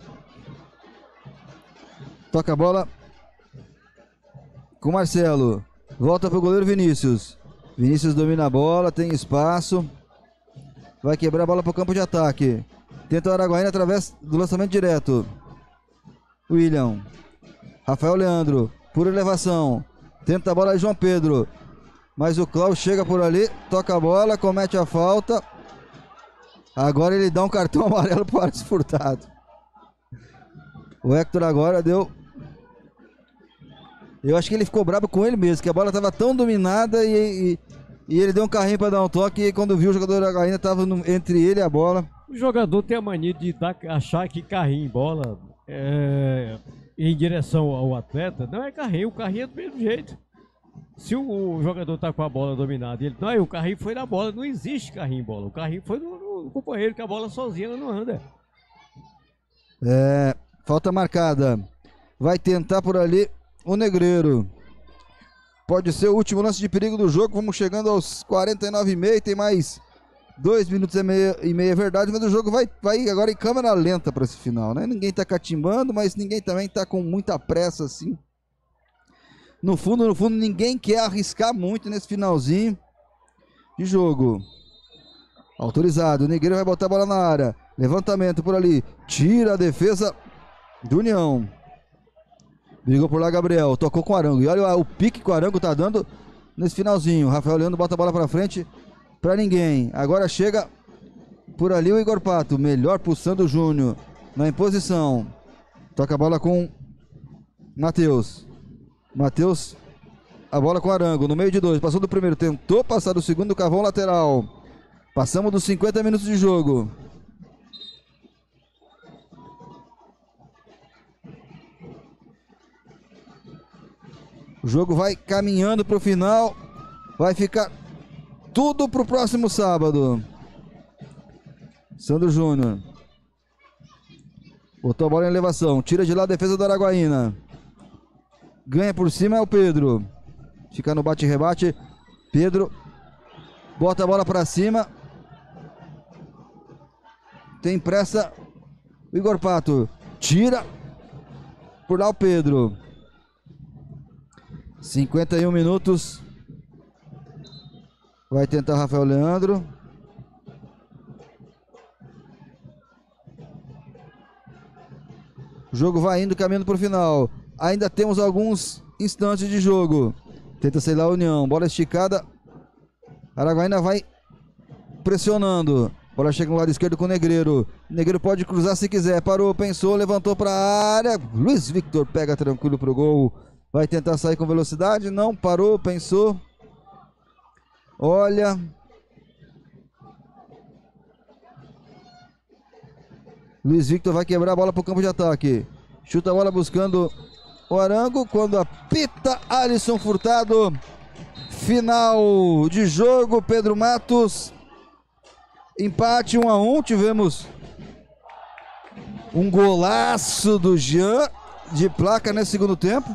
Toca a bola com o Marcelo. Volta pro goleiro Vinícius. Vinícius domina a bola, tem espaço. Vai quebrar a bola para o campo de ataque. Tenta o Araguaína através do lançamento direto. William. Rafael Leandro. Por elevação. Tenta a bola aí João Pedro. Mas o Cláudio chega por ali. Toca a bola. Comete a falta. Agora ele dá um cartão amarelo para o Alisson Furtado. O Hector agora deu... Eu acho que ele ficou bravo com ele mesmo. Que a bola estava tão dominada e ele deu um carrinho para dar um toque, e quando viu o jogador ainda estava entre ele e a bola. O jogador tem a mania de achar que carrinho em bola é, em direção ao atleta, não é carrinho, o carrinho é do mesmo jeito. Se o jogador está com a bola dominada, ele não, o carrinho foi na bola, não existe carrinho em bola, o carrinho foi no companheiro, que a bola sozinha ela não anda. É, falta marcada. Vai tentar por ali o Negreiro. Pode ser o último lance de perigo do jogo. Vamos chegando aos 49,5. Tem mais 2 minutos e meio, é verdade, mas o jogo vai agora em câmera lenta para esse final, né? Ninguém tá catimbando, mas ninguém também tá com muita pressa, assim. No fundo, ninguém quer arriscar muito nesse finalzinho de jogo. Autorizado, o Negreiro vai botar a bola na área. Levantamento por ali, tira a defesa do União. Brigou por lá, Gabriel, tocou com o Arango. E olha o pique que o Arango tá dando nesse finalzinho. Rafael Leandro bota a bola para frente. Pra ninguém, agora chega por ali o Igor Pato, melhor pulsando o Júnior, na imposição, toca a bola com Matheus, a bola com Arango, no meio de dois, passou do primeiro, tentou passar do segundo, cavou o lateral, passamos dos 50 minutos de jogo. O jogo vai caminhando pro final, vai ficar tudo pro próximo sábado. Sandro Júnior botou a bola em elevação, tira de lá a defesa do Araguaína, ganha por cima, é o Pedro, fica no bate-rebate, Pedro bota a bola para cima, tem pressa o Igor Pato, tira por lá o Pedro. 51 minutos. Vai tentar Rafael Leandro. O jogo vai indo, caminhando para o final. Ainda temos alguns instantes de jogo. Tenta sair lá a União. Bola esticada. Araguaína vai pressionando. Bola chega no lado esquerdo com o Negreiro. Negreiro pode cruzar se quiser. Parou, pensou, levantou para a área. Luiz Victor pega tranquilo para o gol. Vai tentar sair com velocidade. Não, parou, pensou. Olha, Luiz Victor vai quebrar a bola para o campo de ataque. Chuta a bola buscando o Arango. Quando apita, Alisson Furtado. Final de jogo, Pedro Matos. Empate 1 a 1. Tivemos um golaço do Jean de placa nesse segundo tempo.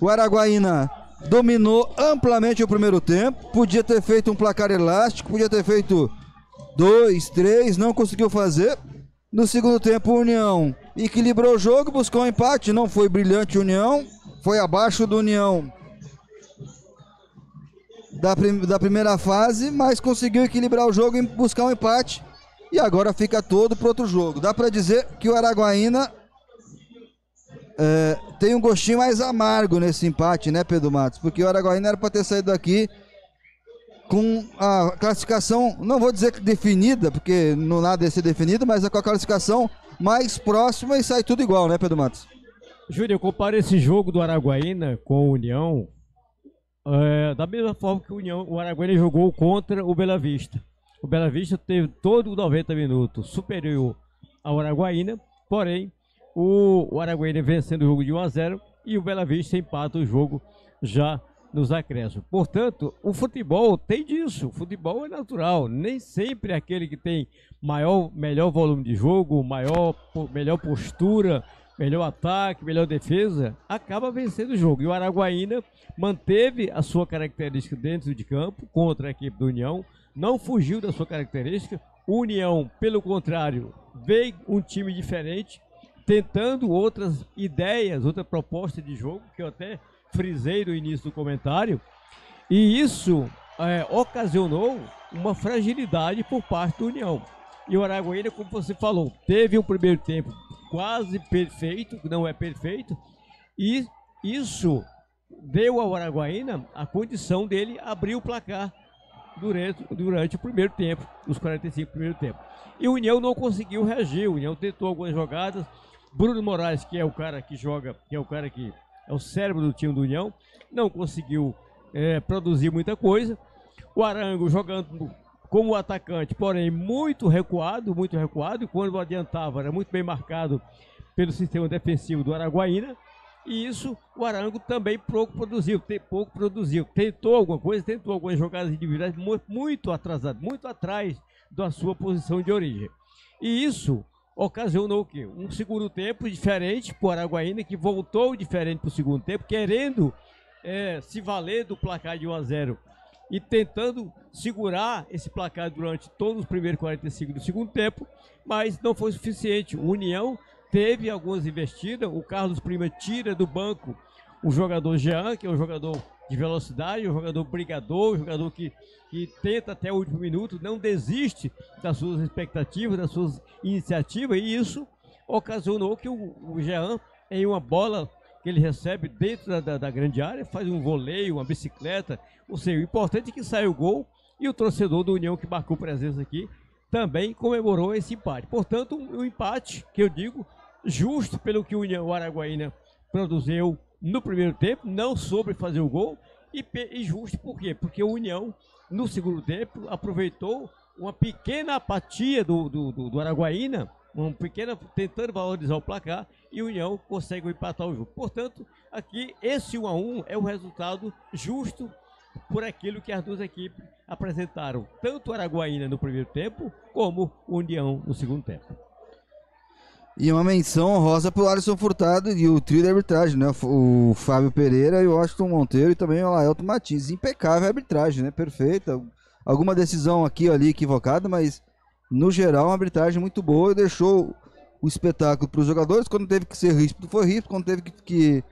O Araguaína dominou amplamente o primeiro tempo, podia ter feito um placar elástico, podia ter feito 2, 3, não conseguiu fazer. No segundo tempo o União equilibrou o jogo, buscou um empate, não foi brilhante o União, foi abaixo do União da primeira fase, mas conseguiu equilibrar o jogo e buscar um empate, e agora fica todo para outro jogo. Dá para dizer que o Araguaína tem um gostinho mais amargo nesse empate, né, Pedro Matos? Porque o Araguaína era para ter saído aqui com a classificação, não vou dizer que definida, porque não nada ia ser definido, mas é com a classificação mais próxima e sai tudo igual, né, Pedro Matos? Júnior, eu comparo esse jogo do Araguaína com o União da mesma forma que o Araguaína jogou contra o Bela Vista. O Bela Vista teve todo 90 minutos superior ao Araguaína, porém o Araguaína vencendo o jogo de 1 a 0 e o Bela Vista empata o jogo já nos acréscimos. Portanto, o futebol tem disso, o futebol é natural, nem sempre aquele que tem melhor volume de jogo, melhor postura, melhor ataque, melhor defesa, acaba vencendo o jogo. E o Araguaína manteve a sua característica dentro de campo contra a equipe do União, não fugiu da sua característica. O União, pelo contrário, veio um time diferente, tentando outras ideias, outra proposta de jogo, que eu até frisei no início do comentário, e isso ocasionou uma fragilidade por parte do União. E o Araguaína, como você falou, teve um primeiro tempo quase perfeito, não é perfeito, e isso deu ao Araguaína a condição dele abrir o placar durante o primeiro tempo, os 45 primeiros tempo. E o União não conseguiu reagir, o União tentou algumas jogadas, Bruno Moraes, que é o cara que joga, que é o cara que é o cérebro do time do União, não conseguiu produzir muita coisa. O Arango jogando como atacante, porém muito recuado, e quando adiantava era muito bem marcado pelo sistema defensivo do Araguaína, e isso o Arango também pouco produziu. Tentou algumas jogadas individuais muito atrasado, muito atrás da sua posição de origem. E isso ocasionou o quê? Um segundo tempo diferente para o Araguaína, que voltou diferente para o segundo tempo, querendo se valer do placar de 1-0 e tentando segurar esse placar durante todos os primeiros 45 do segundo tempo, mas não foi suficiente. O União teve algumas investidas, o Carlos Prima tira do banco o jogador Jean, que é um jogador de velocidade, um jogador brigador, um jogador que tenta até o último minuto, não desiste das suas expectativas, das suas iniciativas, e isso ocasionou que o Jean, em uma bola que ele recebe dentro da grande área, faz um voleio, uma bicicleta, ou seja, o importante é que saia o gol, e o torcedor do União, que marcou presença aqui, também comemorou esse empate. Portanto, um empate, que eu digo, justo pelo que o União Araguaína produziu no primeiro tempo, não soube fazer o gol, e justo por quê? Porque o União, no segundo tempo, aproveitou uma pequena apatia do Araguaína, tentando valorizar o placar, e o União consegue empatar o jogo. Portanto, aqui esse 1-1 é um resultado justo por aquilo que as duas equipes apresentaram, tanto o Araguaína no primeiro tempo, como o União no segundo tempo. E uma menção honrosa para o Alisson Furtado e o trio de arbitragem, né? O Fábio Pereira e o Washington Monteiro e também o Laelton Martins. Impecável a arbitragem, né? Perfeita. Alguma decisão aqui ou ali equivocada, mas no geral uma arbitragem muito boa, e deixou o espetáculo para os jogadores. Quando teve que ser ríspido, foi ríspido. Quando teve que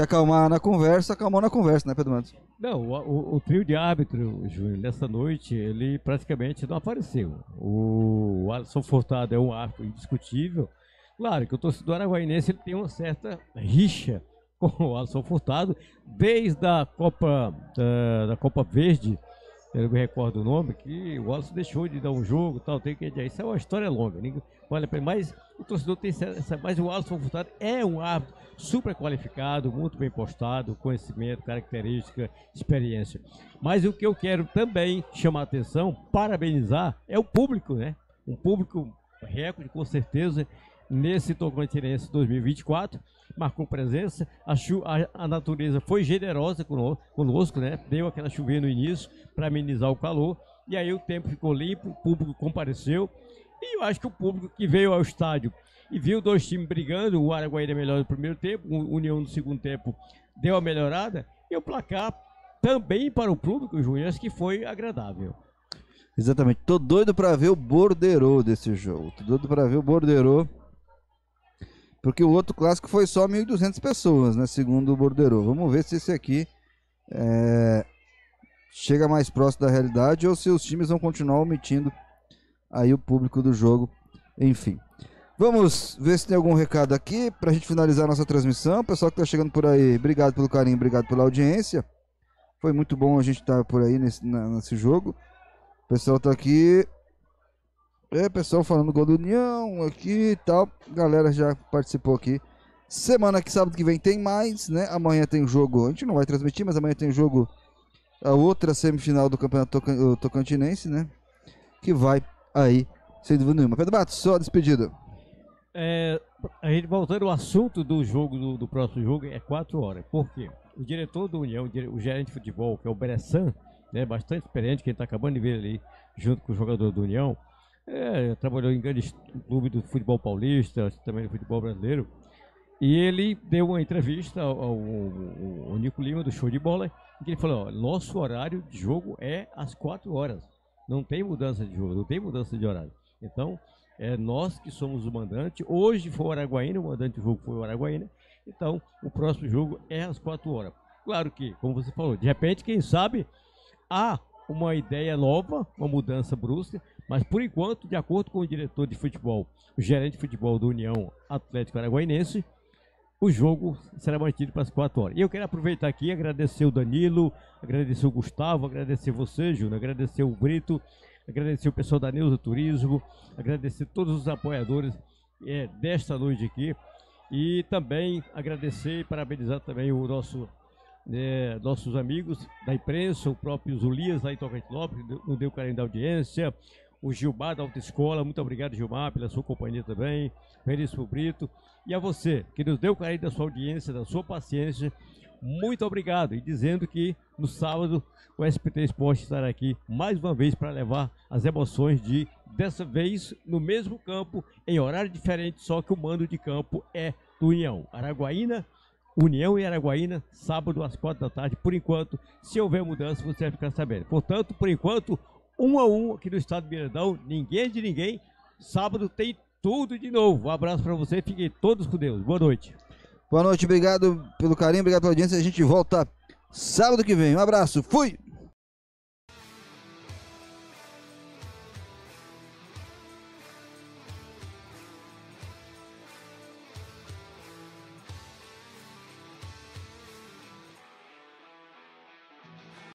acalmar na conversa, acalmou na conversa, né, Pedro Matos? Não, o trio de árbitro, Júnior, nessa noite, ele praticamente não apareceu. O Alisson Furtado é um árbitro indiscutível. Claro que o torcedor araguainense ele tem uma certa rixa com o Alisson Furtado, desde a Copa, da Copa Verde, eu me recordo o nome, que o Alisson deixou de dar um jogo, tal, tem que dizer, isso é uma história longa, vale a pena, mas o torcedor tem essa, mas o Alisson Furtado é um árbitro super qualificado, muito bem postado, conhecimento, característica, experiência. Mas o que eu quero também chamar a atenção, parabenizar, é o público, né? Um público recorde, com certeza, nesse Tocantinense 2024, marcou presença, a natureza foi generosa conosco, né? Deu aquela chuvinha no início para amenizar o calor, e aí o tempo ficou limpo, o público compareceu, e eu acho que o público que veio ao estádio e viu dois times brigando, o Araguaína melhor no primeiro tempo, o União no segundo tempo deu a melhorada, e o placar também para o público, o Júnior, que foi agradável. Exatamente, tô doido para ver o Borderô desse jogo, tô doido para ver o Borderô. Porque o outro clássico foi só 1.200 pessoas, né? Segundo o Borderô. Vamos ver se esse aqui chega mais próximo da realidade ou se os times vão continuar omitindo aí o público do jogo. Enfim. Vamos ver se tem algum recado aqui para a gente finalizar a nossa transmissão. Pessoal que está chegando por aí, obrigado pelo carinho, obrigado pela audiência. Foi muito bom a gente estar por aí nesse jogo. O pessoal está aqui. Pessoal falando gol do União aqui e tal. Galera já participou aqui. Semana que sábado que vem tem mais, né? Amanhã tem o jogo, a gente não vai transmitir, mas amanhã tem o jogo, a outra semifinal do Campeonato Tocantinense, né? Que vai aí, sem dúvida nenhuma. Pedro Bato, só despedida. A gente voltando ao assunto do jogo, do próximo jogo, é 4 horas. Por quê? O diretor do União, o gerente de futebol, que é o Bressan, né? Bastante experiente, que a gente tá acabando de ver ali, junto com o jogador do União. Trabalhou em grandes clubes do futebol paulista, também do futebol brasileiro, e ele deu uma entrevista ao Nico Lima do Show de Bola, em que ele falou, ó, nosso horário de jogo é às 4 horas, não tem mudança de jogo, não tem mudança de horário, então é nós que somos o mandante, hoje foi o Araguaína, o mandante do jogo foi o Araguaína, então o próximo jogo é às 4 horas, claro que, como você falou, de repente, quem sabe, há uma ideia nova, uma mudança brusca, mas por enquanto, de acordo com o diretor de futebol, o gerente de futebol do União Atlético Araguainense, o jogo será mantido para as 4 horas. E eu quero aproveitar aqui e agradecer o Danilo, agradecer o Gustavo, agradecer você, Júnior, agradecer o Brito, agradecer o pessoal da Neuza Turismo, agradecer todos os apoiadores desta noite aqui, e também agradecer e parabenizar também o nosso nossos amigos da imprensa, o próprio Zulias lá em Tocantinópolis, não deu carinho da audiência, o Gilmar da Autoescola, muito obrigado, Gilmar, pela sua companhia também, Veríssimo Brito, e a você, que nos deu carinho da sua audiência, da sua paciência, muito obrigado, e dizendo que no sábado o SPT Esporte estará aqui mais uma vez para levar as emoções de, dessa vez, no mesmo campo, em horário diferente, só que o mando de campo é do União, Araguaína, União e Araguaína, sábado às 4 da tarde, por enquanto, se houver mudança você vai ficar sabendo. Portanto, por enquanto, 1 a 1 aqui no Estádio Mirandão, ninguém de ninguém, sábado tem tudo de novo. Um abraço para você, fiquem todos com Deus, boa noite. Boa noite, obrigado pelo carinho, obrigado pela audiência, a gente volta sábado que vem, um abraço, fui!